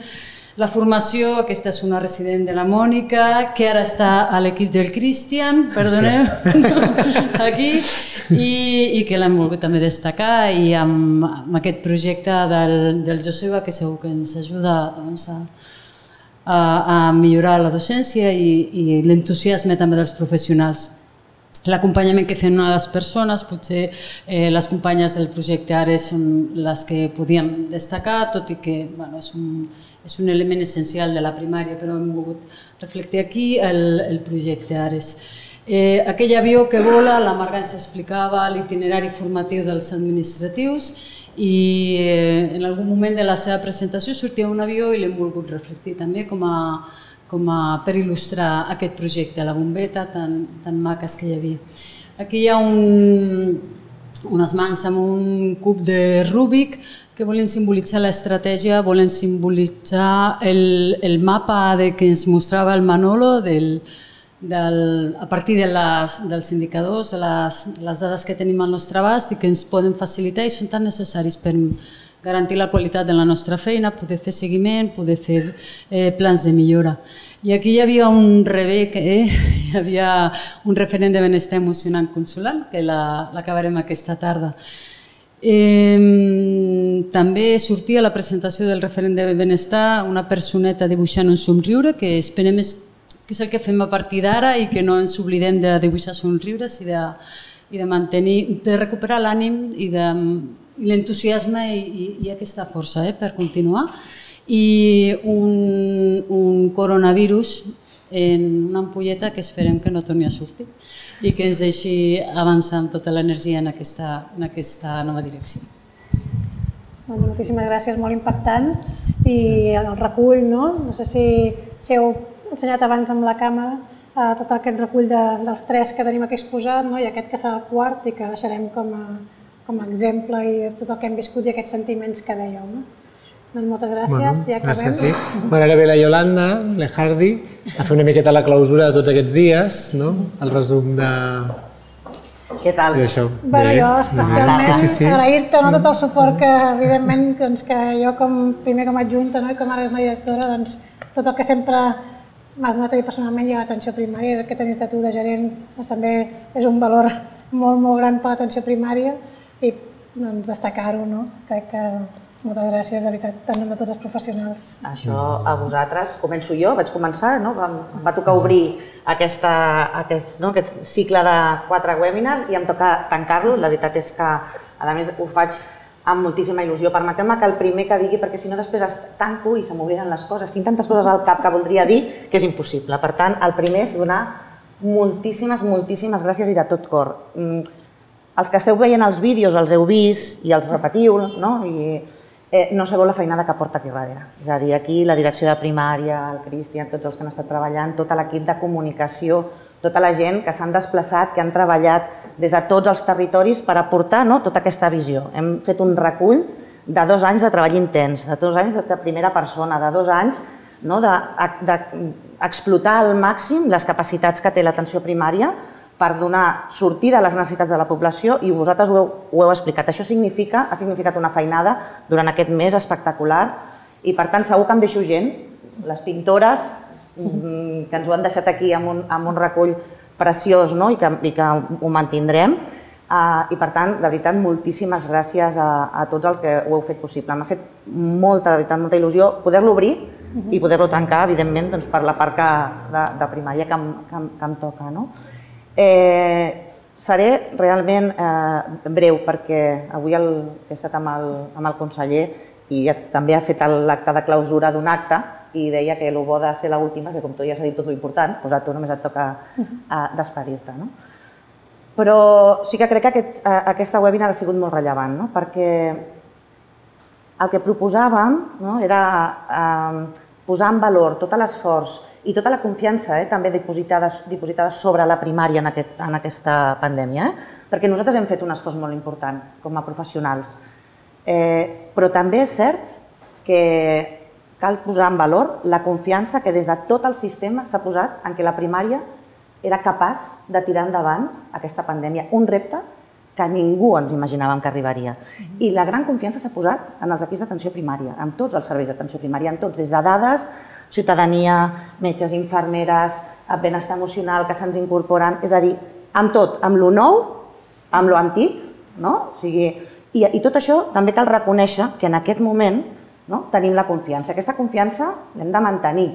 la formació, aquesta és una resident de la Mònica, que ara està a l'equip del Christian, perdoneu, aquí, i que l'hem volgut també destacar, i amb aquest projecte del Ioseba, que segur que ens ajuda a millorar la docència i l'entusiasme també dels professionals. L'acompanyament que fem a les persones, potser les companyes del projecte ara són les que podíem destacar, tot i que és un element essencial de la primària, però hem volgut reflectir aquí el projecte Ares. Aquell avió que vola, la Marga ens explicava l'itinerari formatiu dels administratius i en algun moment de la seva presentació sortia un avió i l'hem volgut reflectir també per il·lustrar aquest projecte, la bombeta tan maques que hi havia. Aquí hi ha unes mans amb un cub de Rubik que volen simbolitzar l'estratègia, volen simbolitzar el mapa que ens mostrava el Manolo a partir dels indicadors, de les dades que tenim al nostre abast i que ens poden facilitar i són tan necessaris per garantir la qualitat de la nostra feina, poder fer seguiment, poder fer plans de millora. I aquí hi havia un Rebec, hi havia un referent de benestar emocional consulant que l'acabarem aquesta tarda. També sortia a la presentació del referent de benestar una personeta dibuixant un somriure, que esperem que és el que fem a partir d'ara i que no ens oblidem de dibuixar somriures i de recuperar l'ànim i l'entusiasme i aquesta força per continuar. I un coronavirus en una ampolleta que esperem que no torni a sortir i que ens deixi avançar amb tota l'energia en aquesta nova direcció. Moltíssimes gràcies, molt impactant. I el recull, no sé si heu ensenyat abans amb la càmera tot aquest recull dels tres que tenim aquí exposat i aquest que serà el quart i que deixarem com a exemple i tot el que hem viscut i aquests sentiments que dèieu. Doncs moltes gràcies, ja acabem. Ara ve la Iolanda, la Hardy, a fer una miqueta la clausura de tots aquests dies, el resum de... Què tal? Jo especialment agrair-te tot el suport que, evidentment, jo primer com a adjunta i com ara com a directora, tot el que sempre m'has donat a mi personalment i a l'atenció primària, el que tenies de tu de gerent, també és un valor molt gran per l'atenció primària i destacar-ho, no? Crec que moltes gràcies, de veritat, tant de tots els professionals. Això a vosaltres, començo jo, vaig començar, no? Em va tocar obrir aquest cicle de 4 webinars i em toca tancar-lo. La veritat és que, a més, ho faig amb moltíssima il·lusió. Permeteu-me que el primer que digui, perquè si no després es tanco i se m'obliden les coses. Tinc tantes coses al cap que voldria dir que és impossible. Per tant, el primer és donar moltíssimes gràcies i de tot cor. Els que esteu veient els vídeos els heu vist i els repetiu, no? No sabeu la feinada que porta aquí darrere. És a dir, aquí la direcció de primària, el Christian, tots els que han estat treballant, tot l'equip de comunicació, tota la gent que s'han desplaçat, que han treballat des de tots els territoris per aportar tota aquesta visió. Hem fet un recull de 2 anys de treball intens, de 2 anys de primera persona, de 2 anys d'explotar al màxim les capacitats que té l'atenció primària per donar sortida a les necessitats de la població i vosaltres ho heu explicat. Això ha significat una feinada durant aquest mes espectacular i, per tant, segur que em deixo gent, les pintores, que ens ho han deixat aquí amb un recull preciós i que ho mantindrem. I, per tant, de veritat, moltíssimes gràcies a tots els que ho heu fet possible. M'ha fet molta, de veritat, molta il·lusió poder-lo obrir i poder-lo trencar, evidentment, per la part de primària que em toca. Seré realment breu perquè avui he estat amb el conseller i també ha fet l'acte de clausura d'un acte i deia que el bo de ser l'última és que, com tu ja has dit tot l'important, a tu només et toca despedir-te. Però sí que crec que aquesta webinar ha sigut molt rellevant, perquè el que proposàvem era posar en valor tot l'esforç i tota la confiança també dipositada sobre la primària en aquesta pandèmia, perquè nosaltres hem fet un esforç molt important com a professionals. Però també és cert que cal posar en valor la confiança que des de tot el sistema s'ha posat en que la primària era capaç de tirar endavant aquesta pandèmia, un repte que ningú ens imaginàvem que arribaria. I la gran confiança s'ha posat en els equips d'atenció primària, en tots els serveis d'atenció primària, en tots, des de dades, ciutadania, metges, infermeres, benestar emocional que se'ns incorporen, és a dir, amb tot, amb lo nou, amb lo antic, no? O sigui, i tot això també cal reconèixer que en aquest moment tenim la confiança. Aquesta confiança l'hem de mantenir,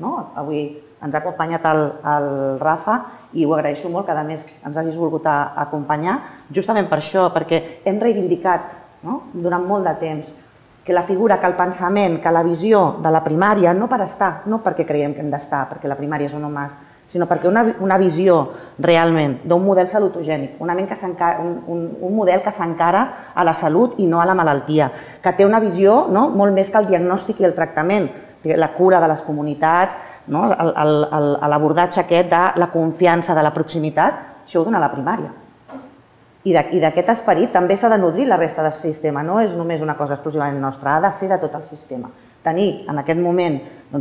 no? Avui ens ha acompanyat el Rafa i ho agraeixo molt que, a més, ens hagis volgut acompanyar justament per això, perquè hem reivindicat durant molt de temps que la figura, que el pensament, que la visió de la primària, no per estar, no perquè creiem que hem d'estar, perquè la primària és un només, sinó perquè una visió realment d'un model salutogènic, un model que s'encara a la salut i no a la malaltia, que té una visió molt més que el diagnòstic i el tractament, la cura de les comunitats, l'abordatge aquest de la confiança, de la proximitat, això ho dona la primària. I d'aquest esperit també s'ha de nodrir la resta del sistema, no és només una cosa exclusivament nostra, ha de ser de tot el sistema. Tenir en aquest moment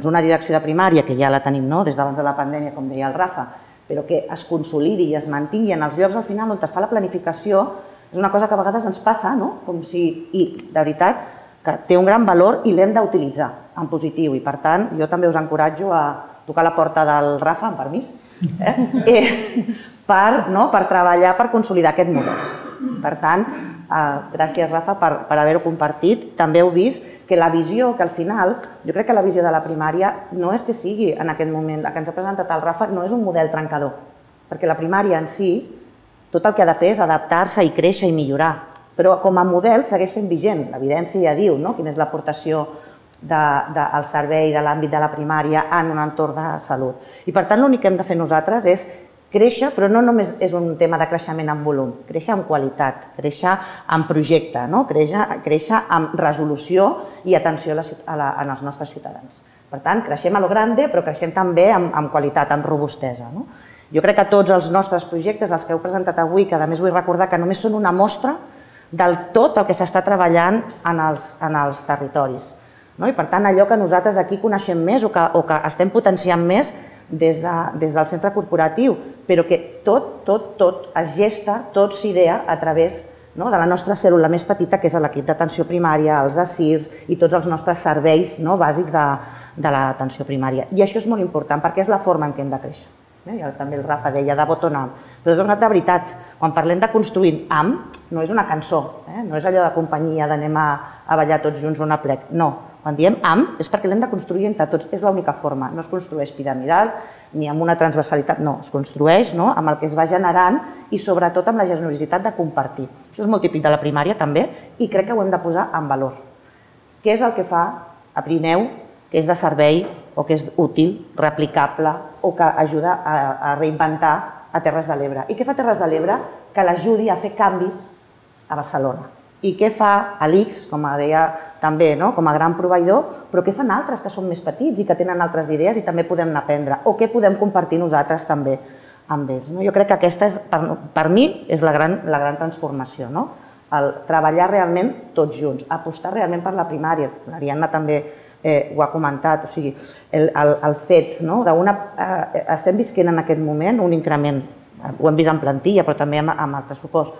una direcció de primària, que ja la tenim des d'abans de la pandèmia, com deia el Rafa, però que es consolidi i es mantingui en els llocs al final on es fa la planificació, és una cosa que a vegades ens passa, com si, i de veritat, que té un gran valor i l'hem d'utilitzar en positiu. I, per tant, jo també us encoratjo a tocar la porta del Rafa, amb permís, per treballar, per consolidar aquest model. Per tant, gràcies, Rafa, per haver-ho compartit. També heu vist que la visió, que al final, jo crec que la visió de la primària no és que sigui en aquest moment, la que ens ha presentat el Rafa no és un model trencador, perquè la primària en si, tot el que ha de fer és adaptar-se i créixer i millorar. Però com a model segueix sent vigent, l'evidència ja diu quina és l'aportació del servei de l'àmbit de la primària en un entorn de salut. I per tant l'únic que hem de fer nosaltres és créixer, però no només és un tema de creixement en volum, créixer en qualitat, créixer en projecte, créixer en resolució i atenció als nostres ciutadans. Per tant, creixem a lo grande, però creixem també amb qualitat, amb robustesa. Jo crec que tots els nostres projectes, els que heu presentat avui, que a més vull recordar que només són una mostra del tot el que s'està treballant en els territoris. I per tant, allò que nosaltres aquí coneixem més o que estem potenciant més des del centre corporatiu, però que tot es gesta, tot s'idea a través de la nostra cèl·lula més petita, que és l'equip d'atenció primària, els ASIRs i tots els nostres serveis bàsics de l'atenció primària. I això és molt important perquè és la forma en què hem de créixer. També el Rafa deia de bottom-up, Però és de veritat, quan parlem de construint amb, no és una cançó, no és allò de companyia d'anem a ballar tots junts un aplec, no. Quan diem amb és perquè l'hem de construir entre tots, és l'única forma, no es construeix piramidal ni amb una transversalitat, no, es construeix amb el que es va generant i sobretot amb la generositat de compartir. Això és molt típic de la primària també i crec que ho hem de posar en valor. Què és el que fa a Pirineu, que és de servei o que és útil, replicable o que ajuda a reinventar a Terres de l'Ebre? I què fa Terres de l'Ebre que l'ajudi a fer canvis a Barcelona? I què fa a l'ICS, com deia també, com a gran proveïdor, però què fan altres que són més petits i que tenen altres idees i també podem aprendre? O què podem compartir nosaltres també amb ells? Jo crec que aquesta, per mi, és la gran transformació. El treballar realment tots junts, apostar realment per la primària. L'Ariadna també ho ha comentat. O sigui, el fet d'una... Estem visquent en aquest moment un increment. Ho hem vist en plantilla, però també amb el pressupost.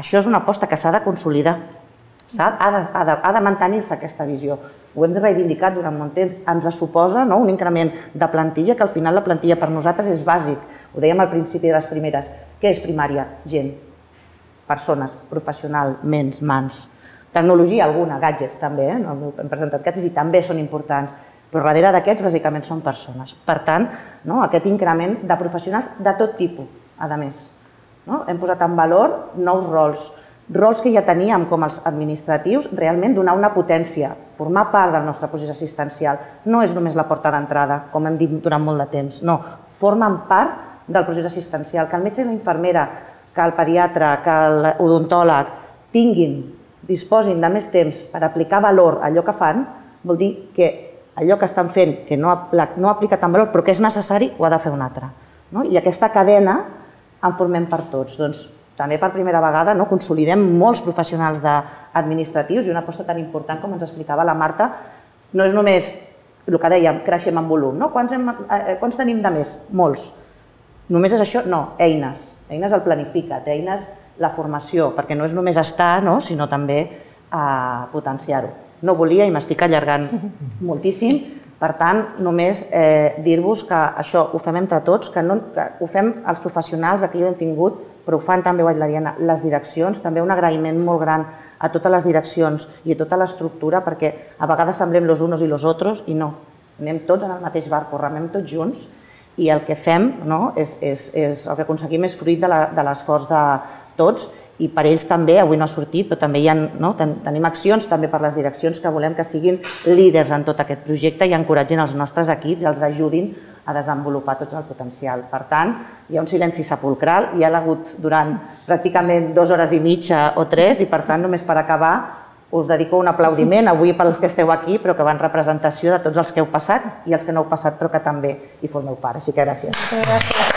Això és una aposta que s'ha de consolidar, ha de mantenir-se aquesta visió. Ho hem reivindicat durant molt temps, ens suposa un increment de plantilla que al final la plantilla per nosaltres és bàsic. Ho dèiem al principi de les primeres. Què és primària? Gent, persones, professional, ments, mans. Tecnologia alguna, gadgets també, hem presentat gadgets i també són importants, però darrere d'aquests bàsicament són persones. Per tant, aquest increment de professionals de tot tipus, a més. Hem posat en valor nous rols, rols que ja teníem com els administratius, realment donar una potència, formar part del nostre procés assistencial. No és només la porta d'entrada, com hem dit durant molt de temps, no, formen part del procés assistencial. Que el metge i la infermera, que el pediatre, que l'odontòleg tinguin, disposin de més temps per aplicar valor a allò que fan, vol dir que allò que estan fent, que no ha aplicat en valor, però que és necessari, ho ha de fer un altre. I aquesta cadena en formem per tots. Doncs també per primera vegada consolidem molts professionals administratius i una aposta tan important com ens explicava la Marta. No és només el que dèiem, creixem en volum. Quants tenim de més? Molts. Només és això? No, eines. Eines el planifica't, eines la formació, perquè no és només estar, sinó també potenciar-ho. No volia i m'estic allargant moltíssim. Per tant, només dir-vos que això ho fem entre tots, que ho fem els professionals, aquí ho hem tingut, però ho fan també, ho ha dit l'Ariadna, les direccions. També un agraïment molt gran a totes les direccions i a tota l'estructura, perquè a vegades semblem los unos i los otros i no. Anem tots en el mateix barco, remem tots junts i el que fem, el que aconseguim és fruit de l'esforç de tots i per ells també, avui no ha sortit, però també tenim accions també per les direccions que volem que siguin líders en tot aquest projecte i encoratgin els nostres equips i els ajudin a desenvolupar tot el potencial. Per tant, hi ha un silenci sepulcral, hi ha hagut durant pràcticament 2 hores i mitja o 3 i per tant, només per acabar, us dedico un aplaudiment avui pels que esteu aquí, però que van representació de tots els que heu passat i els que no heu passat, però que també hi formeu part. Així que gràcies.